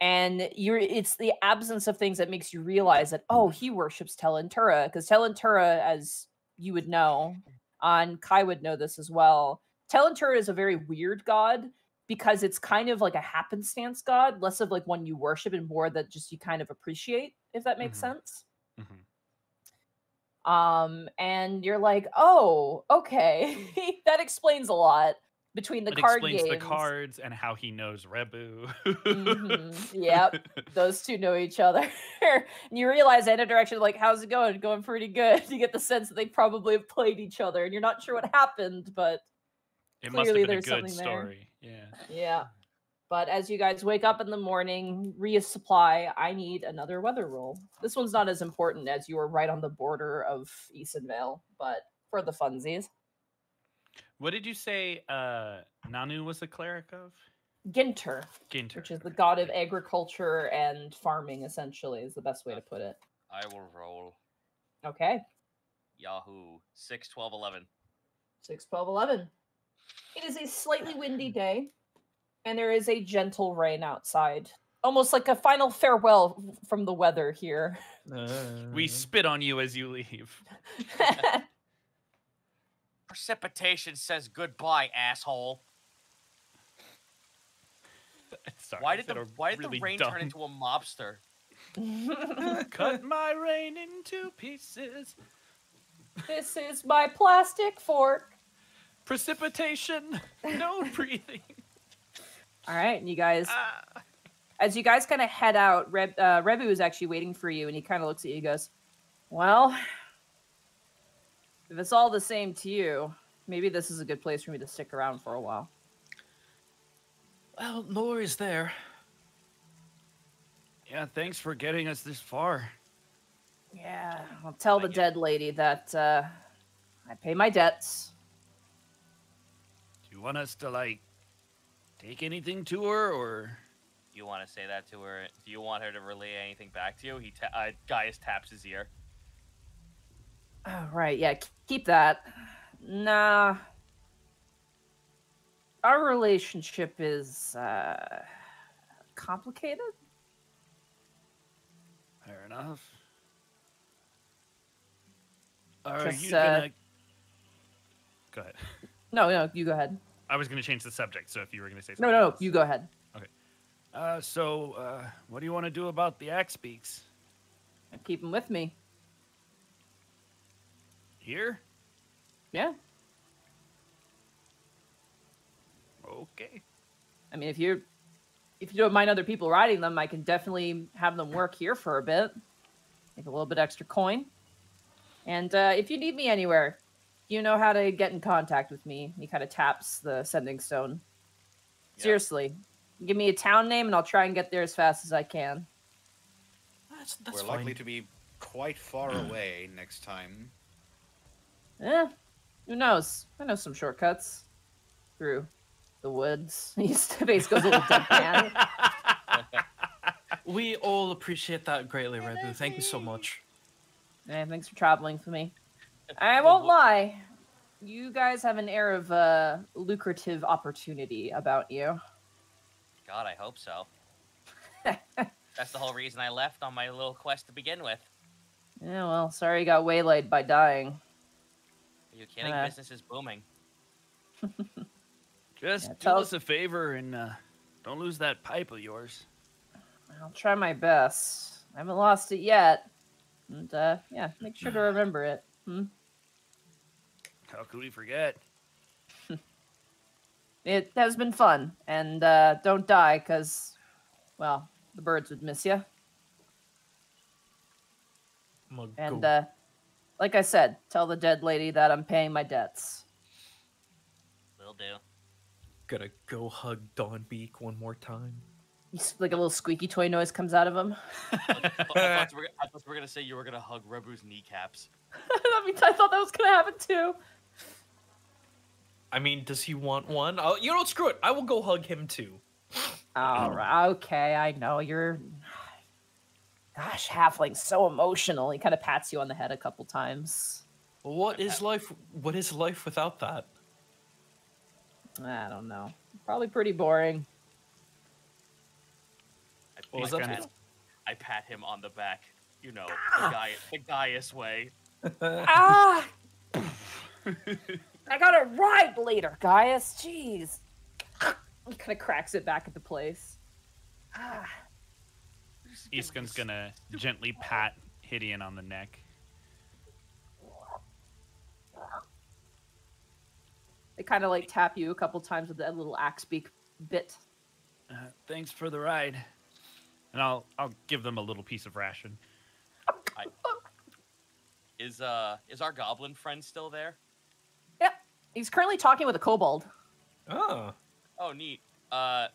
And you're it's the absence of things that makes you realize that, oh, he worships Telentura. Because Telentura, as you would know, and Kai would know this as well, Telentura is a very weird god because it's kind of like a happenstance god, less of like one you worship and more that just you kind of appreciate, if that makes mm-hmm. sense. Mm-hmm. Um, and you're like, oh, okay, that explains a lot between the it card games. It explains the cards and how he knows Rebu. mm-hmm. Yep, those two know each other. And you realize that interaction, like, how's it going? Going pretty good. You get the sense that they probably have played each other, and you're not sure what happened, but it must have been a good story. There. Yeah. Yeah. But as you guys wake up in the morning, resupply, I need another weather roll. This one's not as important as you were right on the border of Eastonvale, but for the funsies. What did you say uh, Nanu was the cleric of? Ginter. Ginter. Which is the god of agriculture and farming, essentially, is the best way to put it. I will roll. Okay. Yahoo. six, twelve, eleven. six, twelve, eleven. It is a slightly windy day, and there is a gentle rain outside. Almost like a final farewell from the weather here. Uh... We spit on you as you leave. Precipitation says goodbye, asshole. Sorry, why did the why did really the rain dumb. turn into a mobster? Cut my rain into pieces. This is my plastic fork. Precipitation, no breathing. All right, and you guys, uh, as you guys kind of head out, Reb, uh, Rebu is actually waiting for you, and he kind of looks at you and goes, "Well, if it's all the same to you, maybe this is a good place for me to stick around for a while." Well, Lore is there. Yeah, thanks for getting us this far. Yeah, I'll tell I the dead lady that uh, I pay my debts. Do you want us to, like, take anything to her, or...? You want to say that to her? Do you want her to relay anything back to you? He ta uh, Gaius taps his ear. Oh, right, yeah, keep that. Nah. Our relationship is, uh, complicated? Fair enough. Are you uh, gonna... Go ahead. No, no, you go ahead. I was gonna change the subject, so if you were gonna say something... No, no, no, you go ahead. Okay. Uh, so, uh, what do you want to do about the axe beaks? I keep them with me. Here? Yeah. Okay. I mean, if you if you don't mind other people riding them, I can definitely have them work here for a bit. Make a little bit extra coin. And uh, if you need me anywhere, you know how to get in contact with me. He kind of taps the sending stone. Yeah. Seriously, give me a town name and I'll try and get there as fast as I can. That's, that's We're fine. likely to be quite far away next time. Eh, who knows? I know some shortcuts through the woods. His face goes a little deadpan. We all appreciate that greatly, Rebu. Thank you so much. And thanks for traveling for me. I won't lie. You guys have an air of uh, lucrative opportunity about you. God, I hope so. That's the whole reason I left on my little quest to begin with. Yeah, well, sorry you got waylaid by dying. Are you kidding? Uh, Business is booming. Just yeah, do tell... us a favor and uh, don't lose that pipe of yours. I'll try my best. I haven't lost it yet. And, uh, yeah, make sure to remember it. Hmm? How could we forget? It has been fun. And uh, don't die, because, well, the birds would miss you. And, uh, like I said, tell the dead lady that I'm paying my debts. Will do. Gotta go hug Don Beak one more time. He's like a little squeaky toy noise comes out of him. I thought we were going to say you were going to hug Rebu's kneecaps. I, mean, I thought that was going to happen too. I mean, does he want one? I'll, you know what? Screw it. I will go hug him too. All right. Okay. I know you're... Gosh, halfling, so emotional. He kind of pats you on the head a couple times. What is life? What is life without that? I don't know. Probably pretty boring. Well, I, pat, I pat him on the back, you know, ah! the, Gaius, the Gaius way. Ah! I got it right later, Gaius. Jeez. He kind of cracks it back at the place. Ah. Eastcon's going to gently pat Hideon on the neck. They kind of like tap you a couple times with that little axe beak bit. Uh, thanks for the ride. And I'll I'll give them a little piece of ration. I, is uh is our goblin friend still there? Yep, he's currently talking with a kobold. Oh. Oh, neat. Uh,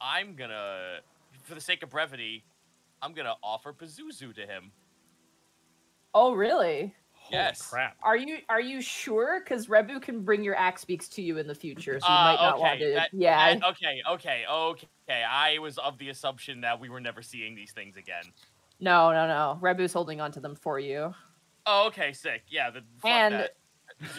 I'm gonna, for the sake of brevity, I'm gonna offer Pazuzu to him. Oh, really? Yes. Holy crap. Are you are you sure? Because Rebu can bring your axe beaks to you in the future, so you uh, might not okay. want to. That, yeah. That, okay. Okay. Okay. I was of the assumption that we were never seeing these things again. No, no, no. Rebu's holding on to them for you. Oh, okay. Sick. Yeah. The, fuck and that.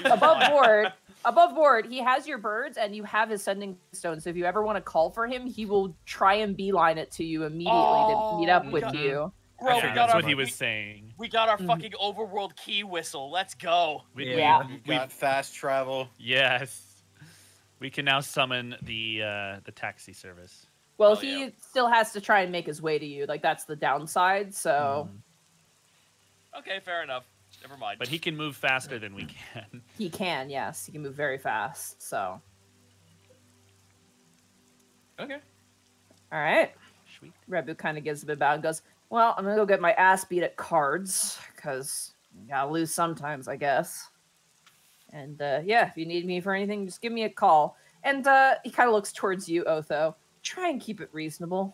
above board, above board, he has your birds and you have his sending stone. So if you ever want to call for him, he will try and beeline it to you immediately oh, to meet up with God. you. Bro, yeah, we got that's our, what he was we, saying. We got our fucking overworld key whistle. Let's go. We, yeah. we, we, we got fast travel. Yes. We can now summon the uh, the taxi service. Well, oh, he yeah. still has to try and make his way to you. Like, that's the downside, so... Mm. Okay, fair enough. Never mind. But he can move faster than we can. He can, yes. He can move very fast, so... Okay. All right. Sweet. Rebu kind of gives a bit about and goes... Well, I'm gonna go get my ass beat at cards, because you gotta lose sometimes, I guess. And, uh, yeah, if you need me for anything, just give me a call. And, uh, he kind of looks towards you, Otho. Try and keep it reasonable.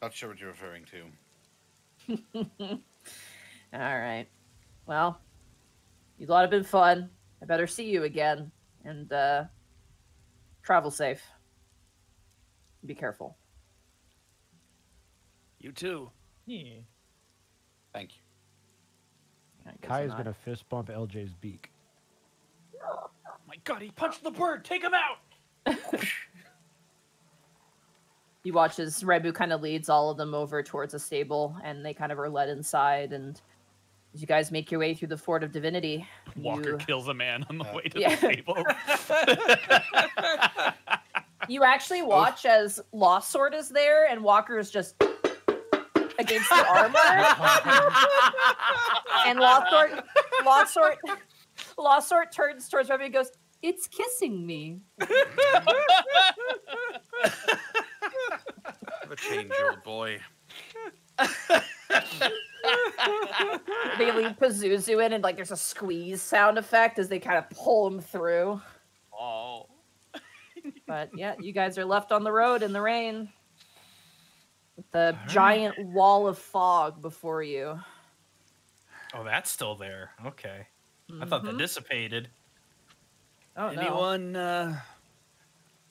Not sure what you're referring to. All right. Well, you lot have been fun. I better see you again. And, uh, travel safe. Be careful. You too. Yeah. Thank you. Kai is going to fist bump L J's beak. Oh my god, he punched the bird! Take him out! He watches Rebu kind of leads all of them over towards a stable, and they kind of are led inside, and as you guys make your way through the Fort of Divinity... Walker you... kills a man on the uh, way to yeah. the stable. You actually watch Oof. as Lawsort is there, and Walker is just against the armor. And Lawsort, Lawsort, Lawsort turns towards Rebu and goes, "It's kissing me." What a change, old boy. They leave Pazuzu in, and like there's a squeeze sound effect as they kind of pull him through. Oh. But yeah, you guys are left on the road in the rain with the right. giant wall of fog before you. Oh, that's still there. Okay. Mm-hmm. I thought that dissipated. Oh, Anyone no. uh,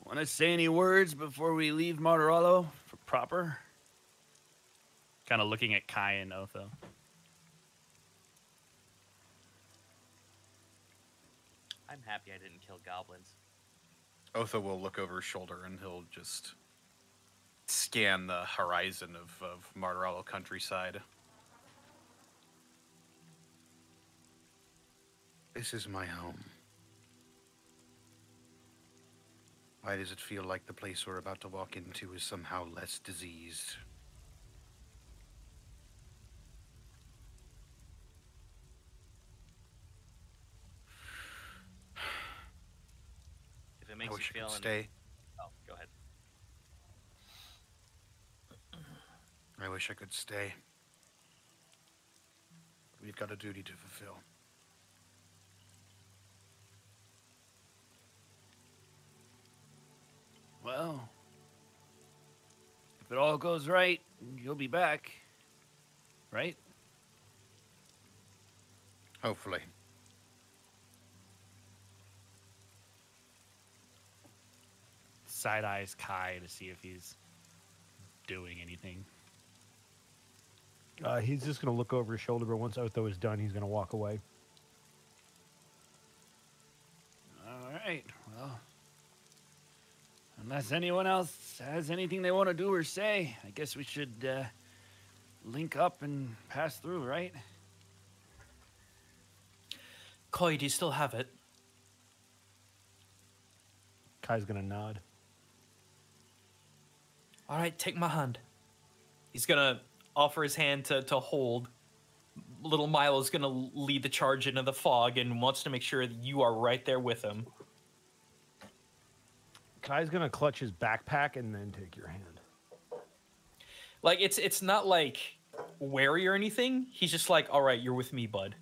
want to say any words before we leave Martorello for proper? Kind of looking at Kai and Otho. I'm happy I didn't kill goblins. Otho will look over his shoulder and he'll just scan the horizon of, of Martorello countryside. This is my home. Why does it feel like the place we're about to walk into is somehow less diseased? I wish I could stay. Oh, go ahead. I wish I could stay. We've got a duty to fulfill. Well, if it all goes right, you'll be back, right? Hopefully. Side-eyes Kai to see if he's doing anything. Uh, he's just going to look over his shoulder, but once Otho is done, he's going to walk away. All right, well, unless anyone else has anything they want to do or say, I guess we should uh, link up and pass through, right? Koi, do you still have it? Kai's going to nod. All right, take my hand. He's gonna offer his hand to, to hold. Little Milo's gonna lead the charge into the fog and wants to make sure that you are right there with him. Kai's gonna clutch his backpack and then take your hand. Like, it's it's not like wary or anything. He's just like, all right, you're with me, bud.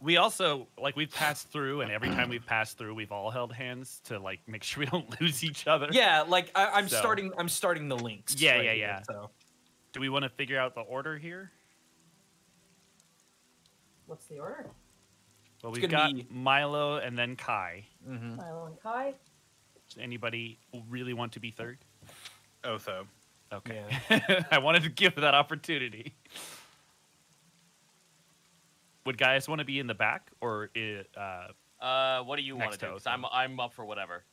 We also, like, we've passed through, and every time we've passed through, we've all held hands to, like, make sure we don't lose each other. Yeah, like, I, I'm so. starting I'm starting the links. Yeah, right yeah, here, yeah. So. Do we want to figure out the order here? What's the order? Well, we've got be... Milo and then Kai. Mm-hmm. Milo and Kai. Does anybody really want to be third? Otho. Okay. Yeah. I wanted to give that opportunity. Would Gaius want to be in the back or uh, uh what do you want to do? I'm I'm up for whatever.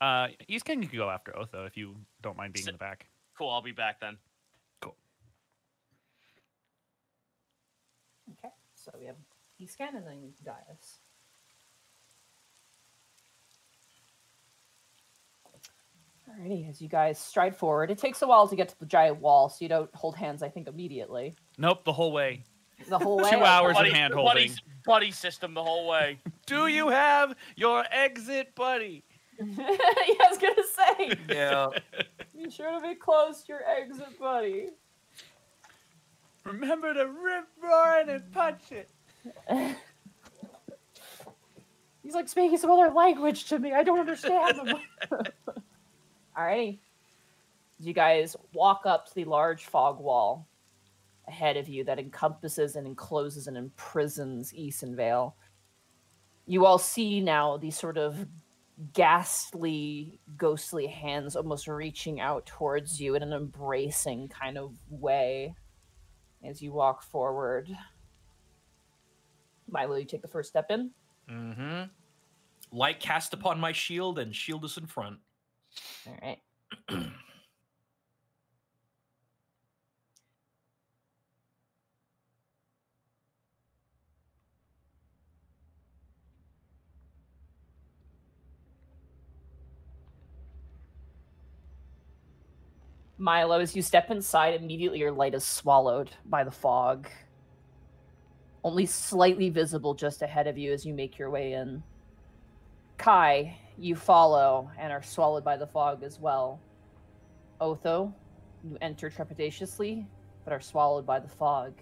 Uh, Eastcan, you can go after Otho if you don't mind being S in the back. Cool, I'll be back then. Cool. Okay, so we have Eastcan and then Gaius. Alrighty, as you guys stride forward, it takes a while to get to the giant wall, so you don't hold hands, I think, immediately. Nope, the whole way. The whole way? Two hours buddy, of hand-holding. Buddy system the whole way. Do you have your exit buddy? Yeah, I was going to say. Yeah. Be sure to be close to your exit buddy. Remember to rip, roar, and punch it. He's like speaking some other language to me. I don't understand him. Alrighty. You guys walk up to the large fog wall ahead of you that encompasses and encloses and imprisons Eastonvale. You all see now these sort of ghastly, ghostly hands almost reaching out towards you in an embracing kind of way as you walk forward. Milo, you take the first step in. Mm-hmm. Light cast upon my shield and shield is in front. All right. Milo, as you step inside, immediately your light is swallowed by the fog. Only slightly visible just ahead of you as you make your way in. Kai, you follow and are swallowed by the fog as well. Otho, you enter trepidatiously, but are swallowed by the fog.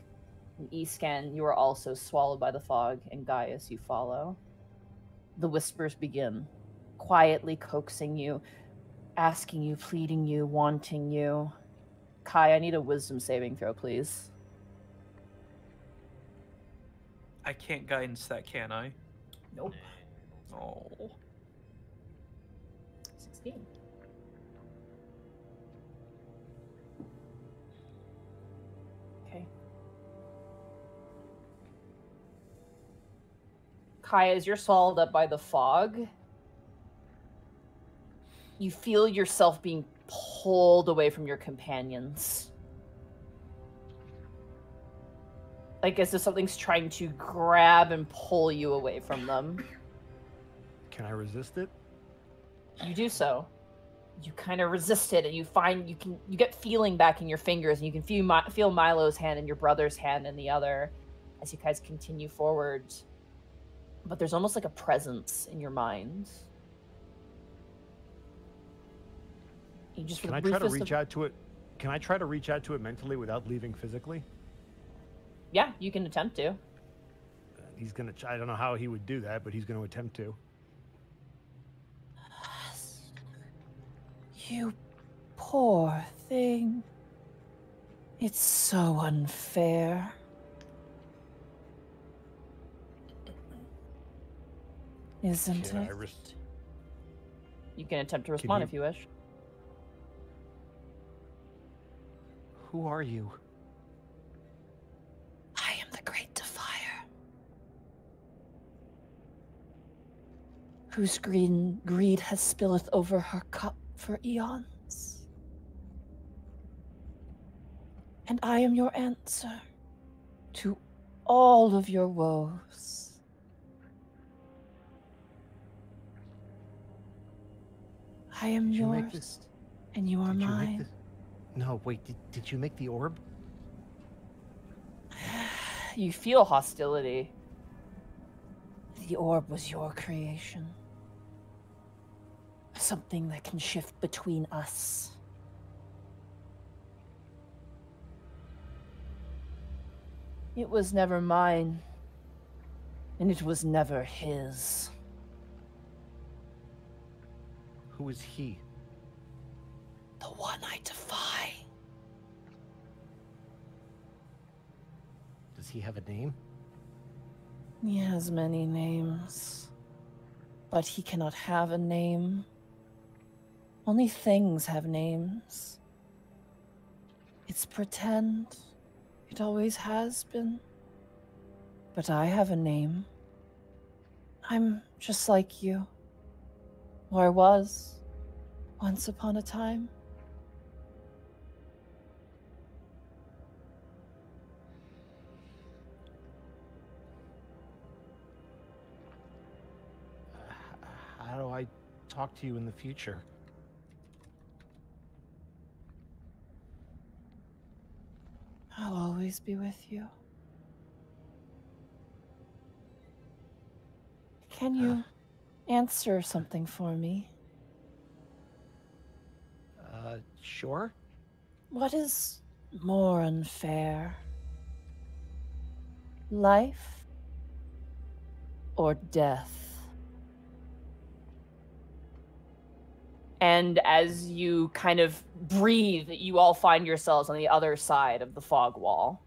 And Eastcan, you are also swallowed by the fog, and Gaius, you follow. The whispers begin, quietly coaxing you, asking you, pleading you, wanting you. Kai, I need a wisdom saving throw, please. I can't guidance that, can I? Nope. Oh. sixteen. Okay. Kai, as you're swallowed up by the fog, you feel yourself being pulled away from your companions. Like as if something's trying to grab and pull you away from them. Can I resist it? You do so. You kind of resist it, and you find you can. You get feeling back in your fingers, and you can feel Mi- feel Milo's hand and your brother's hand in the other, as you guys continue forward. But there's almost like a presence in your mind. You just Can I try to reach of... out to it? Can I try to reach out to it mentally without leaving physically? Yeah, you can attempt to. He's gonna. I don't know how he would do that, but he's gonna attempt to. You poor thing. It's so unfair. Isn't Can it? Rest... You can attempt to respond you... if you wish. Who are you? I am the Great Defier. Whose green greed has spilleth over her cup for eons. And I am your answer to all of your woes. I am did yours, you and you are did mine. You No, wait, did, did you make the orb? You feel hostility. The orb was your creation. Something that can shift between us. It was never mine, and it was never his. Who is he? The one I defy. Does he have a name? He has many names, but he cannot have a name. Only things have names. It's pretend. It always has been. But I have a name. I'm just like you. Or was. Once upon a time. How do I talk to you in the future? I'll always be with you. Can you uh, answer something for me? Uh, sure. What is more unfair? Life or death? And as you kind of breathe, you all find yourselves on the other side of the fog wall.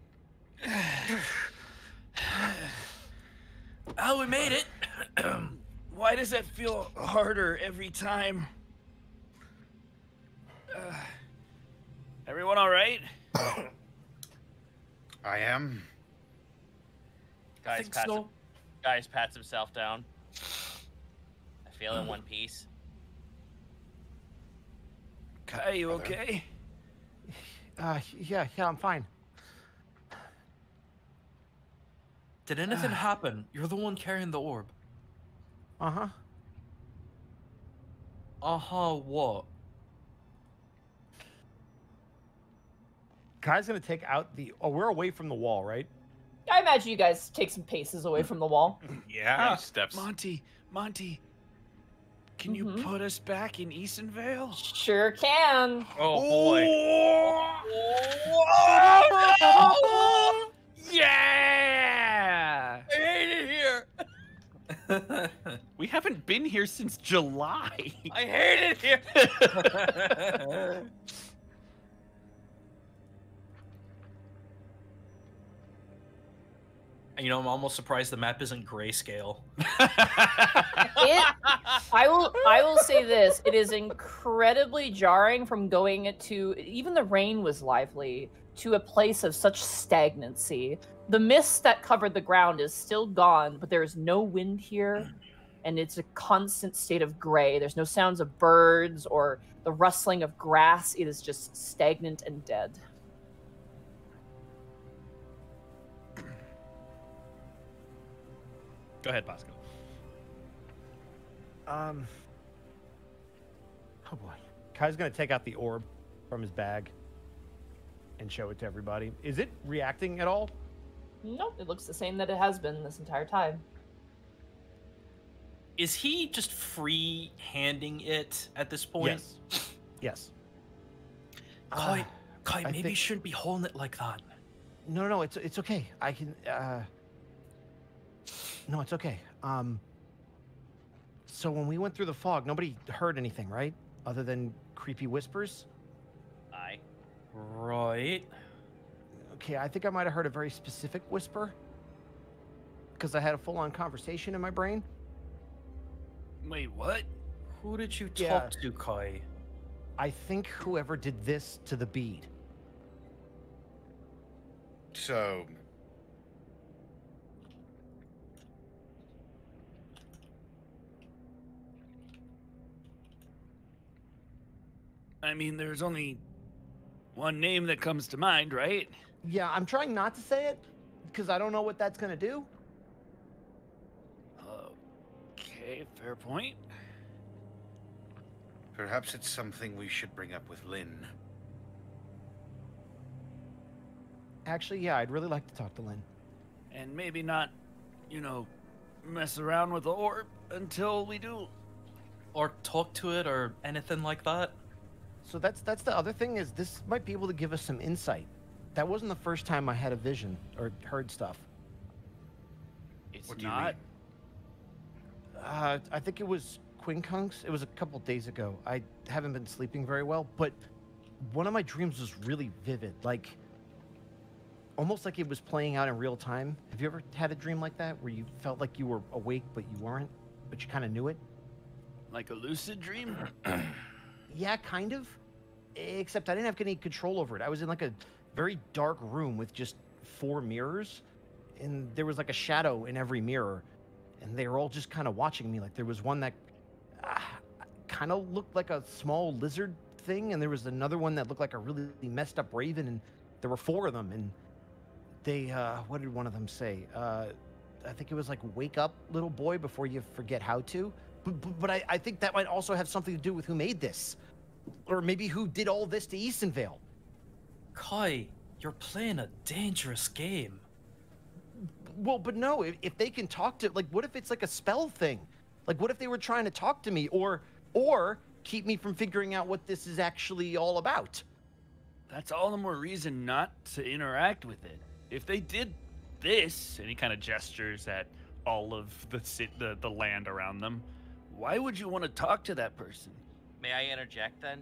Oh, we made it. Why does that feel harder every time? Uh, everyone all right? I am. Guys, I think pats so. him, guys pats himself down. I feel in one piece. Kai, you okay? Uh, yeah, yeah, I'm fine. Did anything uh, happen? You're the one carrying the orb. Uh-huh. Uh-huh, what? Kai's gonna take out the... Oh, we're away from the wall, right? I imagine you guys take some paces away from the wall. Yeah, steps. Monty, Monty. Can you mm-hmm. put us back in Eastonvale? Sure can. Oh boy! Oh, yeah! I hate it here. We haven't been here since July. I hate it here. You know, I'm almost surprised the map isn't grayscale. It, I will, I will say this: it is incredibly jarring from going to even the rain was lively to a place of such stagnancy. The mist that covered the ground is still gone, but there is no wind here, and it's a constant state of gray. There's no sounds of birds or the rustling of grass. It is just stagnant and dead. Go ahead, Bosco. Um. Oh boy. Kai's gonna take out the orb from his bag and show it to everybody. Is it reacting at all? Nope, it looks the same that it has been this entire time. Is he just free handing it at this point? Yes. Yes. Kai, uh, Kai, maybe think... you shouldn't be holding it like that. No, no, no, it's it's okay. I can. Uh... No, it's okay. Um, so when we went through the fog, nobody heard anything, right? Other than creepy whispers? Aye. Right. Okay, I think I might have heard a very specific whisper. Because I had a full-on conversation in my brain. Wait, what? Who did you talk yeah. to, Kai? I think whoever did this to the bead. So... I mean, there's only one name that comes to mind, right? Yeah, I'm trying not to say it, because I don't know what that's going to do. Okay, fair point. Perhaps it's something we should bring up with Lynn. Actually, yeah, I'd really like to talk to Lynn. And maybe not, you know, mess around with the orb until we do. Or talk to it or anything like that. So that's that's the other thing is this might be able to give us some insight. That wasn't the first time I had a vision or heard stuff. It's what not. Uh, I think it was Quincunx. It was a couple days ago. I haven't been sleeping very well, but one of my dreams was really vivid. Like almost like it was playing out in real time. Have you ever had a dream like that where you felt like you were awake but you weren't, but you kind of knew it? Like a lucid dream? Yeah, kind of. Except I didn't have any control over it. I was in like a very dark room with just four mirrors, and there was like a shadow in every mirror, and they were all just kind of watching me. Like there was one that uh, kind of looked like a small lizard thing, and there was another one that looked like a really messed up raven, and there were four of them. And they, uh, what did one of them say? Uh, I think it was like, wake up, little boy, before you forget how to. But, but, but I, I think that might also have something to do with who made this. Or maybe who did all this to Eastonvale. Kai, you're playing a dangerous game. Well, but no, if, if they can talk to, like, what if it's like a spell thing? Like, what if they were trying to talk to me or, or keep me from figuring out what this is actually all about? That's all the more reason not to interact with it. If they did this, and he kind of gestures at all of the, sit, the, the land around them, why would you want to talk to that person? May I interject then?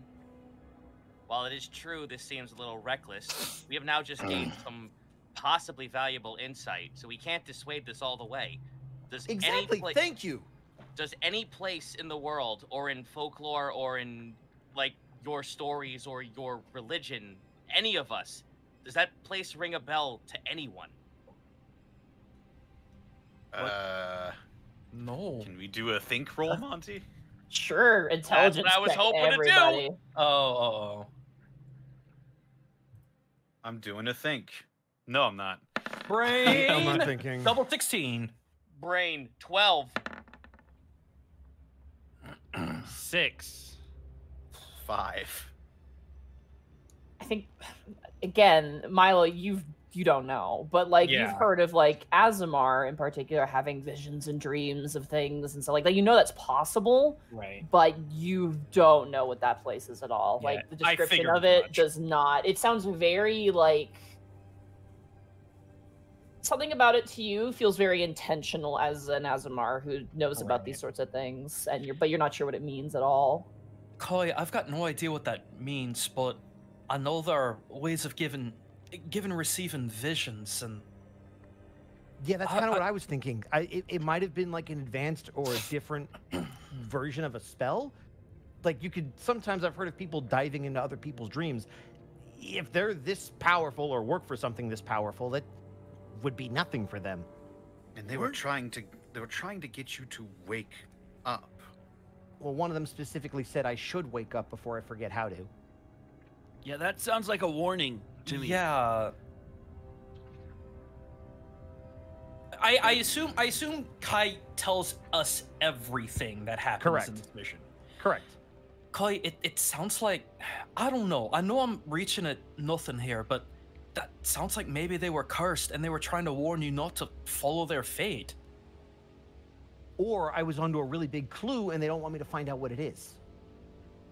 While it is true this seems a little reckless, we have now just gained some possibly valuable insight, so we can't dissuade this all the way. Does exactly, any thank you! Does any place in the world, or in folklore, or in, like, your stories, or your religion, any of us, does that place ring a bell to anyone? What? Uh... No. Can we do a think roll, Monty? Sure, intelligence. That's what I was hoping everybody. to do. Oh, oh, oh, I'm doing a think. No, I'm not. Brain. I'm not thinking. Double sixteen. Brain twelve. Six. Five. I think, again, Milo, you've you don't know, but like yeah. you've heard of like Azamar in particular having visions and dreams of things and so like that. Like, you know that's possible, right? But you don't know what that place is at all. Yeah. Like the description of it much. does not. It sounds very like something about it to you feels very intentional as an Azamar who knows right. about these sorts of things, and you're but you're not sure what it means at all. Kai, I've got no idea what that means, but I know there are ways of giving. Given receiving visions and yeah, that's kind of what I was thinking. I it, it might have been like an advanced or a different version of a spell. Like you could sometimes I've heard of people diving into other people's dreams. If they're this powerful or work for something this powerful, that would be nothing for them. And they were trying to they were trying to get you to wake up. Well, one of them specifically said I should wake up before I forget how to. Yeah, that sounds like a warning. Yeah. I I assume I assume Kai tells us everything that happens Correct. in this mission. Correct. Kai, it, it sounds like I don't know. I know I'm reaching at nothing here, but that sounds like maybe they were cursed and they were trying to warn you not to follow their fate. Or I was onto a really big clue and they don't want me to find out what it is.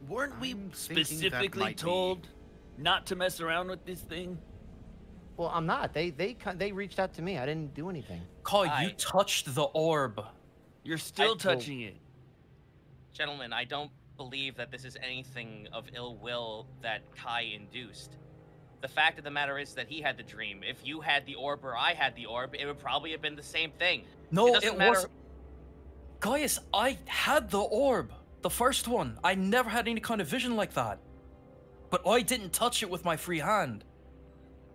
Weren't I'm we specifically told? Be. Not to mess around with this thing? Well, I'm not. They they they reached out to me. I didn't do anything. Kai, I, you touched the orb. You're still I, touching well, it. Gentlemen, I don't believe that this is anything of ill will that Kai induced. The fact of the matter is that he had the dream. If you had the orb or I had the orb, it would probably have been the same thing. No, it, it wasn't. Gaius, I had the orb. The first one. I never had any kind of vision like that. But I didn't touch it with my free hand.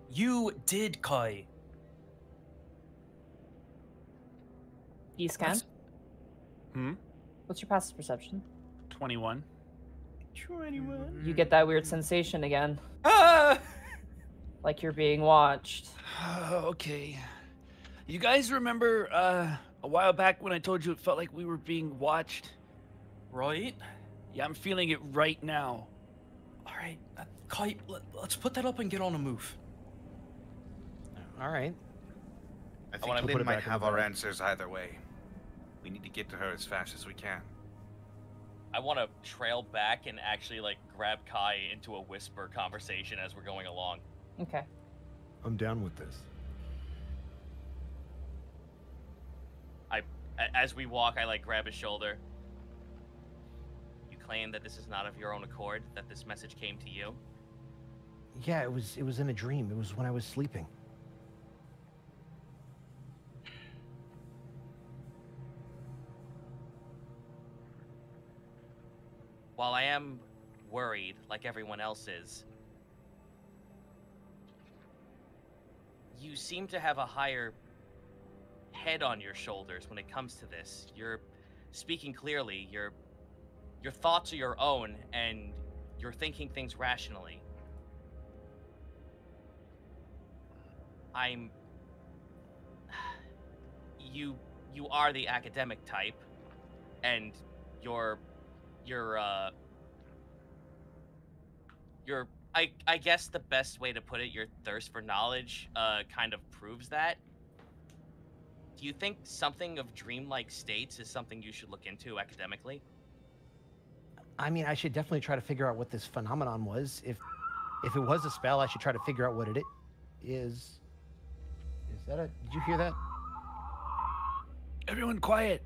You did, Kai. Eastcan? Hmm? What's your passive perception? twenty-one. twenty-one. You get that weird sensation again. Ah! Like you're being watched. Okay. You guys remember uh, a while back when I told you it felt like we were being watched? Right? Yeah, I'm feeling it right now. All right, uh, Kai, let, let's put that up and get on a move. All right. I think I we'll we might have our answers either way. We need to get to her as fast as we can. I want to trail back and actually like grab Kai into a whisper conversation as we're going along. Okay. I'm down with this. I, as we walk, I like grab his shoulder. Claim that this is not of your own accord, that this message came to you? Yeah, it was it was in a dream. It was when I was sleeping. While I am worried, like everyone else is, you seem to have a higher head on your shoulders when it comes to this. You're speaking clearly, your your thoughts are your own, and you're thinking things rationally. I'm... You you are the academic type, and your your uh your I I guess the best way to put it, your thirst for knowledge uh kind of proves that. Do you think something of dreamlike states is something you should look into academically? I mean, I should definitely try to figure out what this phenomenon was. If if it was a spell, I should try to figure out what it is. Is that a... Did you hear that? Everyone quiet.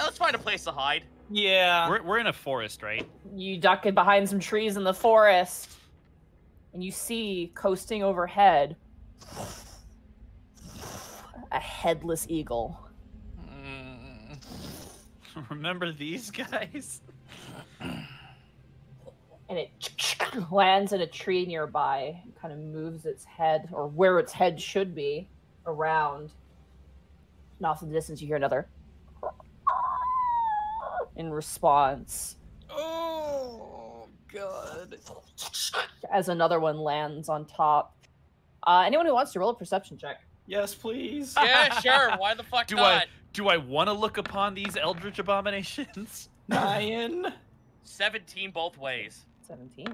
Let's find a place to hide. Yeah. We're, we're in a forest, right? You duck in behind some trees in the forest. And you see, coasting overhead, a headless eagle. Mm. Remember these guys? And it lands in a tree nearby, and kind of moves its head, or where its head should be, around. And off in the distance, you hear another in response. Oh, God. As another one lands on top. Uh, anyone who wants to roll a perception check? Yes, please. Yeah, sure. Why the fuck do not? I, do I want to look upon these eldritch abominations? Nine. seventeen both ways. seventeen.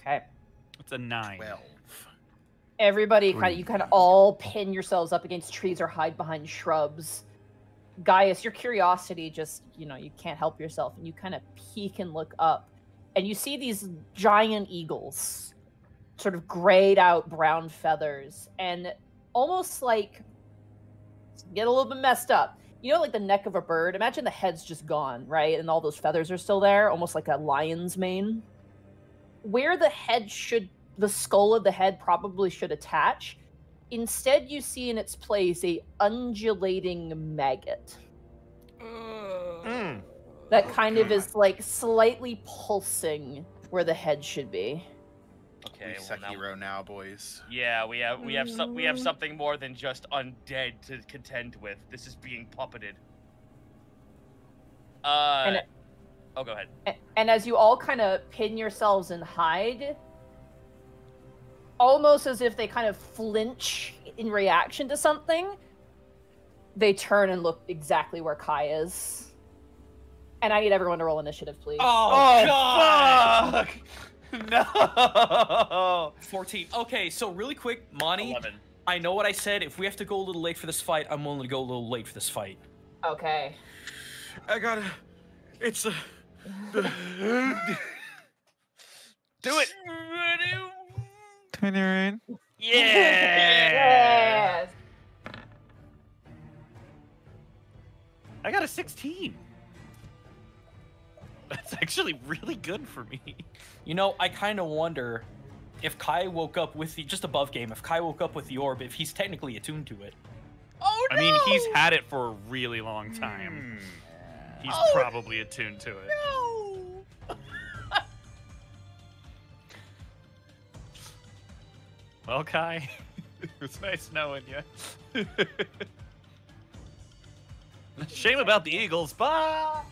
Okay. It's a nine. twelve. Everybody, kind of, you kind of all pin yourselves up against trees or hide behind shrubs. Gaius, your curiosity just, you know, you can't help yourself. And you kind of peek and look up. And you see these giant eagles, sort of grayed out brown feathers. And almost like, get a little bit messed up. You know, like the neck of a bird? Imagine the head's just gone, right? And all those feathers are still there, almost like a lion's mane. Where the head should, the skull of the head probably should attach, instead you see in its place a undulating maggot. Mm. That kind of is like slightly pulsing where the head should be. Okay, we well, Sekiro now, now, boys. Yeah, we have we have some we have something more than just undead to contend with. This is being puppeted. Uh, and, oh, go ahead. And, and as you all kind of pin yourselves and hide, almost as if they kind of flinch in reaction to something, they turn and look exactly where Kai is. And I need everyone to roll initiative, please. Oh, oh God! Fuck! No! fourteen. Okay, so really quick, Monty, eleven. I know what I said. If we have to go a little late for this fight, I'm willing to go a little late for this fight. Okay. I gotta... It's a... Do it! twenty-nine. Yeah! Yes! I got a sixteen. That's actually really good for me. You know, I kind of wonder if Kai woke up with the, just above game, if Kai woke up with the orb, if he's technically attuned to it. Oh, no! I mean, he's had it for a really long time. Mm. He's oh, probably attuned to it. No! Well, Kai, it was nice knowing you. Shame about the Eagles. Bye!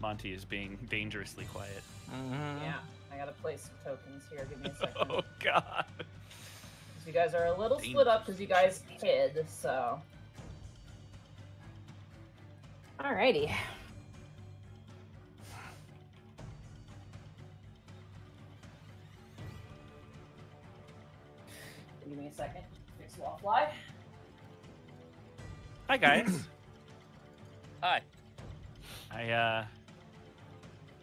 Monty is being dangerously quiet. Mm-hmm. Yeah, I gotta place some tokens here. Give me a second. Oh God! You guys are a little Dang. split up because you guys hid. So, alrighty. Give me a second. Fix wall fly. Hi guys. Hi. I uh.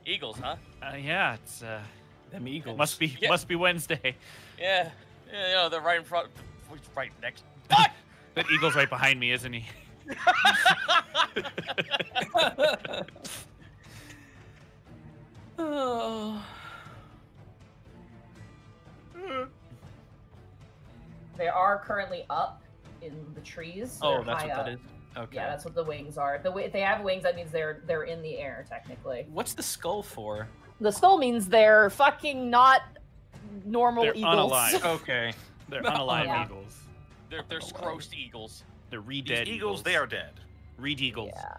Eagles, huh? Uh, yeah, it's uh. Them eagles. It must be yeah. must be Wednesday. Yeah. Yeah, you know, they're right in front, right next. What? That eagle's right behind me, isn't he? Oh. They are currently up in the trees. So oh, that's what up. that is. Okay. Yeah, that's what the wings are. The if they have wings, that means they're they're in the air technically. What's the skull for? The skull means they're fucking not normal they're eagles. Unalive. Okay. They're unalive yeah. eagles. They're they're scrossed eagles. They're re-dead eagles. eagles. They are dead. Reed eagles. Yeah.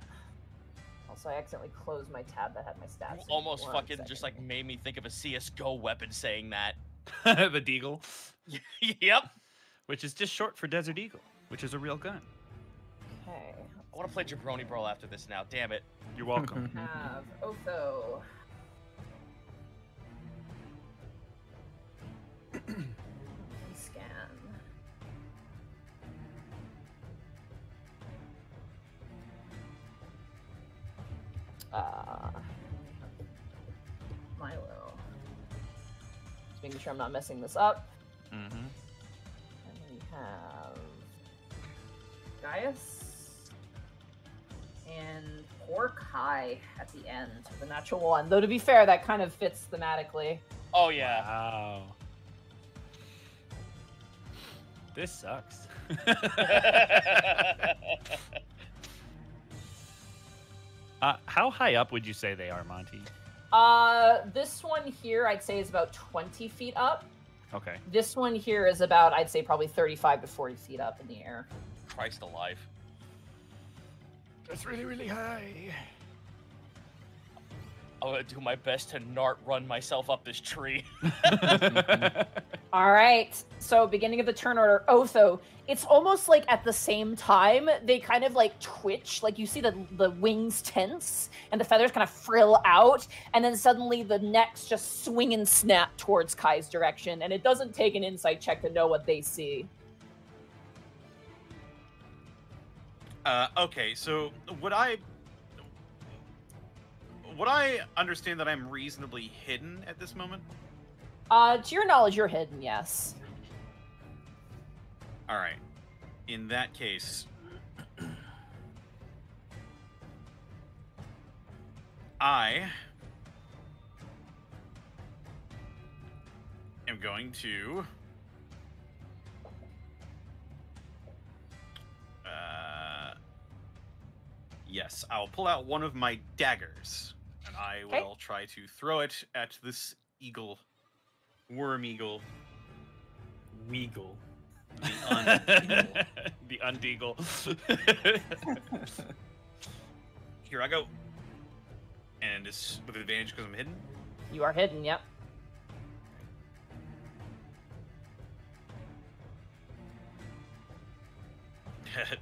Also, I accidentally closed my tab that had my stats. You almost fucking second. just like made me think of a C S G O weapon saying that. The Deagle. Yep. Which is just short for Desert Eagle, which is a real gun. Okay. I want to play Jabroni Brawl after this now. Damn it. You're welcome. We have Otho. Scan. Uh, Milo. Just making sure I'm not messing this up. Mm-hmm. And we have Gaius and poor Kai at the end, the natural one. Though to be fair, that kind of fits thematically. Oh yeah. Wow. This sucks. uh, how high up would you say they are, Monty? Uh, this one here, I'd say, is about twenty feet up. Okay. This one here is about, I'd say, probably thirty-five to forty feet up in the air. Christ alive. That's really, really high. I'm gonna do my best to nart run myself up this tree. All right. So beginning of the turn order, Otho. It's almost like at the same time they kind of like twitch. Like you see the the wings tense and the feathers kind of frill out, and then suddenly the necks just swing and snap towards Kai's direction, and it doesn't take an insight check to know what they see. Uh, okay. So would I? Would I understand that I'm reasonably hidden at this moment? Uh, to your knowledge, you're hidden, yes. All right. In that case, I am going to uh, yes, I'll pull out one of my daggers. And I will okay. try to throw it at this eagle, worm eagle, weagle, the undeagle. The undeagle. Here I go. And it's with advantage because I'm hidden? You are hidden, yep.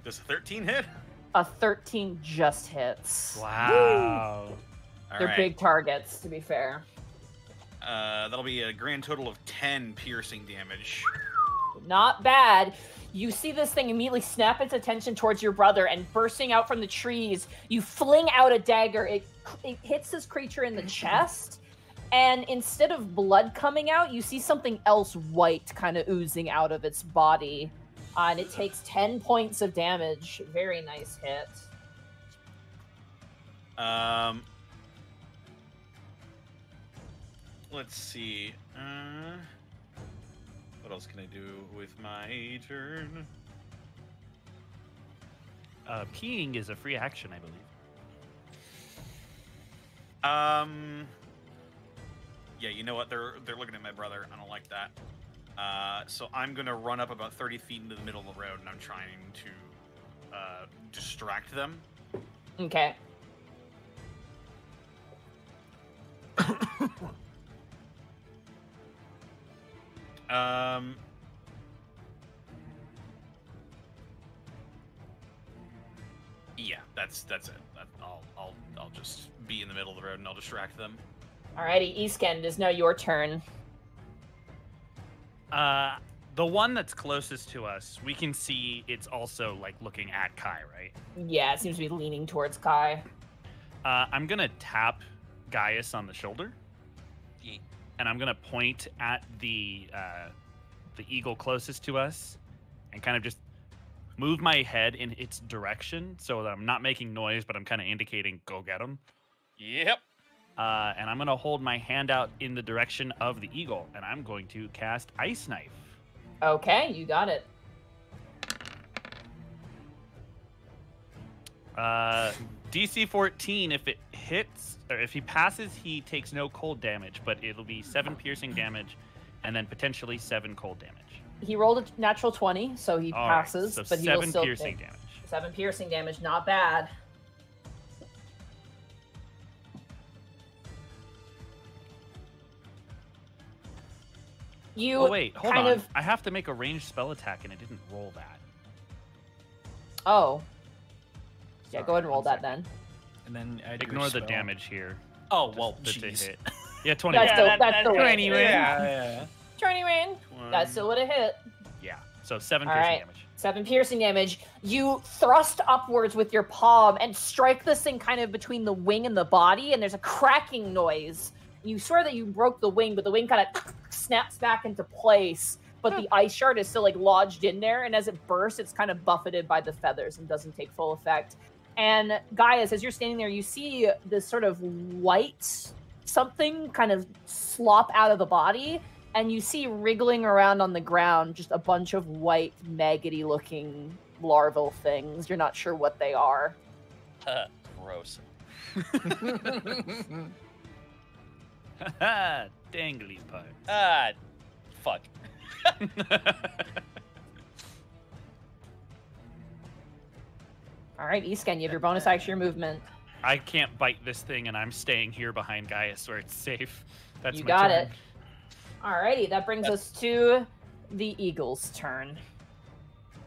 Does a thirteen hit? A thirteen just hits. Wow. Woo! They're right. Big targets, to be fair. Uh, that'll be a grand total of ten piercing damage. Not bad. You see this thing immediately snap its attention towards your brother, and bursting out from the trees, you fling out a dagger. It, it hits this creature in the chest, and instead of blood coming out, you see something else white kind of oozing out of its body, uh, and it takes ten points of damage. Very nice hit. Um... Let's see. Uh, what else can I do with my turn? Uh, peeing is a free action, I believe. Um. Yeah, you know what? They're they're looking at my brother. I don't like that. Uh, so I'm gonna run up about thirty feet into the middle of the road, and I'm trying to uh, distract them. Okay. Um, yeah, that's that's it. That, I'll I'll I'll just be in the middle of the road and I'll distract them. Alrighty, Eastcan, it is now your turn. Uh, the one that's closest to us, we can see it's also like looking at Kai, right? Yeah, it seems to be leaning towards Kai. Uh, I'm gonna tap Gaius on the shoulder. Yeah. And I'm gonna point at the uh, the eagle closest to us, and kind of just move my head in its direction so that I'm not making noise, but I'm kind of indicating go get him. Yep. Uh, and I'm going to hold my hand out in the direction of the eagle, and I'm going to cast Ice Knife. Okay, you got it. Uh, D C fourteen, if it hits, or if he passes, he takes no cold damage, but it'll be seven piercing damage, and then potentially seven cold damage. He rolled a natural twenty, so he All passes, right, so but he will still take seven piercing damage. Seven piercing damage, not bad. You oh, wait, hold kind on. Of... I have to make a ranged spell attack, and it didn't roll that. Oh. Yeah, Sorry, go ahead and roll that then. And then I ignore the damage here. Oh, well, that's a hit. Yeah, twenty. That's yeah, the, that, that's the twenty win. Yeah, yeah. twenty win. twenty. That's still what it hit. Yeah. So seven All piercing right. damage. Seven piercing damage. You thrust upwards with your palm and strike this thing kind of between the wing and the body, and there's a cracking noise. You swear that you broke the wing, but the wing kind of snaps back into place, but the ice shard is still like lodged in there, and as it bursts, it's kind of buffeted by the feathers and doesn't take full effect. And Gaius, as you're standing there, you see this sort of white something kind of slop out of the body, and you see wriggling around on the ground just a bunch of white, maggoty-looking larval things. You're not sure what they are. Uh, gross. Ah, dangly part. Ah, fuck. All right, Eastcan, you have your bonus action, your movement. I can't bite this thing, and I'm staying here behind Gaius where it's safe. That's you my got turn. It. All righty, that brings That's... us to the eagle's turn.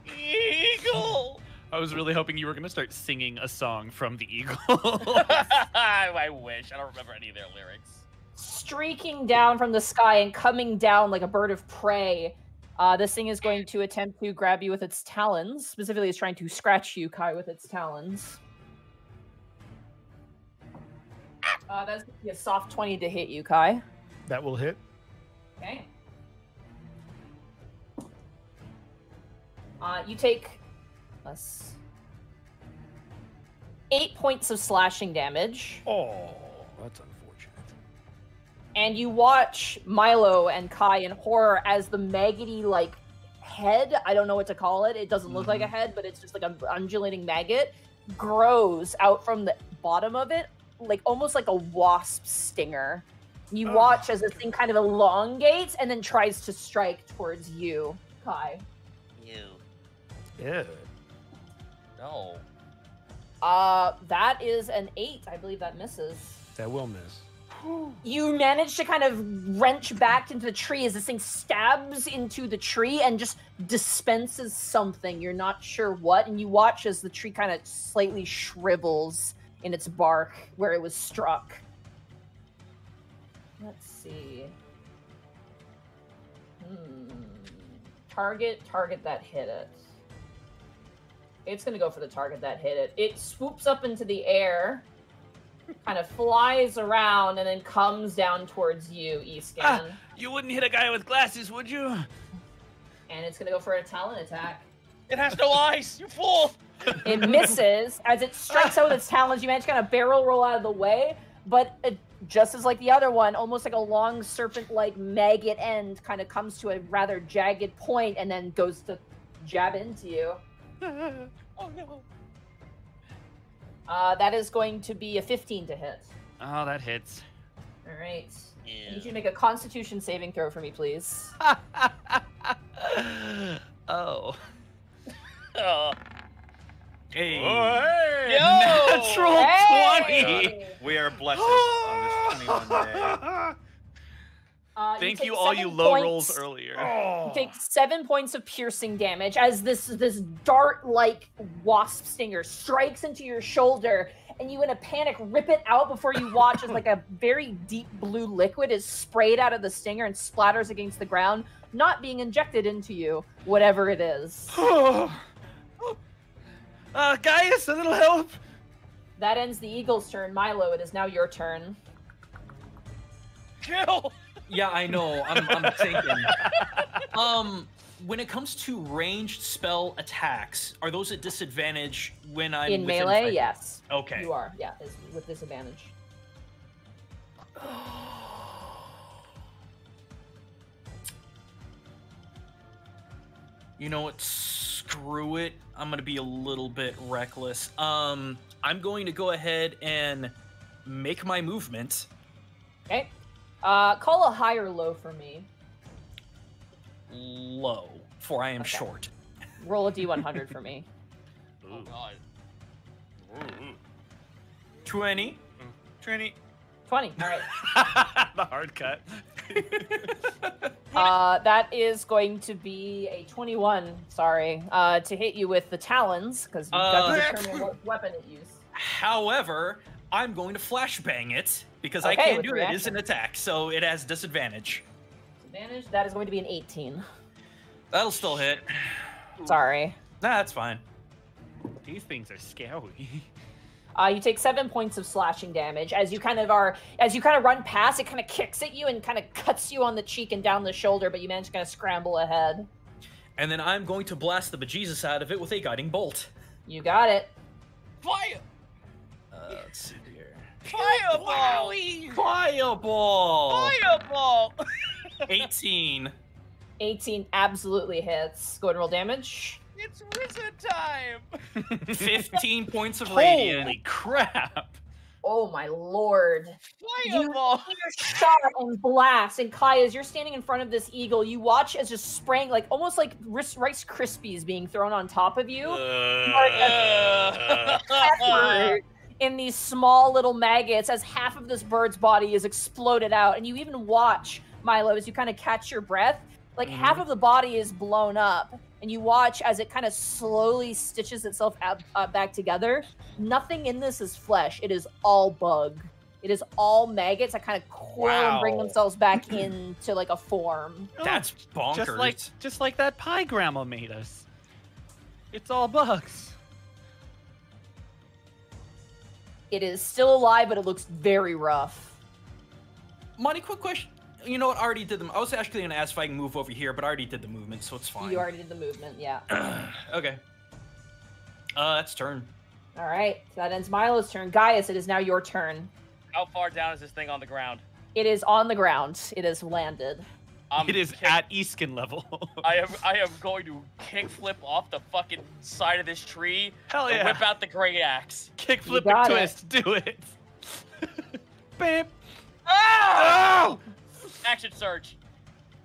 Eagle. I was really hoping you were going to start singing a song from the Eagles. I wish. I don't remember any of their lyrics. Streaking down from the sky and coming down like a bird of prey, uh, this thing is going to attempt to grab you with its talons. Specifically, it's trying to scratch you, Kai, with its talons. Uh, that's going to be a soft twenty to hit you, Kai. That will hit. Okay. Uh, you take... Plus eight points of slashing damage. Oh, that's unfortunate. And you watch Milo and Kai in horror as the maggoty, like, head, I don't know what to call it. It doesn't look mm-hmm. like a head, but it's just like an undulating maggot, grows out from the bottom of it, like almost like a wasp stinger. You oh. watch as this thing kind of elongates and then tries to strike towards you, Kai. Ew. Ew. No. Uh, that is an eight. I believe that misses. That will miss. You manage to kind of wrench back into the tree as this thing stabs into the tree and just dispenses something. You're not sure what, and you watch as the tree kind of slightly shrivels in its bark where it was struck. Let's see. Hmm. Target, target that hit it. It's going to go for the target that hit it. It swoops up into the air, kind of flies around, and then comes down towards you, Eastcan. Ah, you wouldn't hit a guy with glasses, would you? And it's going to go for a talon attack. It has no eyes, you fool! It misses. As it strikes out with its talons, you manage to kind of barrel roll out of the way, but it, just as like the other one, almost like a long serpent-like maggot end kind of comes to a rather jagged point and then goes to jab into you. Oh no. Uh, that is going to be a fifteen to hit. Oh, that hits. All right. Yeah. You should make a Constitution saving throw for me, please. oh. oh. Hey. Oh, hey. Natural hey. twenty. Hey. We are blessed on this twenty-one day. Uh, Thank you, you all you low points, rolls earlier. Oh. You take seven points of piercing damage as this this dart-like wasp stinger strikes into your shoulder, and you in a panic rip it out before you watch as like a very deep blue liquid is sprayed out of the stinger and splatters against the ground, not being injected into you, whatever it is. Oh. Uh, Gaius, a little help! That ends the eagle's turn. Milo, it is now your turn. Kill! Yeah, I know. I'm, I'm thinking. um, when it comes to ranged spell attacks, are those at disadvantage when I'm in melee? Five? Yes. Okay. You are. Yeah, it's with disadvantage. You know what? Screw it. I'm going to be a little bit reckless. Um, I'm going to go ahead and make my movement. Okay. Uh, call a high or low for me. Low, for I am okay. Short. Roll a D one hundred for me. Oh, God. twenty. twenty. twenty, all right. The hard cut. uh, that is going to be a twenty-one, sorry, uh, to hit you with the talons, because you've uh, got to determine what weapon it used. However, I'm going to flashbang it, because okay, I can't do reaction. It as an attack, so it has disadvantage. Disadvantage? That is going to be an eighteen. That'll still hit. Sorry. Nah, that's fine. These things are scary. Uh, you take seven points of slashing damage as you kind of are, as you kind of run past, it kind of kicks at you and kind of cuts you on the cheek and down the shoulder, but you manage to kind of scramble ahead. And then I'm going to blast the bejesus out of it with a guiding bolt. You got it. Fire! Uh, let's see here. Fireball! Fireball! Fireball! eighteen. eighteen absolutely hits. Go ahead and roll damage. It's wizard time! fifteen points of radiant. Holy crap! Oh my lord. Fireball! You shot and blast, and Kai, as you're standing in front of this eagle, you watch as just spraying, like, almost like Rice Krispies being thrown on top of you. Uh, uh, in these small little maggots as half of this bird's body is exploded out, and you even watch, Milo, as you kind of catch your breath, like, mm-hmm. half of the body is blown up. And you watch as it kind of slowly stitches itself out, uh, back together. Nothing in this is flesh. It is all bug. It is all maggots that kind of coil wow. and bring themselves back into like a form. That's bonkers. Just like, just like that pie grandma made us. It's all bugs. It is still alive, but it looks very rough. Monty, quick question. You know what? I already did them. I was actually going to ask if I can move over here, but I already did the movement, so it's fine. You already did the movement, yeah. Okay. Uh, that's turn. All right. So that ends Milo's turn. Gaius, it is now your turn. How far down is this thing on the ground? It is on the ground. It has landed. Um, it is kick. At Eastcan level. I am I am going to kickflip off the fucking side of this tree. Hell yeah. And whip out the great axe. Kickflip and twist. It. Do it. Bam. Oh! Oh! Action surge.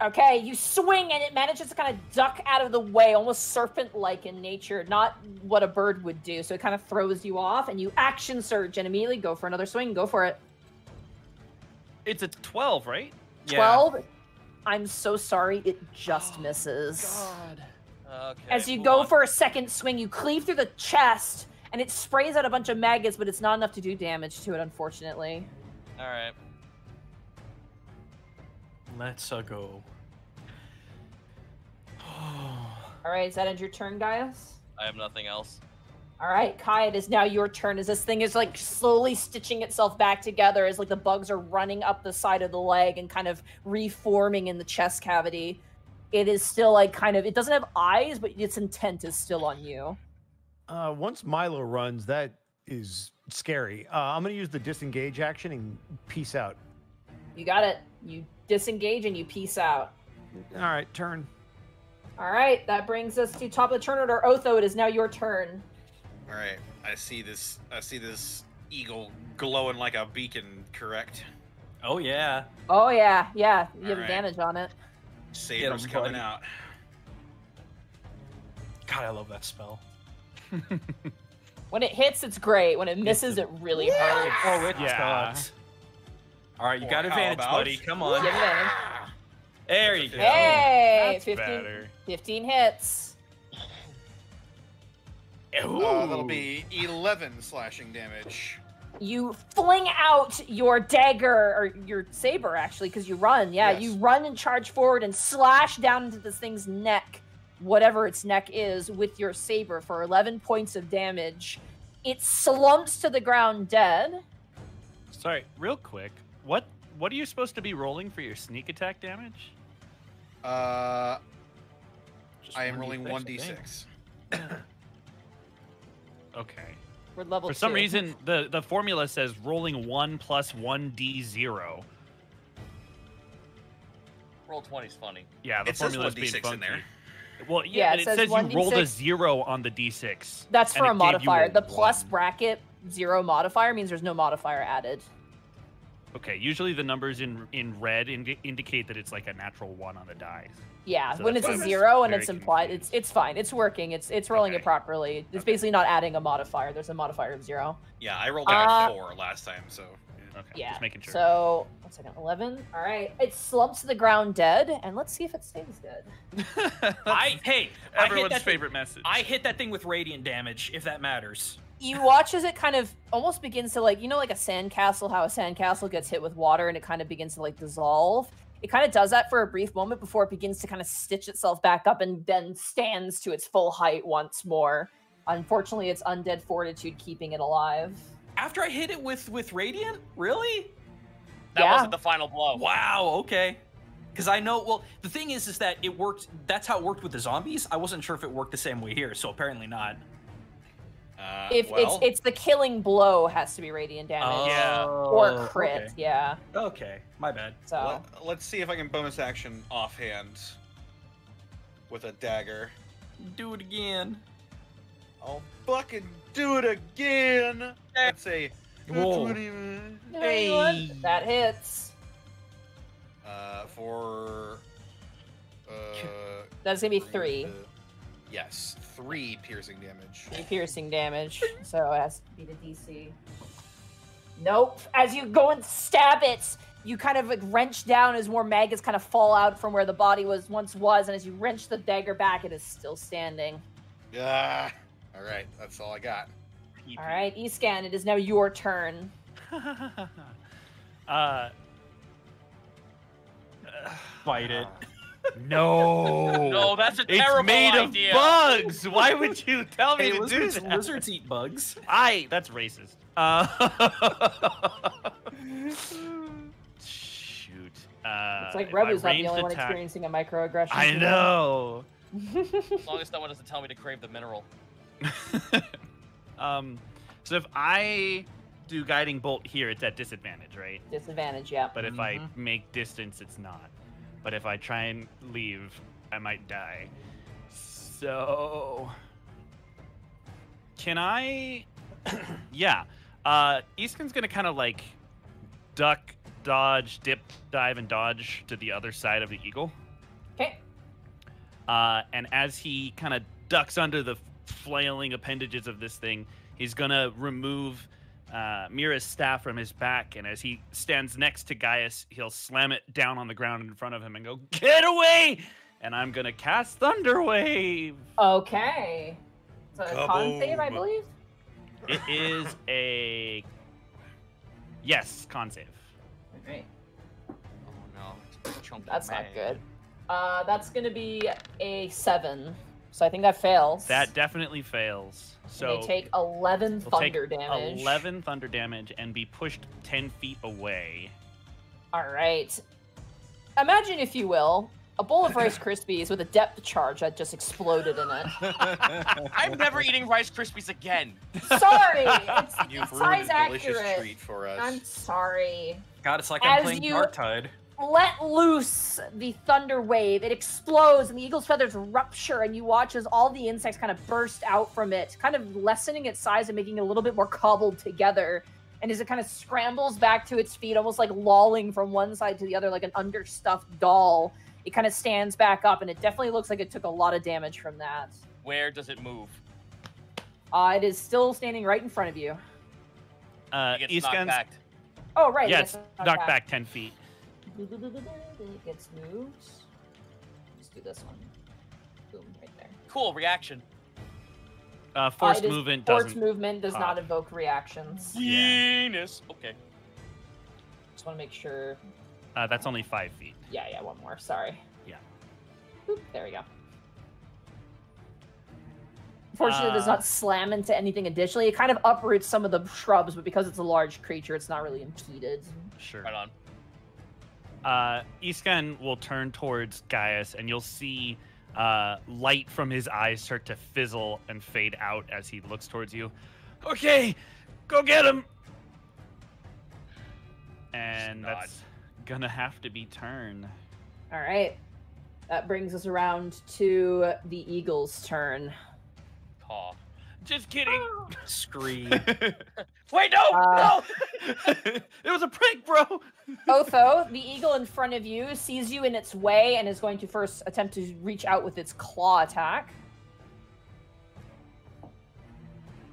Okay, you swing and it manages to kind of duck out of the way, almost serpent-like in nature, not what a bird would do. So it kind of throws you off, and you action surge and immediately go for another swing. Go for it. It's a twelve, right? twelve? Yeah. I'm so sorry, it just oh, misses. God. Okay, as you go on. For a second swing, you cleave through the chest, and it sprays out a bunch of maggots, but it's not enough to do damage to it, unfortunately. All right. Let's uh, go. All right, is that end your turn, Gaius? I have nothing else. All right, Kai, it is now your turn. As this thing is like slowly stitching itself back together, as like the bugs are running up the side of the leg and kind of reforming in the chest cavity. It is still like kind of. It doesn't have eyes, but its intent is still on you. Uh, once Milo runs, that is scary. Uh, I'm gonna use the disengage action and peace out. You got it. You. Disengage and you peace out. All right, turn. All right, that brings us to top of the turn order. Otho, it is now your turn. All right, I see this. I see this eagle glowing like a beacon. Correct. Oh yeah. Oh yeah, yeah. You all have right. advantage on it. Saber's coming out. God, I love that spell. When it hits, it's great. When it misses, it really yeah. hurts. Oh, it yeah. sucks. All right, you or got advantage, about? Buddy. Come on. Yeah. There you go. Hey, that's fifteen, fifteen hits. Uh, that'll be eleven slashing damage. You fling out your dagger, or your saber, actually, because you run. Yeah, yes. You run and charge forward and slash down into this thing's neck, whatever its neck is, with your saber for eleven points of damage. It slumps to the ground dead. Sorry, real quick. What what are you supposed to be rolling for your sneak attack damage? Uh, Just I am rolling one d six. Okay. We're level For some two. reason, the, the formula says rolling one plus one D zero. Roll twenty is funny. Yeah, the it formula is being funky. In there. Well, yeah, yeah it, it says, says you rolled a zero on the D six. That's for a modifier. The plus one. bracket zero modifier means there's no modifier added. Okay, usually the numbers in in red ind indicate that it's like a natural one on the die. Yeah, so when it's a zero and it's implied, it's it's fine. It's working. It's it's rolling okay. it properly. It's okay. basically not adding a modifier. There's a modifier of zero. Yeah, I rolled like uh, a four last time, so yeah. Okay, yeah. Just making sure. So one second, eleven. All right, it slumps to the ground dead, and let's see if it stays dead. I hey, everyone's I hit favorite thing. message. I hit that thing with radiant damage, if that matters. You watch as it kind of almost begins to, like, you know, like a sandcastle, how a sandcastle gets hit with water and it kind of begins to, like, dissolve. It kind of does that for a brief moment before it begins to kind of stitch itself back up and then stands to its full height once more. Unfortunately, it's undead fortitude keeping it alive. After I hit it with, with Radiant? Really? That yeah. wasn't the final blow. Wow, okay. Because I know, well, the thing is, is that it worked, that's how it worked with the zombies. I wasn't sure if it worked the same way here, so apparently not. Uh, if well. it's it's the killing blow has to be radiant damage oh, or crit, okay. yeah. Okay, my bad. So well, let's see if I can bonus action offhand with a dagger. Do it again. I'll fucking do it again. That's a twenty. Hey. That hits. Uh, for uh. That's gonna be three. three. Yes, three piercing damage. Three piercing damage, so it has to be the D C. Nope. As you go and stab it, you kind of like wrench down as more maggots kind of fall out from where the body was once was, and as you wrench the dagger back, it is still standing. Yeah. All right, that's all I got. All right, Eastcan, it is now your turn. uh, fight it. No, no, that's a terrible idea. It's made of bugs. Why would you tell me hey, to lizards, do that? Lizards eat bugs. I. That's racist. Uh, shoot. Uh, it's like Rebu's not the only one experiencing a microaggression. I know. As long as no one doesn't tell me to crave the mineral. um. So if I do guiding bolt here, it's at disadvantage, right? Disadvantage, yeah. But if mm-hmm. I make distance, it's not. But if I try and leave, I might die. So, can I? yeah. Uh, Eastcan's gonna kind of like duck, dodge, dip, dive, and dodge to the other side of the eagle. Okay. Uh, and as he kind of ducks under the flailing appendages of this thing, he's gonna remove Uh, Mira's staff from his back, and as he stands next to Gaius, he'll slam it down on the ground in front of him and go, "Get away!" And I'm gonna cast Thunder Wave. Okay. So a con save, I believe. It is a yes, con save. Okay. Oh no, that's not good. Uh, that's gonna be a seven. So I think that fails. That definitely fails. So and they take eleven thunder take damage. Eleven thunder damage and be pushed ten feet away. All right. Imagine, if you will, a bowl of Rice Krispies with a depth charge that just exploded in it. I'm never eating Rice Krispies again. Sorry, it's, You've it's size a delicious accurate. Treat for us. I'm sorry. God, it's like As I'm playing you... Dark Tide. Let loose the thunder wave. It explodes, and the eagle's feathers rupture, and you watch as all the insects kind of burst out from it, kind of lessening its size and making it a little bit more cobbled together. And as it kind of scrambles back to its feet, almost like lolling from one side to the other like an understuffed doll, it kind of stands back up, and it definitely looks like it took a lot of damage from that. Where does it move? Uh, it is still standing right in front of you. Uh, it gets knocked back. Oh, right. Yes, yeah, knocked back ten feet. It gets moved. Let's do this one. Boom, right there. Cool reaction. Uh, forced uh, movement doesn't. Forced movement does uh, not evoke reactions. Genius. Yeah. Okay. Just want to make sure. Uh, that's only five feet. Yeah, yeah, one more. Sorry. Yeah. Boop, there we go. Unfortunately, uh, it does not slam into anything additionally. It kind of uproots some of the shrubs, but because it's a large creature, it's not really impeded. Sure. Right on. Uh, Eastcan will turn towards Gaius, and you'll see uh, light from his eyes start to fizzle and fade out as he looks towards you. Okay, go get him. And that's gonna have to be turn. All right. That brings us around to the eagle's turn. Paw. Just kidding. Scream. Wait, no, uh, no. It was a prank, bro. Otho, the eagle in front of you, sees you in its way and is going to first attempt to reach out with its claw attack.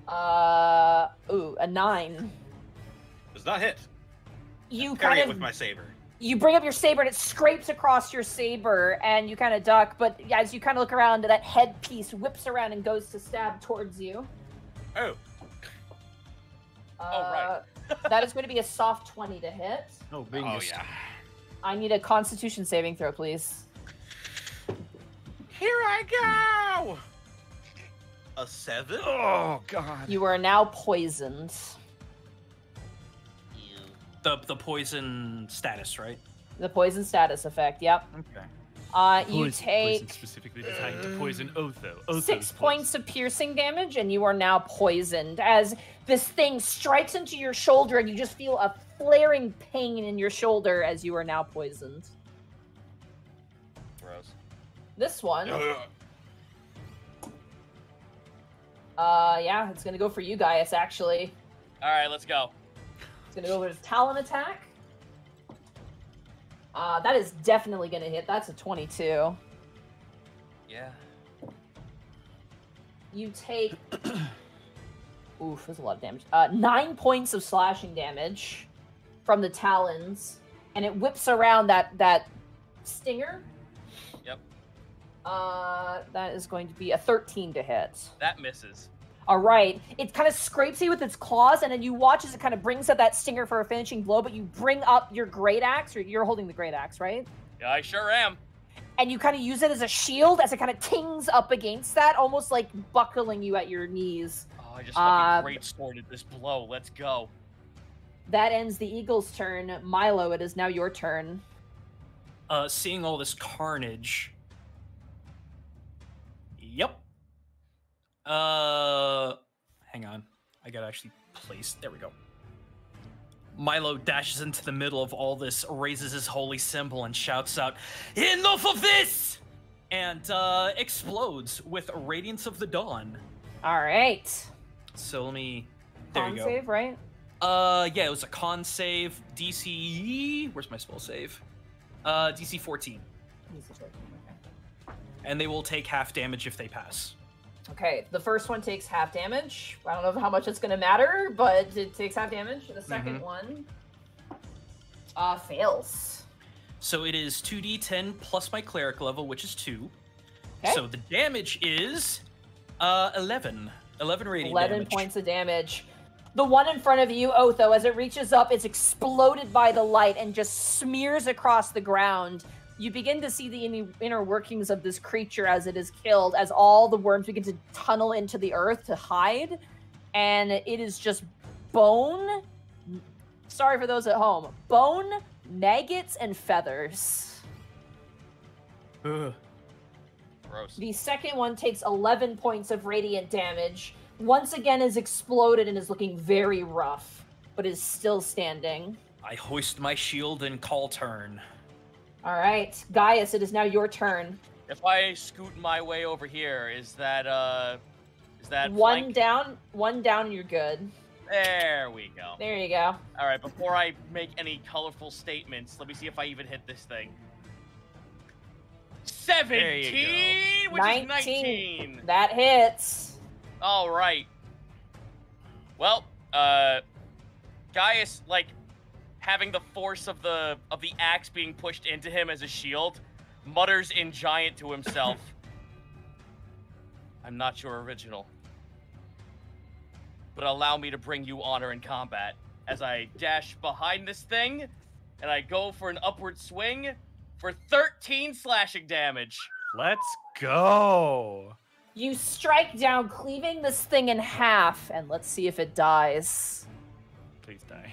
Uh, ooh, a nine. Does not hit. You kind of, it with my saber. You bring up your saber and it scrapes across your saber and you kind of duck, but as you kind of look around, that headpiece whips around and goes to stab towards you. Oh. Uh, oh, right. That is going to be a soft twenty to hit. Oh, bingo. Oh, yeah. I need a constitution saving throw, please. Here I go! A seven? Oh, God. You are now poisoned. The, the poison status, right? The poison status effect, yep. Okay. Uh, you poison, take... Poison specifically designed to poison Otho. Otho's six points poison. of piercing damage, and you are now poisoned. As this thing strikes into your shoulder, and you just feel a flaring pain in your shoulder as you are now poisoned. Gross. This one... uh, yeah, it's gonna go for you, Gaius, actually. Alright, let's go. Gonna go with his talon attack. Uh, that is definitely gonna hit. That's a twenty-two. Yeah. You take... Oof, that's a lot of damage. Uh, nine points of slashing damage from the talons, and it whips around that, that stinger. Yep. Uh, that is going to be a thirteen to hit. That misses. All right, it kind of scrapes you with its claws, and then you watch as it kind of brings up that stinger for a finishing blow, but you bring up your great axe, or you're holding the great axe, right? Yeah, I sure am. And you kind of use it as a shield as it kind of tings up against that, almost like buckling you at your knees. Oh, I just fucking uh, great sword at this blow. Let's go. That ends the eagle's turn. Milo, it is now your turn. Uh, seeing all this carnage. Yep. Uh, hang on. I gotta actually place. There we go. Milo dashes into the middle of all this, raises his holy symbol, and shouts out, "Enough of this!" And uh, explodes with Radiance of the Dawn. All right. So let me. There con you go. Con save, right? Uh, yeah, it was a con save. D C. Where's my spell save? Uh, D C fourteen. D C fourteen. Okay. And they will take half damage if they pass. Okay, the first one takes half damage. I don't know how much it's going to matter, but it takes half damage. The second mm-hmm. one uh, fails. So it is two d ten plus my cleric level, which is two. Okay. So the damage is uh, eleven. eleven radiant damage. eleven points of damage. The one in front of you, Otho, as it reaches up, it's exploded by the light and just smears across the ground. You begin to see the inner workings of this creature as it is killed, as all the worms begin to tunnel into the earth to hide. And it is just bone. Sorry for those at home. Bone, maggots, and feathers. Ugh. Gross. The second one takes eleven points of radiant damage. Once again is exploded and is looking very rough, but is still standing. I hoist my shield and call turn. All right, Gaius, it is now your turn. If I scoot my way over here, is that, uh, is that one flank? down, one down, you're good. There we go. There you go. All right, before I make any colorful statements, let me see if I even hit this thing. seventeen, which nineteen. Is nineteen. That hits. All right. Well, uh, Gaius, like, having the force of the of the axe being pushed into him as a shield, mutters in giant to himself, "I'm not your original, but allow me to bring you honor in combat." As I dash behind this thing, and I go for an upward swing for thirteen slashing damage. Let's go. You strike down, cleaving this thing in half, and let's see if it dies. Please die.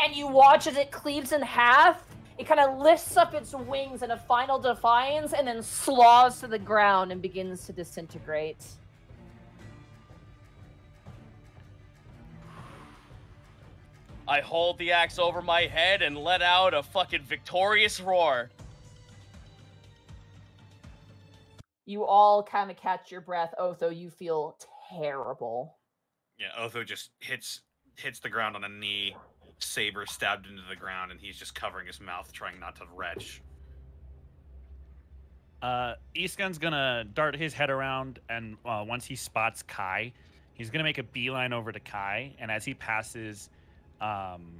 And you watch as it cleaves in half. It kind of lifts up its wings in a final defiance and then slaws to the ground and begins to disintegrate. I hauled the axe over my head and let out a fucking victorious roar. You all kind of catch your breath. Otho, you feel terrible. Yeah, Otho just hits hits the ground on a knee, saber stabbed into the ground, and he's just covering his mouth, trying not to retch. Uh, Eastgun's gonna dart his head around, and uh, once he spots Kai, he's gonna make a beeline over to Kai, and as he passes, um,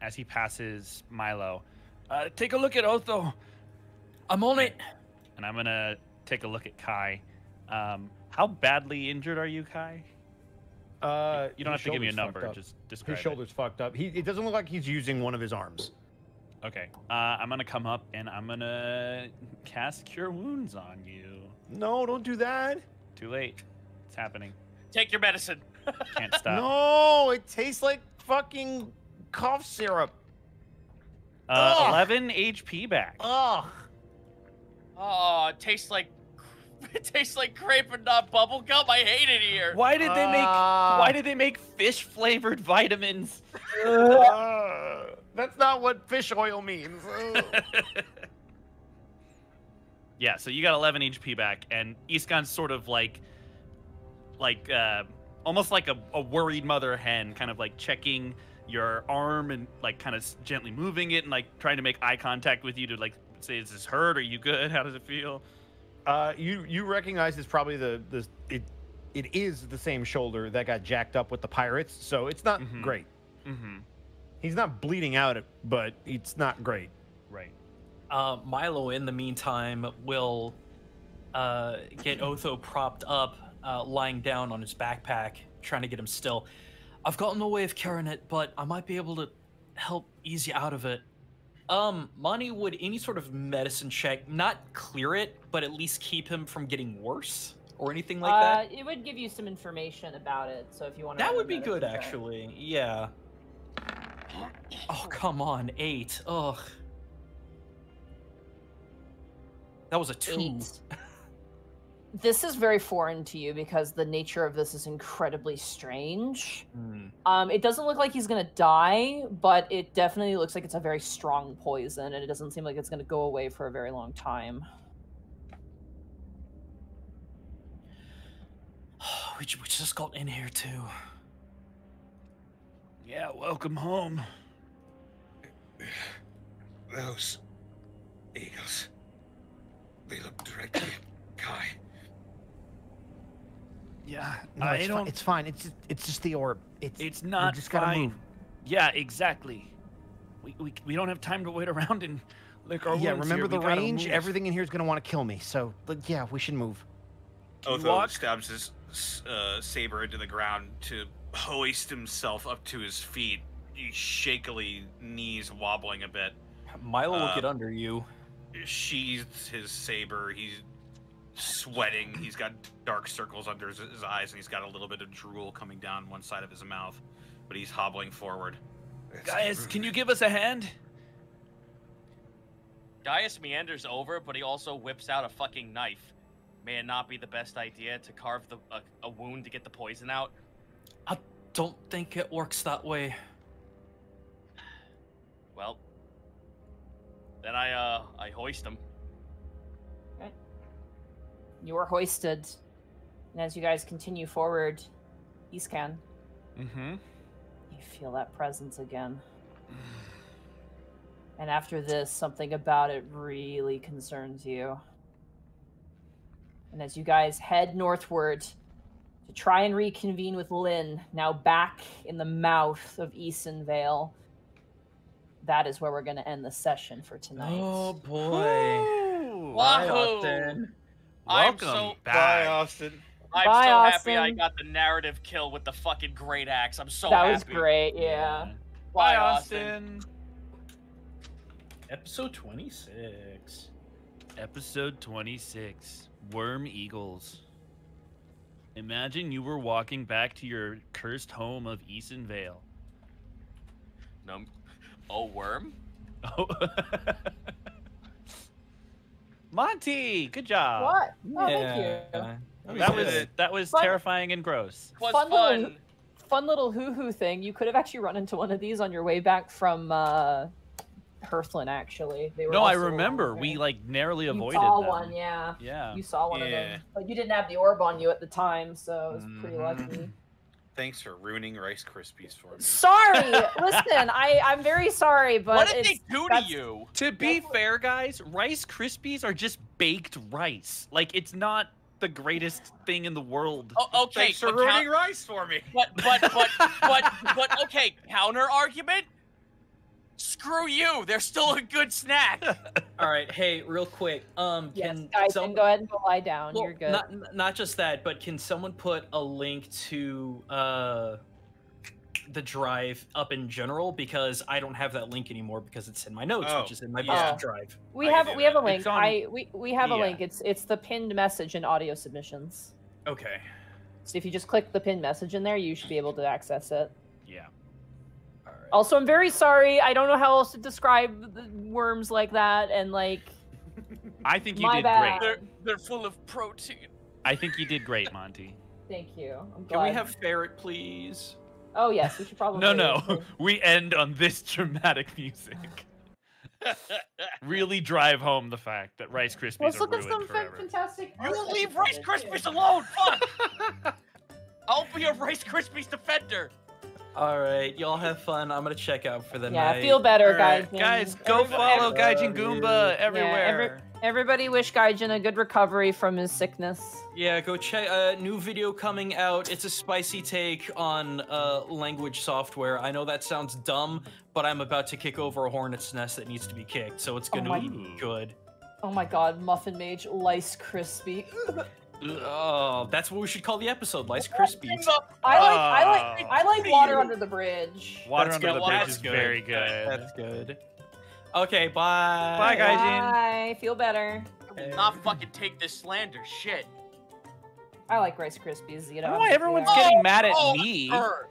as he passes Milo, uh, take a look at Otho. I'm on it. And I'm gonna take a look at Kai. Um, how badly injured are you, Kai? Uh, you don't have to give me a number. Just describe. His shoulder's it. fucked up. He it doesn't look like he's using one of his arms. Okay. Uh, I'm gonna come up and I'm gonna cast Cure Wounds on you. No, don't do that. Too late. It's happening. Take your medicine. Can't stop. No, it tastes like fucking cough syrup. Uh, eleven H P back. Ugh. Oh, it tastes like it tastes like grape and not bubble gum. I hate it here. Why did they make uh, Why did they make fish flavored vitamins? Uh, that's not what fish oil means. Yeah, so you got eleven H P back, and Eastcon's sort of like, like uh, almost like a, a worried mother hen, kind of like checking your arm and like kind of gently moving it and like trying to make eye contact with you to like say, is this hurt? Are you good? How does it feel? Uh, you you recognize it's probably the the it it is the same shoulder that got jacked up with the pirates, so it's not mm-hmm. great. Mm-hmm. He's not bleeding out, but it's not great. Right. Uh, Milo, in the meantime, will uh, get Otho propped up, uh, lying down on his backpack, trying to get him still. I've gotten no way of carrying it, but I might be able to help ease you out of it. Um, Monty, would any sort of medicine check not clear it, but at least keep him from getting worse or anything like uh, that? It would give you some information about it, so if you want to... That would be good, check. actually. Yeah. Oh, come on. Eight. Ugh. That was a two. Eight. This is very foreign to you because the nature of this is incredibly strange. Mm. Um, it doesn't look like he's going to die, but it definitely looks like it's a very strong poison, and it doesn't seem like it's going to go away for a very long time. We, we just got in here, too. Yeah, welcome home. Those eagles, they look directly at Kai. Yeah, no, I it's, don't... Fi it's fine. It's just, it's just the orb. It's it's not just fine. Move. Yeah, exactly. We, we we don't have time to wait around and lick our yeah, wounds. Yeah, remember here. the we range. Everything in here is gonna want to kill me. So like, yeah, we should move. Otho stabs his uh, saber into the ground to hoist himself up to his feet. He shakily, knees wobbling a bit. Milo uh, will get under you. Sheathes his saber. He's sweating, he's got dark circles under his, his eyes, and he's got a little bit of drool coming down one side of his mouth, but he's hobbling forward. Gaius, can you give us a hand? Gaius meanders over, but he also whips out a fucking knife. May it not be the best idea to carve the, a, a wound to get the poison out? I don't think it works that way. Well, then I, uh, I hoist him. You are hoisted, and as you guys continue forward, Eastcan, mm-hmm. you feel that presence again. And after this, something about it really concerns you. And as you guys head northward to try and reconvene with Lynn, now back in the mouth of Eastonvale, that is where we're going to end the session for tonight. Oh, boy. Wow, then. Welcome I'm so, back. Bye, Austin. I'm Bye, so Austin. happy I got the narrative kill with the fucking great axe. I'm so that happy. That was great, yeah. yeah. Bye, Bye Austin. Austin. Episode twenty-six. Episode twenty-six. Worm Eagles. Imagine you were walking back to your cursed home of Eastonvale. No. Oh, worm? Oh. Monty, good job. What? Oh, yeah. Thank you. That was that was, that was terrifying and gross. Fun, fun. fun little hoo-hoo thing. You could have actually run into one of these on your way back from uh, Hearthland, actually. They were no, I remember. We, like, narrowly you avoided saw them. One, yeah. Yeah. You saw one yeah. of them. But you didn't have the orb on you at the time, so it was mm-hmm. pretty lucky. Thanks for ruining Rice Krispies for me. Sorry! Listen, I, I'm very sorry, but what did they do to you? To be fair, guys, Rice Krispies are just baked rice. Like, it's not the greatest thing in the world. Oh, okay, thanks for ruining rice for me. But, but, but, but, but, but, okay, counter argument? Screw you, they're still a good snack. All right, hey, real quick. Um, yes, can I some... can go ahead and go lie down, well, you're good. Not, not just that, but can someone put a link to uh, the drive up in general? Because I don't have that link anymore because it's in my notes, oh, which is in my yeah. drive. We I have we that. have a link, on... I we, we have yeah. a link. It's, it's the pinned message in audio submissions. Okay. So if you just click the pinned message in there, you should be able to access it. Yeah. Also, I'm very sorry. I don't know how else to describe the worms like that, and like. I think you did bad. great. They're, they're full of protein. I think you did great, Monty. Thank you. I'm glad. Can we have ferret, please? Oh yes, we should probably. no, no. We end on this dramatic music. Really drive home the fact that Rice Krispies. Let's are look at some forever. fantastic. You will leave Rice Krispies alone. Fuck. I'll be a Rice Krispies defender. All right, y'all have fun. I'm gonna check out for the yeah, night. Yeah, feel better, right. guys. Guys, go everybody, follow Gaijin Goomba you. everywhere. Yeah, every, everybody wish Gaijin a good recovery from his sickness. Yeah, go check a uh, new video coming out. It's a spicy take on uh, language software. I know that sounds dumb, but I'm about to kick over a hornet's nest that needs to be kicked, so it's gonna oh be good. Oh my God, Muffin Mage, Lice Crispy. Oh, that's what we should call the episode, Lice Krispies. I like, I like, I like Water Under the Bridge. Water Under the Bridge is very good. That's good. Okay, bye. Bye, guys. Bye. Feel better. I will not fucking take this slander shit. I like Rice Krispies, you know. I don't know why everyone's getting mad at me. I'm, sure.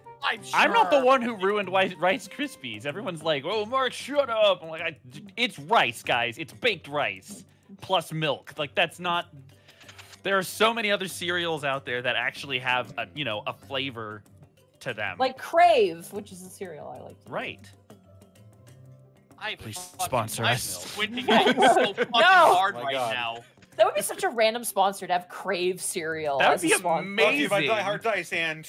I'm not the one who ruined Rice Krispies. Everyone's like, "Oh, Mark, shut up!" I'm like, I, "It's rice, guys. It's baked rice plus milk. Like that's not." There are so many other cereals out there that actually have, a, you know, a flavor to them. Like Crave, which is a cereal I like. Right. I Please sponsor us. I'm squinting at you so fucking no. hard oh right God. now. That would be such a random sponsor to have Crave cereal. That would be amazing. If I Die Hard Dice and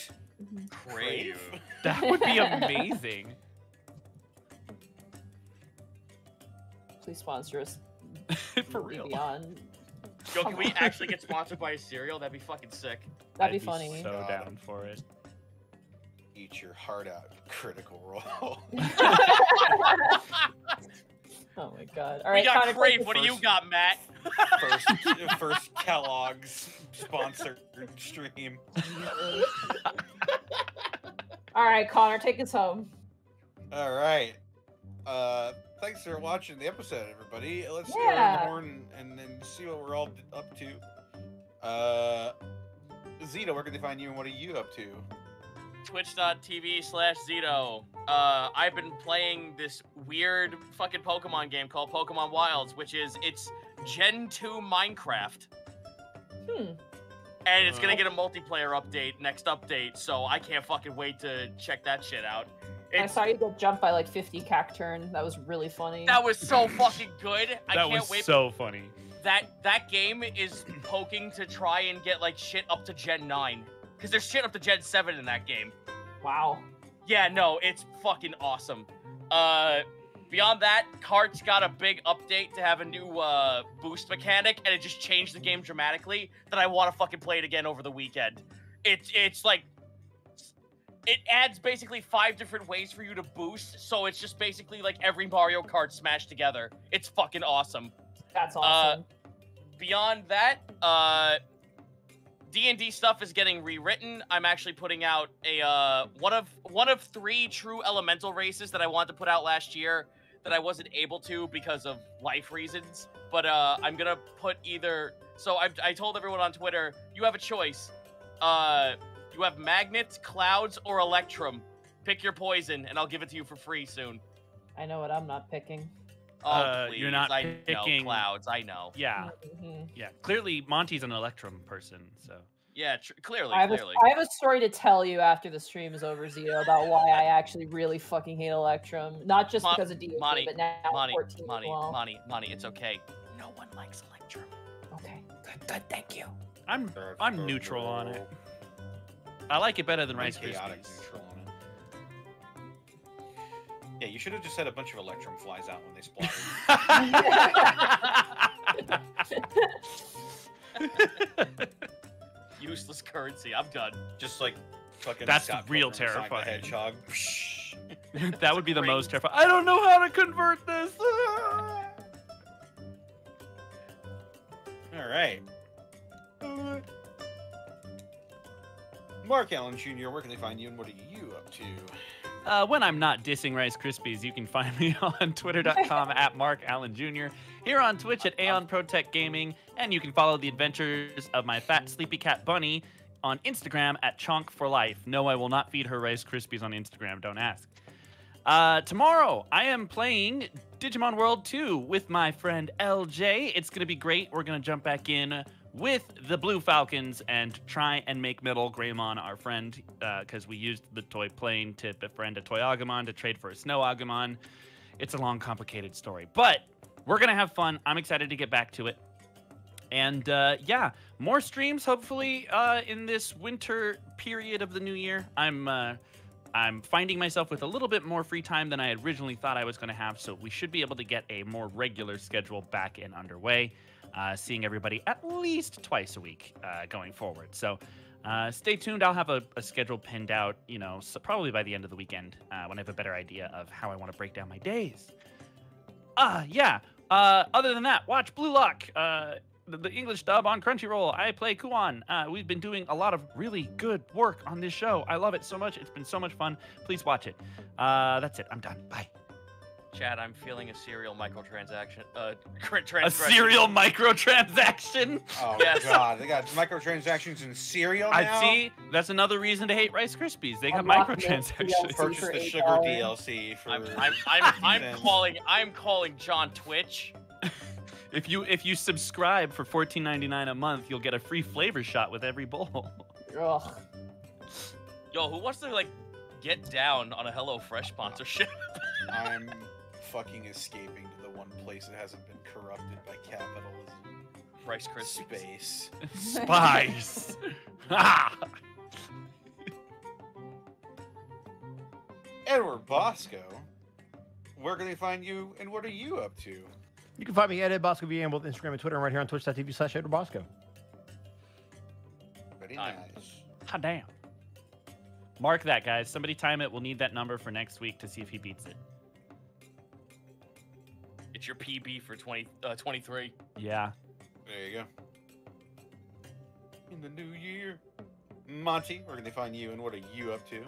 Crave. That would be amazing. Please sponsor us. For real. Beyond. Yo, can we actually get sponsored by a cereal? That'd be fucking sick. That'd be I'd funny. Be so God. down for it. Eat your heart out, Critical Role. Oh my God! All right, we got Connor, Crave. What first, do you got, Matt? First, first Kellogg's sponsored stream. All right, Connor, take us home. All right. Uh. Thanks for watching the episode, everybody. Let's go yeah. on the horn and then see what we're all up to. Uh, Zito, where can they find you and what are you up to? Twitch.tv slash Zito. Uh, I've been playing this weird fucking Pokemon game called Pokemon Wilds, which is, it's Gen two Minecraft. Hmm. And it's gonna get a multiplayer update, next update, so I can't fucking wait to check that shit out. It's, I saw you get jumped by like fifty Cacturn. That was really funny. That was so fucking good. I that can't was wait. so funny. That that game is poking to try and get like shit up to Gen nine. Because there's shit up to Gen seven in that game. Wow. Yeah, no, it's fucking awesome. Uh, beyond that, Kart's got a big update to have a new uh, boost mechanic, and it just changed the game dramatically that I want to fucking play it again over the weekend. It's It's like... It adds basically five different ways for you to boost, so it's just basically like every Mario Kart smashed together. It's fucking awesome. That's awesome. Uh, beyond that, uh, D and D stuff is getting rewritten. I'm actually putting out a uh, one of one of three true elemental races that I wanted to put out last year that I wasn't able to because of life reasons. But uh, I'm gonna put either. So I, I told everyone on Twitter, you have a choice. Uh, You have magnets, clouds, or electrum. Pick your poison, and I'll give it to you for free soon. I know what I'm not picking. Oh, uh, please. You're not I picking know, clouds. I know. Yeah. Mm-hmm. Yeah. Clearly, Monty's an electrum person, so. Yeah, tr clearly, I have clearly. A, I have a story to tell you after the stream is over, Zito, about why I actually really fucking hate Electrum. Not just Mon because of D O T, but now Monty, fourteen Monty, well. Monty, Monty, it's okay. No one likes Electrum. Okay, good, good, thank you. I'm I'm neutral on it. I like it better than Rice Krispies. Neutral on it. Yeah, you should have just had a bunch of Electrum flies out when they splash. Useless currency. I'm done. Just like fucking. That's Scott real terrifying. The hedgehog. That would be the most terrifying. I don't know how to convert this. Ah! All right. Uh, Mark Allen Junior, where can they find you, and what are you up to? Uh, when I'm not dissing Rice Krispies, you can find me on Twitter dot com at Mark Allen Junior, here on Twitch at Aeon Protech Gaming, and you can follow the adventures of my fat sleepy cat Bunny on Instagram at Chonk for Life. No, I will not feed her Rice Krispies on Instagram. Don't ask. Uh, tomorrow, I am playing Digimon World two with my friend L J. It's going to be great. We're going to jump back in with the Blue Falcons and try and make Metal Greymon our friend, because uh, we used the toy plane to befriend a toy Agumon to trade for a snow Agumon. It's a long, complicated story, but we're going to have fun. I'm excited to get back to it. And uh, yeah, more streams, hopefully, uh, in this winter period of the new year. I'm uh, I'm finding myself with a little bit more free time than I originally thought I was going to have, so we should be able to get a more regular schedule back and underway. Uh, seeing everybody at least twice a week uh, going forward. So uh, stay tuned. I'll have a, a schedule pinned out, you know, so probably by the end of the weekend uh, when I have a better idea of how I want to break down my days. Ah, uh, yeah. Uh, other than that, watch Blue Lock, uh, the, the English dub on Crunchyroll. I play Kuan. Uh, we've been doing a lot of really good work on this show. I love it so much. It's been so much fun. Please watch it. Uh, that's it. I'm done. Bye. Chad, I'm feeling a serial microtransaction. Uh, a serial microtransaction? Oh, yes. God. They got microtransactions in cereal now? I see. That's another reason to hate Rice Krispies. They got microtransactions. Purchase the sugar D L C for... I'm, I'm, I'm, I'm, calling, I'm calling John Twitch. if, you, if you subscribe for fourteen ninety-nine a month, you'll get a free flavor shot with every bowl. Ugh. Yo, who wants to, like, get down on a HelloFresh sponsorship? I'm... fucking escaping to the one place that hasn't been corrupted by capitalism. Rice Krispies. Space. Spice. Ah! Edward Bosco, where can they find you and what are you up to? You can find me at Ed Bosco V M, both Instagram and Twitter, and right here on twitch dot T V slash Edward Bosco. Very nice. Hot damn. Mark that, guys. Somebody time it. We'll need that number for next week to see if he beats it. It's your P B for twenty, uh, twenty-three. Yeah. There you go. In the new year. Monty, where can they find you and what are you up to?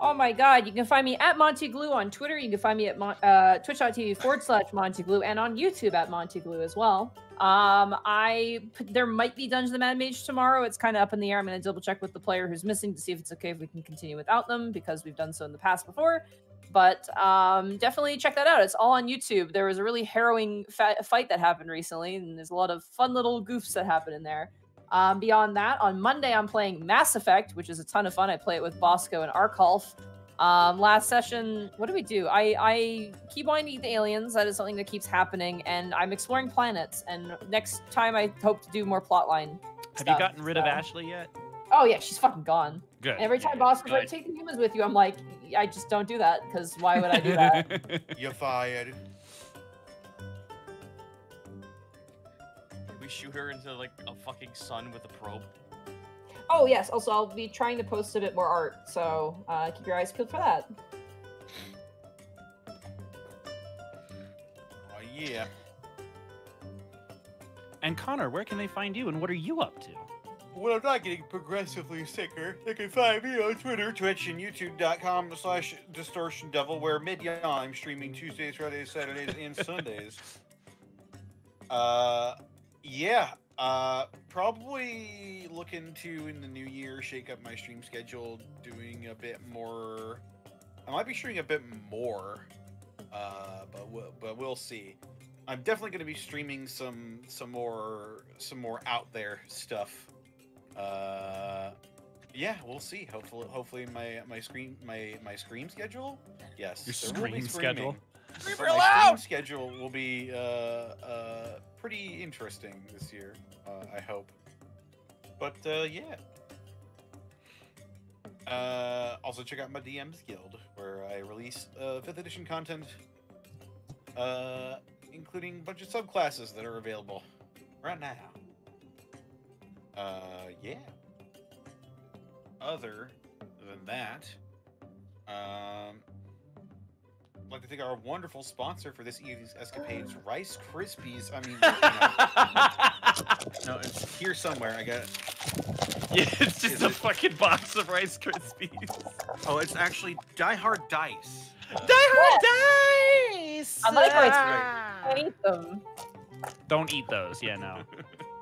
Oh, my God. You can find me at MontyGlu on Twitter. You can find me at uh, twitch dot T V forward slash MontyGlu and on YouTube at MontyGlu as well. Um, I There might be Dungeon the Mad Mage tomorrow. It's kind of up in the air. I'm going to double check with the player who's missing to see if it's okay if we can continue without them, because we've done so in the past before. But um, definitely check that out. It's all on YouTube. There was a really harrowing fight that happened recently, and there's a lot of fun little goofs that happen in there. Um, beyond that, on Monday, I'm playing Mass Effect, which is a ton of fun. I play it with Bosco and Arkholf. Um, last session, what do we do? I, I keep wanting to eat the aliens. That is something that keeps happening, and I'm exploring planets. And next time, I hope to do more plotline stuff. Have you gotten rid so. of Ashley yet? Oh, yeah, she's fucking gone. Good. Every time Bosco's like, take the humans with you, I'm like, I just don't do that, because why would I do that? You're fired. Did we shoot her into, like, a fucking sun with a probe? Oh, yes. Also, I'll be trying to post a bit more art, so uh, keep your eyes peeled for that. Oh, yeah. And Connor, where can they find you, and what are you up to? Well, I'm not getting progressively sicker. They can find me on Twitter, Twitch, and YouTube dot com slash Distortion Devil, where mid-yawn I'm streaming Tuesdays, Fridays, Saturdays, and Sundays. Uh, yeah. Uh, probably looking to, in the new year, shake up my stream schedule, doing a bit more... I might be streaming a bit more, uh, but we'll, but we'll see. I'm definitely going to be streaming some, some more, some more out-there stuff. Uh, yeah, we'll see. Hopefully, hopefully my my screen my my scream schedule. Yes, your scream schedule. Scream loud. Schedule will be uh, uh, pretty interesting this year. Uh, I hope. But uh, yeah. Uh, also check out my D Ms Guild, where I release uh, fifth edition content, uh, including a bunch of subclasses that are available right now. Uh, yeah. Other than that, um, I'd like to thank our wonderful sponsor for this evening's escapades, Rice Krispies. I mean, you know, no, it's here somewhere. I got it. Yeah, it's just Is a it? fucking box of Rice Krispies. Oh, it's actually Die Hard Dice. Die Hard yeah. Dice! I like how it's great. Don't eat them. Don't eat those, yeah, no.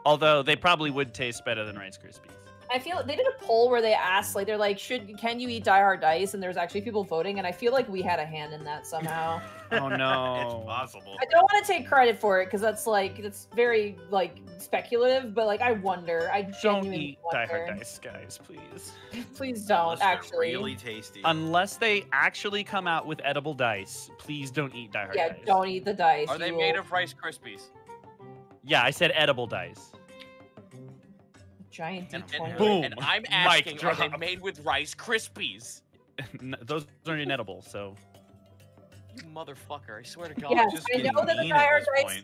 Although, they probably would taste better than Rice Krispies. I feel, they did a poll where they asked, like, they're like, should, can you eat Die Hard Dice? And there's actually people voting, and I feel like we had a hand in that somehow. Oh, no. It's possible. I don't want to take credit for it, because that's, like, that's very, like, speculative, but, like, I wonder. I Don't eat wonder. Die Hard Dice, guys, please. Please don't, Unless actually. really tasty. Unless they actually come out with edible dice, please don't eat Die Hard yeah, Dice. Yeah, don't eat the dice. Are you they will... made of Rice Krispies? Yeah, I said edible dice. Giant D twenty. And, and, Boom. And I'm asking, are they made with Rice Krispies? Those aren't inedible, so. You motherfucker! I swear to God. Yeah, just I know that the Die Hard Dice.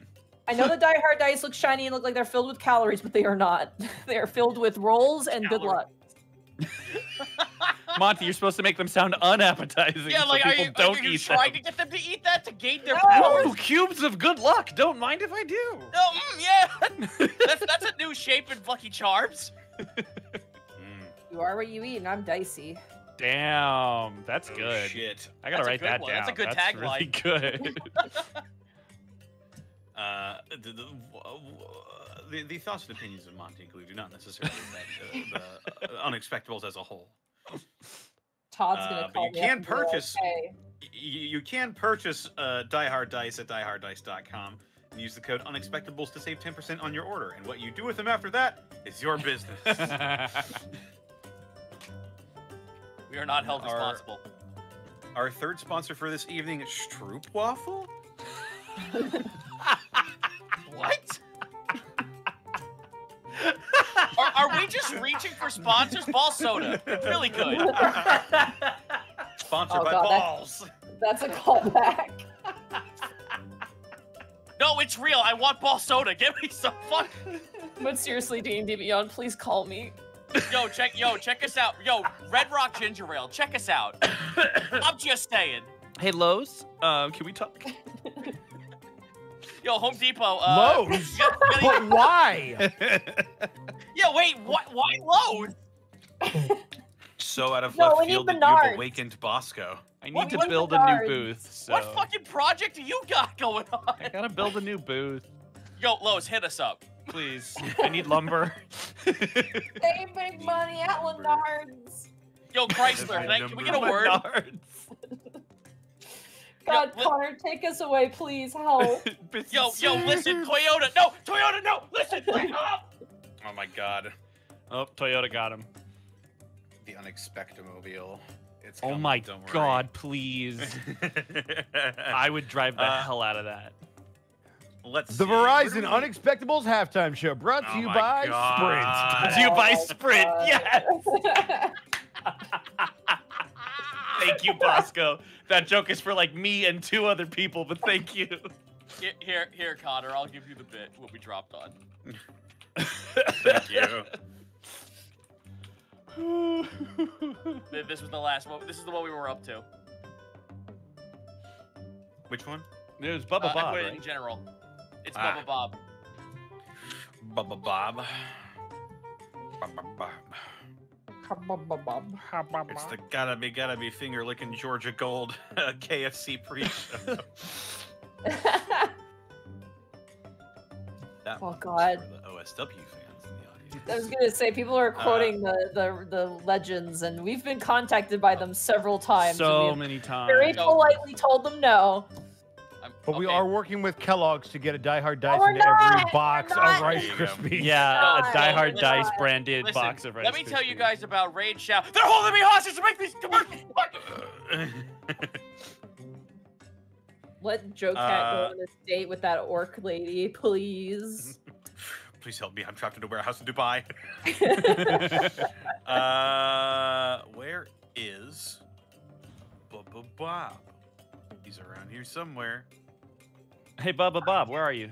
I know the Die Hard Dice look shiny and look like they're filled with calories, but they are not. They are filled with rolls and Calorie. good luck. Monty, you're supposed to make them sound unappetizing. Yeah, like so people are you, don't are you eat trying them. to get them to eat that to gain their powers? No, cubes of good luck. Don't mind if I do. No, mm, yeah, that's that's a new shape in Lucky Charms. Mm. You are what you eat, and I'm dicey. Damn, that's oh, good. Shit, I gotta that's write that one. down. That's a good tagline. Really good. uh, the, the, the, the thoughts and opinions of MontyGlu do not necessarily affect uh, the uh, Unexpectables as a whole. Todd's gonna uh, call you me can purchase okay. you, you can purchase uh, Die Hard Dice at die hard dice dot com and use the code Unexpectables to save ten percent on your order, and what you do with them after that is your business. We are not held our, responsible. Our third sponsor for this evening is Stroopwaffle. What? Are, are we just reaching for sponsors? Ball soda. It's really good. Sponsored oh, by God, balls. That's, that's a callback. No, it's real. I want ball soda. Give me some fuck. But seriously, D and D Beyond, please call me. Yo, check. Yo, check us out. Yo, Red Rock Ginger Ale. Check us out. I'm just saying. Hey, Lowe's. Um, can we talk? Yo, Home Depot. Uh, Lowe's? Yeah, yeah, yeah. But why? Yeah, wait, wh why Lowe's? So out of no, left field, you've awakened Bosco. I need to build Menards? a new booth. So. What fucking project do you got going on? I gotta build a new booth. Yo, Lowe's, hit us up. Please. I need lumber. They make money at Menards. Yo, Chrysler, can, I, can we get a word? God, yo, Connor, take us away, please. Help. yo, yo, listen, Toyota. No, Toyota, no. Listen. Oh, my God. Oh, Toyota got him. The Unexpectamobile. It's coming, oh, my don't God, worry. please. I would drive the uh, hell out of that. Let's the see. Verizon Unexpectables Halftime Show brought to oh you by God. Sprint. Brought to you oh by Sprint, God. yes. Thank you, Bosco. That joke is for like me and two other people, but thank you. Here, here, Connor. I'll give you the bit what we dropped on. Thank you. This was the last one. This is the one we were up to. Which one? It was Bubba uh, Bob. I put it right? in general. It's ah. Bubba Bob. Bubba Bob. Bubba Bob. It's the gotta be, gotta be finger licking Georgia Gold uh, K F C pre-show. Oh God! For the O S W fans in the audience. I was gonna say people are quoting uh, the, the the legends, and we've been contacted by them several times. So many times. Very politely told them no. I'm, But okay. we are working with Kellogg's to get a Die Hard Dice no, into not. every box of Rice Krispies. Yeah, no, a Die Hard Dice not. branded Listen, box of Rice Krispies. Let me Krispies. tell you guys about Raid Shout. They're holding me hostage to make these commercials. Let Joe Cat uh, go on this date with that orc lady, please. Please help me. I'm trapped in a warehouse in Dubai. uh, where is Bubba Bob? He's around here somewhere. Hey, Bubba Bob, where are you?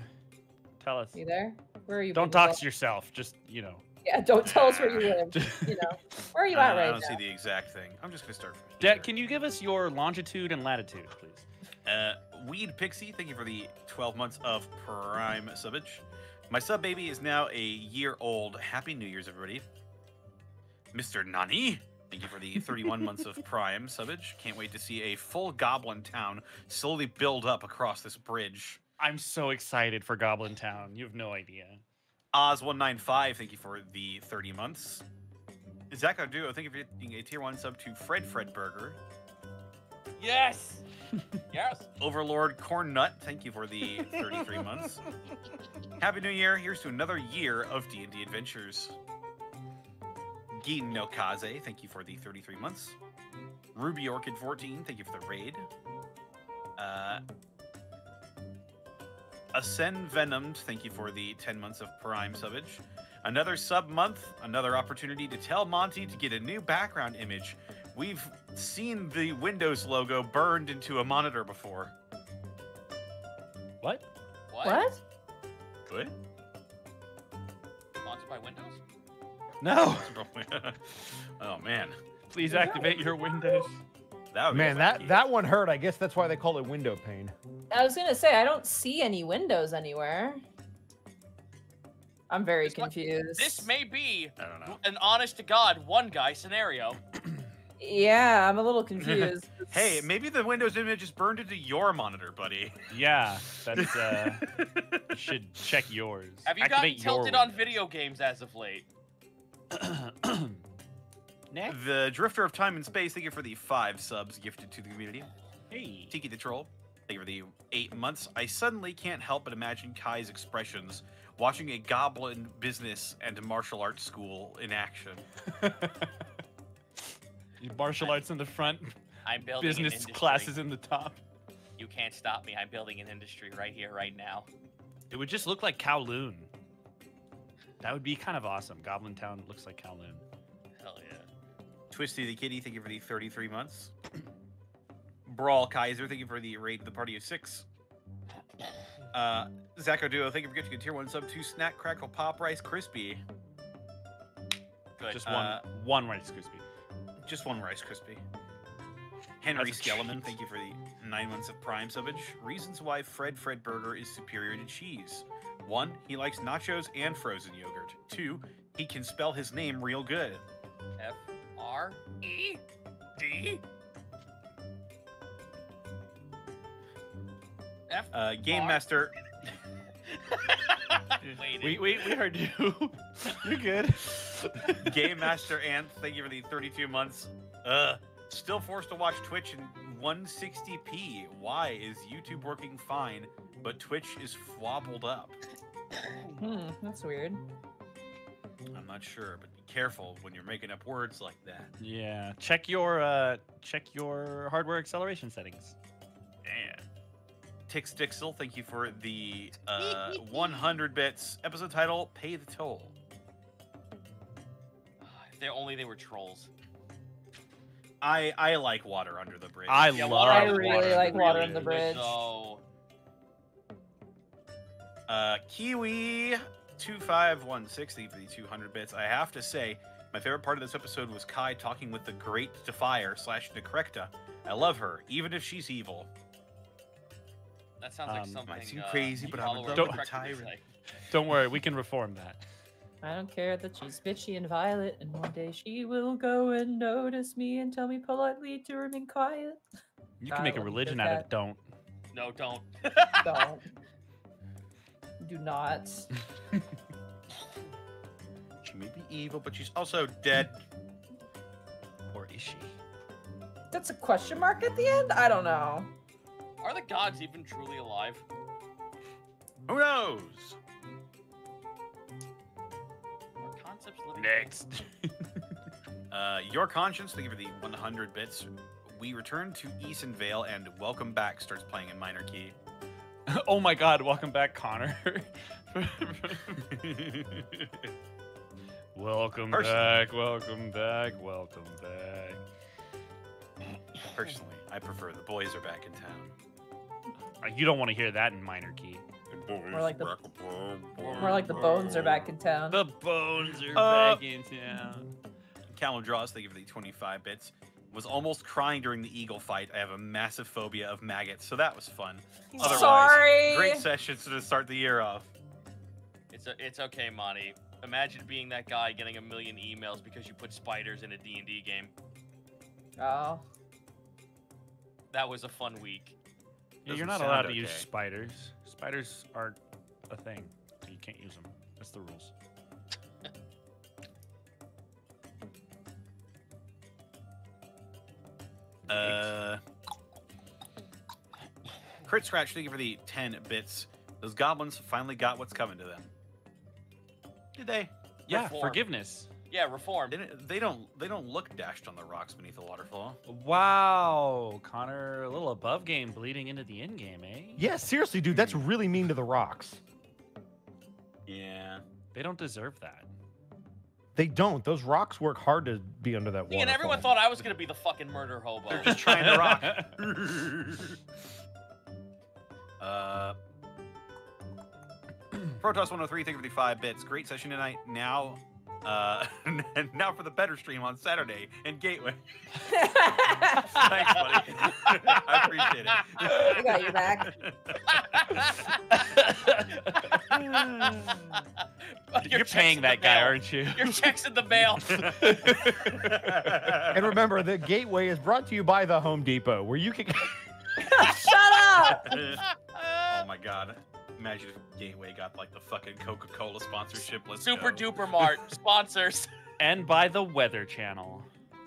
Tell us. You there? Where are you? Don't Bubba talk Bob? to yourself. Just, you know. Yeah, don't tell us where you live. You know. Where are you at uh, right now? I don't now? see the exact thing. I'm just going to start from here. Dad, can you give us your longitude and latitude, please? Uh, Weed Pixie, thank you for the twelve months of Prime subbage. My sub baby is now a year old. Happy New Year's, everybody. Mister Nani, thank you for the thirty-one months of Prime subbage. Can't wait to see a full Goblin Town slowly build up across this bridge. I'm so excited for Goblin Town. You have no idea. Oz one nine five, thank you for the thirty months. Zach Arduo, thank you for getting a tier one sub to Fred Fred Burger. Yes! Yes. Overlord Corn Nut, thank you for the thirty-three months. Happy New Year. Here's to another year of D and D adventures. Gin no Kaze, thank you for the thirty-three months. Ruby Orchid fourteen, thank you for the raid. Uh, Ascend Venomed, thank you for the ten months of Prime subbage. Another sub month, another opportunity to tell Monty to get a new background image. We've seen the Windows logo burned into a monitor before. What? What? What? Good. Sponsored by Windows? No. Oh man. Please activate your Windows. That would man, that, that one hurt. I guess that's why they call it window pane. I was gonna say I don't see any windows anywhere. I'm very this confused. Might, this may be I don't know. an honest to God one guy scenario. Yeah, I'm a little confused. Hey, maybe the Windows image is burned into your monitor, buddy. Yeah, that's uh should check yours. Have you Activate gotten tilted on video games as of late? Next. The Drifter of Time and Space, thank you for the five subs gifted to the community. Hey. Tiki the Troll, thank you for the eight months. I suddenly can't help but imagine Kai's expressions watching a goblin business and a martial arts school in action. Martial arts in the front. I'm building business classes in the top. You can't stop me. I'm building an industry right here, right now. It would just look like Kowloon. That would be kind of awesome. Goblin Town looks like Kowloon. Hell yeah. Twisty the Kitty, thank you for the thirty-three months. Brawl Kaiser, thank you for the raid. The party of six. Uh, Zacho Duo, thank you for getting a tier one sub to Snack Crackle Pop Rice Krispie. Good. Just one, uh, one Rice Krispie. Just one Rice Krispie. Henry Skellerman, thank you for the nine months of Prime subbage. Reasons why Fred Fred Burger is superior to cheese. One, he likes nachos and frozen yogurt. Two, he can spell his name real good. F R E D. F. Uh, Game R Master. we, we, we heard you. You're good. Game Master Ant, thank you for the thirty-two months. Uh, still forced to watch Twitch in one sixty p. Why is YouTube working fine, but Twitch is fwobbled up? Hmm, that's weird. I'm not sure, but be careful when you're making up words like that. Yeah, check your uh, check your hardware acceleration settings. Yeah. Tix Dixel, thank you for the uh, one hundred bits. Episode title, Pay the Toll. If they only they were trolls. I I like Water Under the Bridge. I yeah, love I really water like Water Under the Bridge. So... Uh, Kiwi two five one six, for the two hundred bits. I have to say, my favorite part of this episode was Kai talking with the Great Defier slash Necrecta. I love her, even if she's evil. That sounds like um, something. I seem uh, crazy, but I'm a tyrant. Like. Don't worry, we can reform that. I don't care that she's bitchy and violent, and one day she will go and notice me and tell me politely to remain quiet. You can make a religion out of it. Don't. No, don't. Don't. Do not. She may be evil, but she's also dead. Or is she? That's a question mark at the end? I don't know. Are the gods even truly alive? Who knows? Are concepts living? Next. uh, your conscience, thank you for the one hundred bits. We return to Eastonvale and Welcome Back starts playing in minor key. Oh my god, welcome back, Connor. Welcome Personally. back, welcome back, welcome back. Personally, I prefer the boys are back in town. Uh, you don't want to hear that in minor key. More like, the, more like the bones are back in town. The bones are uh, back in town. Callum Draws, thank you for the twenty-five bits. Was almost crying during the eagle fight. I have a massive phobia of maggots, so that was fun. Otherwise, Sorry. Great sessions to start the year off. It's a, it's okay, Monty. Imagine being that guy getting a million emails because you put spiders in a D and D game. Oh. That was a fun week. Yeah, you're not allowed okay. to use spiders. Spiders aren't a thing. So you can't use them. That's the rules. Uh, Crit Scratch, thank you for the ten bits. Those goblins finally got what's coming to them. Did they? Yeah, reform. forgiveness. Yeah, reform. They, they don't. They don't look dashed on the rocks beneath the waterfall. Wow, Connor, a little above game, bleeding into the end game, eh? Yeah, seriously, dude, that's really mean to the rocks. Yeah, they don't deserve that. They don't. Those rocks work hard to be under that water. And everyone thought I was going to be the fucking murder hobo. They're just trying to rock. uh, Protoss one oh three, thank you for the five bits. Great session tonight. Now, uh, and now for the better stream on Saturday in Gateway. Thanks, buddy. I appreciate it. We got your back. Dude, you're paying that guy, mail. aren't you? Your check's in the mail. And remember, the Gateway is brought to you by the Home Depot, where you can. Shut up! Oh my God! Imagine if Gateway got like the fucking Coca-Cola sponsorship list. Super go. Duper Mart sponsors. And by the Weather Channel.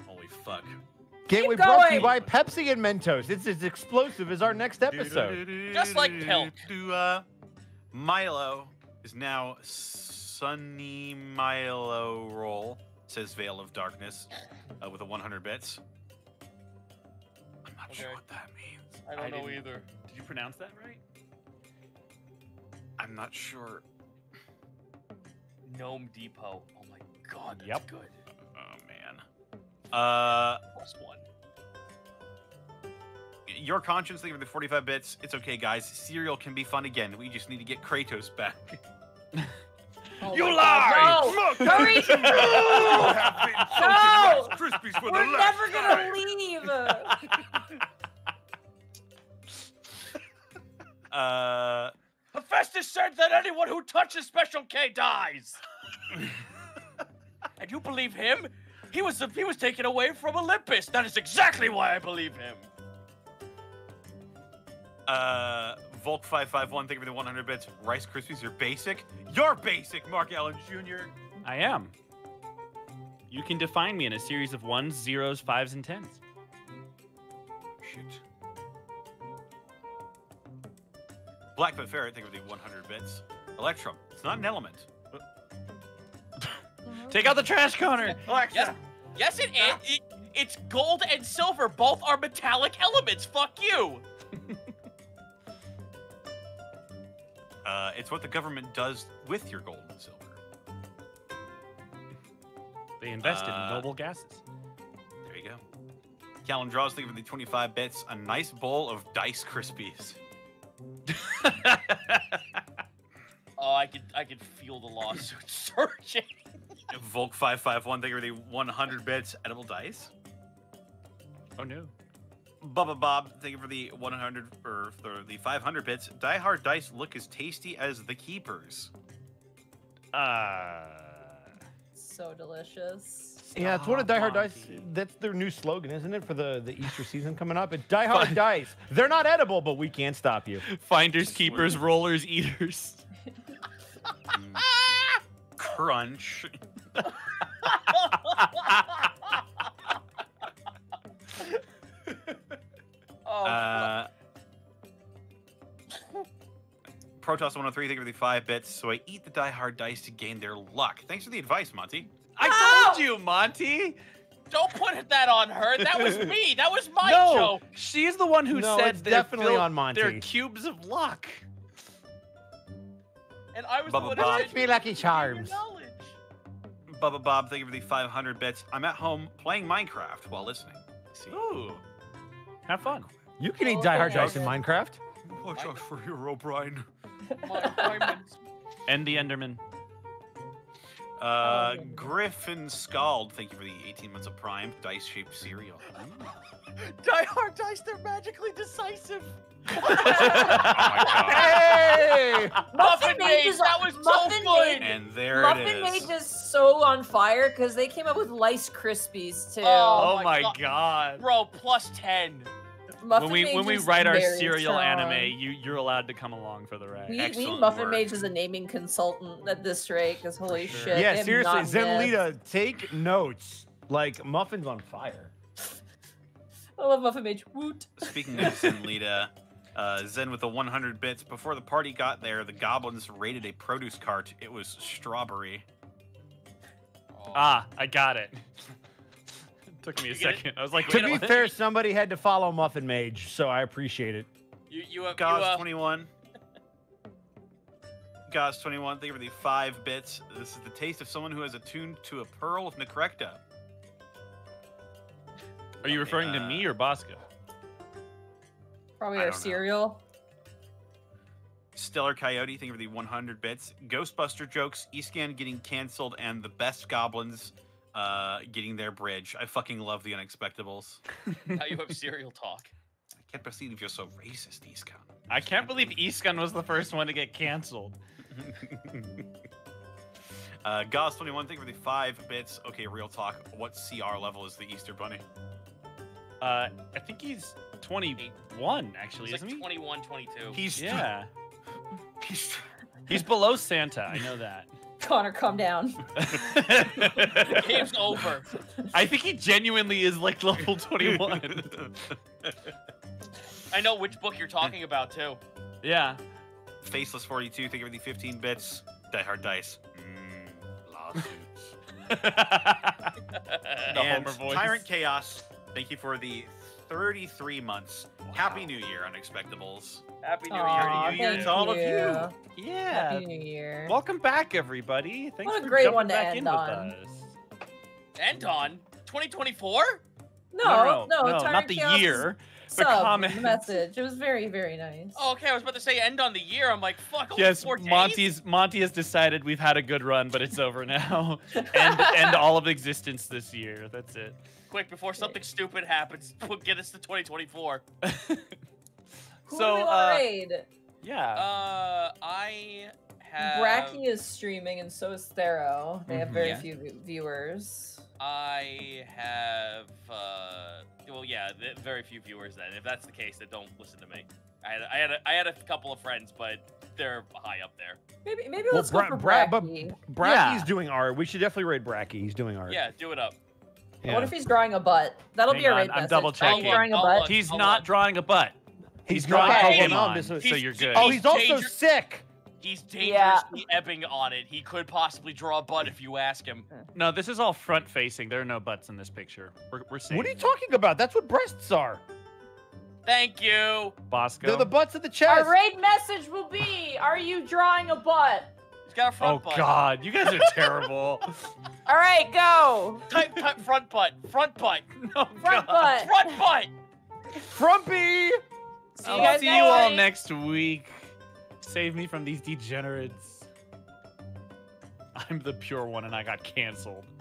Holy fuck! Gateway brought to you by Pepsi and Mentos. It's as explosive as our next episode. Just like Pilk. Uh, Milo is now Sunny Milo Roll, says Veil of Darkness, uh, with a one hundred bits. I'm not okay. sure what that means. I don't I know either. Did you pronounce that right? I'm not sure. Gnome Depot. Oh my god, that's yep. good. Oh man. Uh, Plus one. Your conscience, thank you for the forty-five bits. It's okay, guys. Cereal can be fun again. We just need to get Kratos back. Oh you lie! No! Look, hurry! No! No! Crispies for We're the last never gonna time. leave. uh, Hephaestus said that anyone who touches Special K dies. And you believe him? He was he was taken away from Olympus. That is exactly why I believe him. Uh, Volk five five one, thank you for the one hundred bits. Rice Krispies, you're basic? You're basic, Mark Allen Junior I am. You can define me in a series of ones, zeros, fives, and tens. Shit. Blackfoot Ferret, thank you for the one hundred bits. Electrum, it's not an element. Take out the trash, Connor! Alexa! Yes, yes it is. It, it's gold and silver. Both are metallic elements. Fuck you! Uh, it's what the government does with your gold and silver. They invested uh, in noble gases. There you go. Callan Draws, thank you for the twenty-five bits. A nice bowl of Dice Krispies. Oh, I could, I could feel the lawsuit surging. Volk five five one, thank you for the one hundred bits. Edible dice. Oh no. Bubba Bob, thank you for the one hundred or for the five hundred bits. Die Hard Dice look as tasty as the Keepers. Uh so delicious. Yeah, it's one of Die Hard Dice. That's their new slogan, isn't it, for the the Easter season coming up? It's Die Hard Dice. They're not edible, but we can't stop you. Finders, keepers, rollers, eaters. Crunch. Oh, uh, Protoss one oh three, thank you for the five bits. So I eat the Die Hard dice to gain their luck. Thanks for the advice, Monty. I no! told you, Monty. Don't put that on her. That was me. That was my no, joke. She's the one who no, said it's definitely on Monty. They're cubes of luck. And I was Bubba the one Bob. Who said, be lucky charms. Bubba Bob, thank you for the five hundred bits. I'm at home playing Minecraft while listening. See. Ooh. Have fun. You can oh, eat Die Hard dice in Minecraft. Watch out for your O'Brien. And the Enderman. Uh, Griffin Scald, thank you for the eighteen months of Prime dice-shaped cereal. Die Hard dice, they're magically decisive. Oh my God. Hey! Muffin Mages, that was Muffin so Mage. And there Muffin it is. Muffin Mage is so on fire because they came up with Lice Krispies too. Oh, oh my God. God. Bro, plus ten. Muffin when we Mage when we write our serial anime, you you're allowed to come along for the ride. We, we Muffin work. Mage is a naming consultant at this rate, because holy sure. shit. Yeah, seriously, Zenlita, take notes. Like Muffin's on fire. I love Muffin Mage. Woot. Speaking of Zenlita, uh, Zen with the one hundred bits. Before the party got there, the goblins raided a produce cart. It was strawberry. Oh. Ah, I got it. Took me a second. I was like, to be fair, somebody had to follow Muffin Mage, so I appreciate it. You, you, uh, Gauss you, uh... twenty-one. Gauss twenty-one, thank you for the five bits. This is the taste of someone who has attuned to a pearl of Necrecta. Are you okay, referring uh... to me or Bosca? Probably I our cereal. Know. Stellar Coyote, thank you for the one hundred bits. Ghostbuster jokes, Eastcan getting canceled, and the best goblins Uh, getting their bridge. I fucking love the Unexpectables. Now you have cereal talk. I can't believe you're so racist, Eastcan. I can't believe Eastcan was the first one to get canceled. uh, Goss twenty-one, thank you for the five bits. Okay, real talk. What C R level is the Easter Bunny? Uh, I think he's twenty-one, actually, he's isn't like he? twenty-one, twenty-two. He's yeah. He's he's below Santa. I know that. Connor, calm down. Game's over. I think he genuinely is like level twenty-one. I know which book you're talking about too. Yeah. Faceless forty-two, thank you for the fifteen bits. Die Hard dice. Mm, lawsuits. The and Homer voice. Tyrant Chaos, thank you for the thirty-three months. Wow. Happy New Year, Unexpectables. Happy New Aww, Year to you and all you. of you. Yeah. Happy New Year. Welcome back, everybody. Thanks what a for great one to back end in on. With us. End on twenty twenty-four? No, no, no, no, no not the year. But comment message. It was very, very nice. Oh, okay, I was about to say end on the year. I'm like, fuck. Yes, Monty's Monty has decided we've had a good run, but it's over now. End end all of existence this year. That's it. Quick, before something stupid happens, get us to twenty twenty-four. Who so, do we uh, raid? Yeah. Uh, I have... Bracky is streaming, and so is Thero. They mm-hmm. have very yeah. few viewers. I have... Uh, well, yeah, very few viewers, then. If that's the case, then don't listen to me. I had, I had, a, I had a couple of friends, but they're high up there. Maybe, maybe well, let's Bra go for Bra Bracky. But Bracky's yeah. doing art. We should definitely raid Bracky. He's doing art. Yeah, do it up. Yeah. What if he's drawing a butt? That'll Hang be a raid on. message. I'm double checking. He's drawing a butt. He's not drawing a butt. He's drawing Pokemon, so you're good. Oh, he's also sick. He's dangerously yeah. ebbing on it. He could possibly draw a butt if you ask him. No, this is all front-facing. There are no butts in this picture. We're, we're seeing. What are you talking about? That's what breasts are. Thank you, Bosco. They're the butts of the chest. Our raid message will be, are you drawing a butt? He's got a front oh, butt. Oh, God. You guys are terrible. All right, go. Type, type front butt. Front butt. No, front God. butt. Front butt. Frumpy. See I'll you guys see you all next week. Save me from these degenerates. I'm the pure one, and I got canceled.